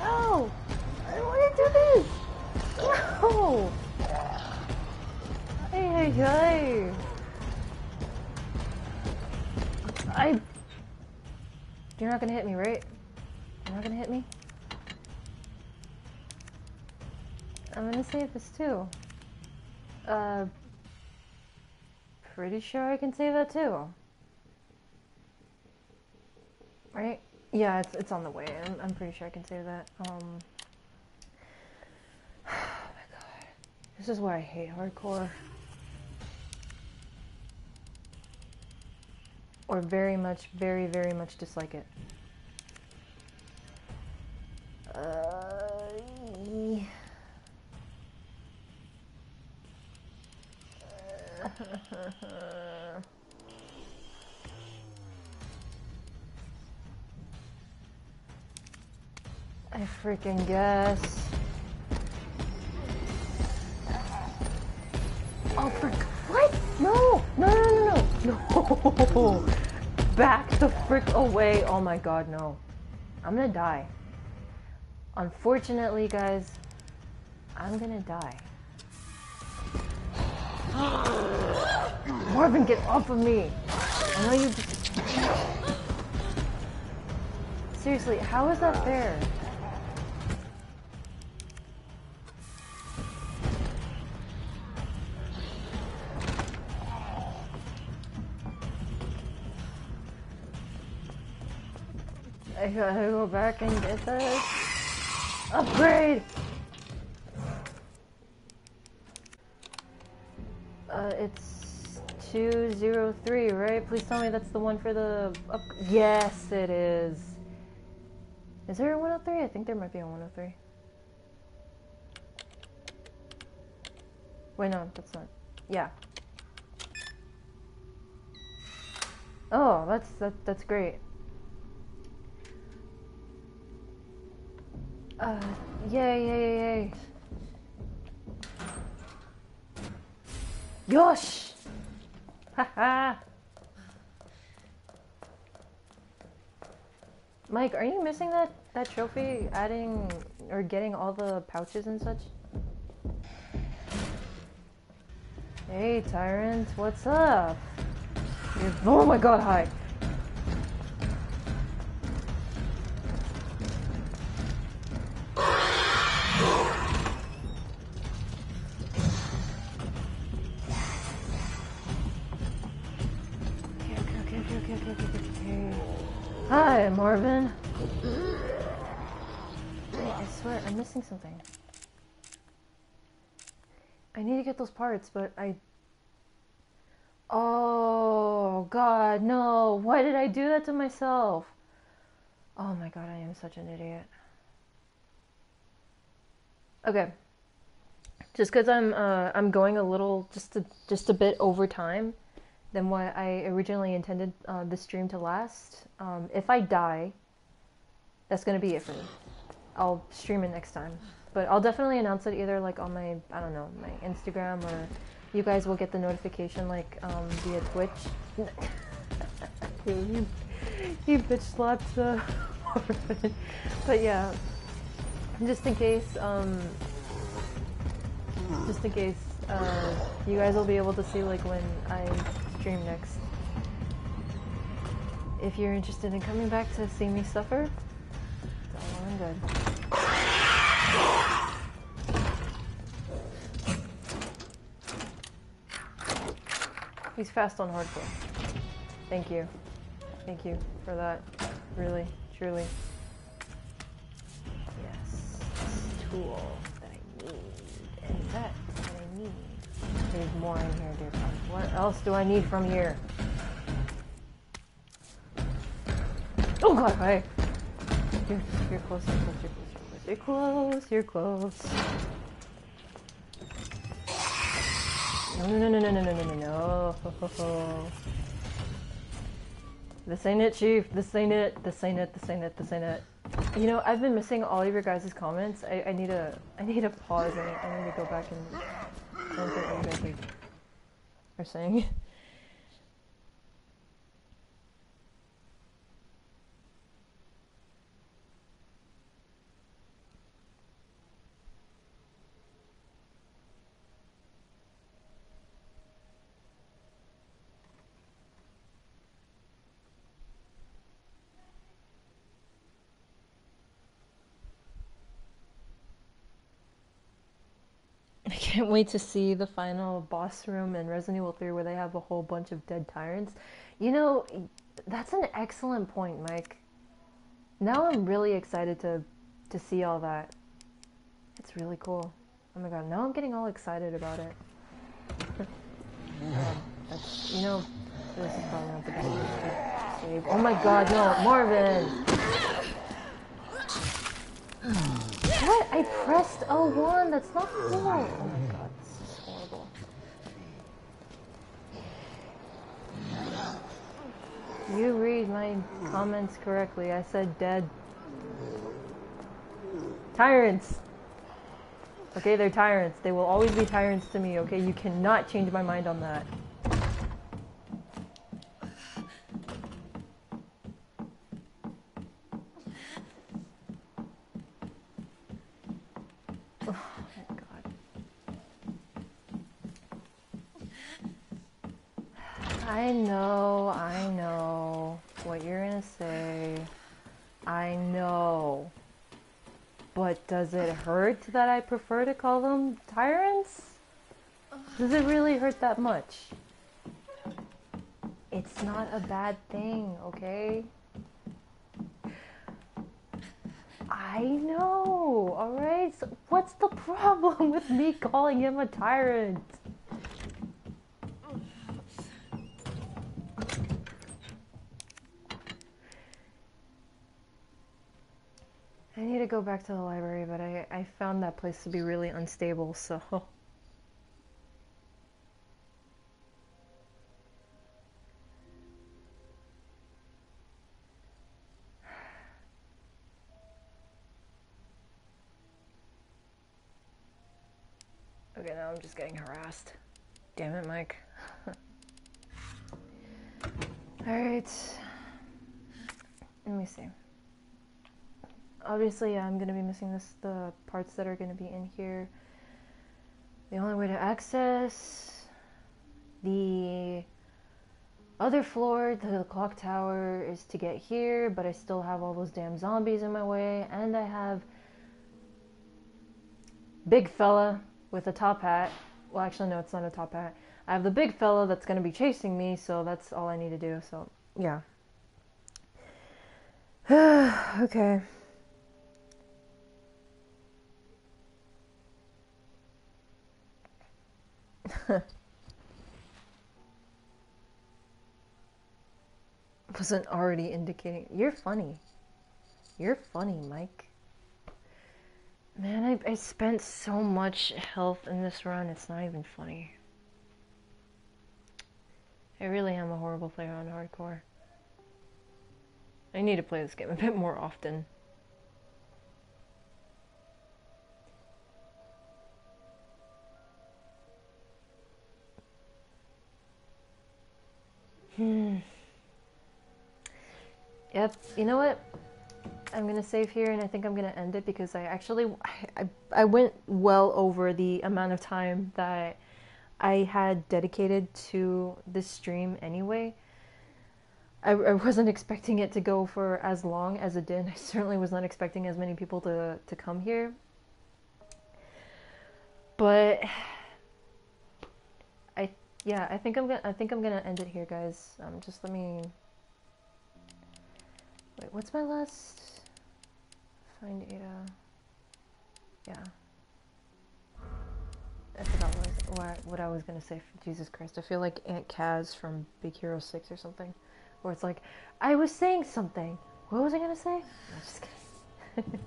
I don't want to do this! No! Ay, ay, ay! I... You're not gonna hit me, right? You're not gonna hit me? I'm gonna save this too. Uh... Pretty sure I can save that too. Right? Yeah, it's, it's on the way. I'm, I'm pretty sure I can say that. Um, oh my god. This is why I hate hardcore. Or very much, very, very much dislike it. Uh, yeah. I freaking guess. Oh, for what? No! No, no, no, no, no! Back the frick away. Oh my god, no. I'm gonna die. Unfortunately, guys, I'm gonna die. Marvin, get off of me! I know you just... Seriously, how is that fair? I gotta go back and get this. Upgrade! Uh, it's two zero three, right? Please tell me that's the one for the up. Yes, it is. Is there a one oh three? I think there might be a one oh three. Wait, no, that's not. Yeah. Oh, that's that, that's great. Uh, yay, yay, yay. Yosh! Haha! Mike, are you missing that, that trophy? Adding or getting all the pouches and such? Hey, Tyrant, what's up? You're, oh my god, hi! Hi, Marvin. Wait, I swear, I'm missing something. I need to get those parts, but I... Oh, God, no. Why did I do that to myself? Oh, my God, I am such an idiot. Okay. Just because I'm, uh, I'm going a little, just a, just a bit over time than what I originally intended uh, this stream to last. Um, if I die, that's gonna be it for me. I'll stream it next time, but I'll definitely announce it either like on my, I don't know, my Instagram, or you guys will get the notification like um, via Twitch. Dude, you, you bitch slapped uh, Marvin. But yeah, just in case, um, just in case uh, you guys will be able to see like when I stream next. If you're interested in coming back to see me suffer, it's all well and good. He's fast on hardcore. Thank you. Thank you for that. Really, truly. Yes. Tool that I need. And that that I need. There's more in here, dear friend. What else do I need from here? Oh god, hi! You're, you're close, you're close, you're close, you're close, you're close, you're close. No, no, no, no, no, no, no, no, no. Ho, ho, ho. This ain't it, Chief. This ain't it. This ain't it. This ain't it. This ain't it. You know, I've been missing all of your guys' comments. I, I need a, I need a pause. I, I need to go back and look at what you guys are saying. Can't wait to see the final boss room in Resident Evil three where they have a whole bunch of dead tyrants. You know, that's an excellent point, Mike. Now I'm really excited to to see all that. It's really cool. Oh my god, now I'm getting all excited about it. Yeah, that's, you know, this is probably not the best save. Oh my god, no, Marvin! What? I pressed L one. That's not cool. Oh my god, this is horrible. You read my comments correctly. I said dead. Tyrants! Okay, they're tyrants. They will always be tyrants to me, okay? You cannot change my mind on that. I know, I know what you're gonna say. I know. But does it hurt that I prefer to call them tyrants? Does it really hurt that much? It's not a bad thing, okay? I know, alright? So what's the problem with me calling him a tyrant? I need to go back to the library, but I, I found that place to be really unstable, so... Okay, now I'm just getting harassed. Damn it, Mike. Alright. Let me see. Obviously, I'm going to be missing this, the parts that are going to be in here. The only way to access the other floor to the clock tower is to get here, but I still have all those damn zombies in my way, and I have big fella with a top hat. Well, actually, no, it's not a top hat. I have the big fella that's going to be chasing me, so that's all I need to do. So, yeah. Okay. Wasn't already indicating. You're funny. You're funny, Mike. Man, I, I spent so much health in this run, it's not even funny. I really am a horrible player on hardcore. I need to play this game a bit more often. Hmm. Yep, you know what? I'm going to save here, and I think I'm going to end it because I actually I, I went well over the amount of time that I had dedicated to this stream anyway. I, I wasn't expecting it to go for as long as it did. I certainly was not expecting as many people to, to come here. But I yeah, I think I'm gonna I think I'm going to end it here, guys. Um just let me Wait, what's my last Find Ada. Yeah. I forgot what I was, what I was going to say. Jesus Christ. I feel like Aunt Kaz from Big Hero six or something. Where it's like, I was saying something. What was I going to say? I'm just kidding.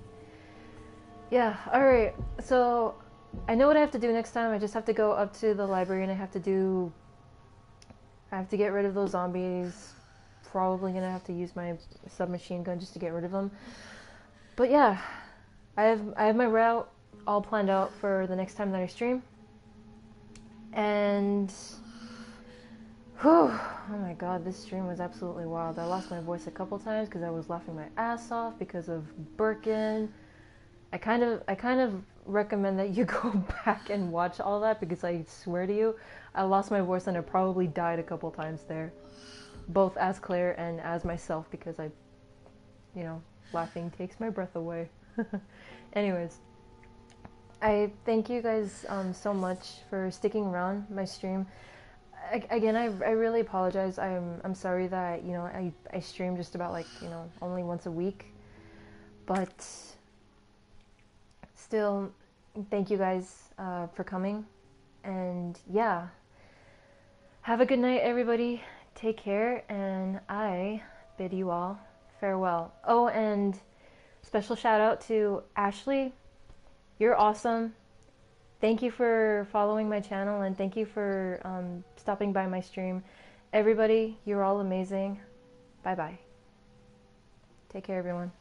Yeah, alright. So, I know what I have to do next time. I just have to go up to the library and I have to do... I have to get rid of those zombies. Probably going to have to use my submachine gun just to get rid of them. But yeah, I have I have my route all planned out for the next time that I stream. And, whew, oh my god, this stream was absolutely wild. I lost my voice a couple times because I was laughing my ass off because of Birkin. I kind of I kind of recommend that you go back and watch all that because I swear to you, I lost my voice and I probably died a couple times there, both as Claire and as myself because I, you know. Laughing takes my breath away. Anyways, I thank you guys um, so much for sticking around my stream. I, again, I, I really apologize. I'm I'm sorry that you know I I stream just about like you know only once a week, but still, thank you guys uh, for coming, and yeah, have a good night, everybody. Take care, and I bid you all. Farewell. Oh, and special shout out to Ashley. You're awesome. Thank you for following my channel and thank you for um, stopping by my stream. Everybody, you're all amazing. Bye bye. Take care, everyone.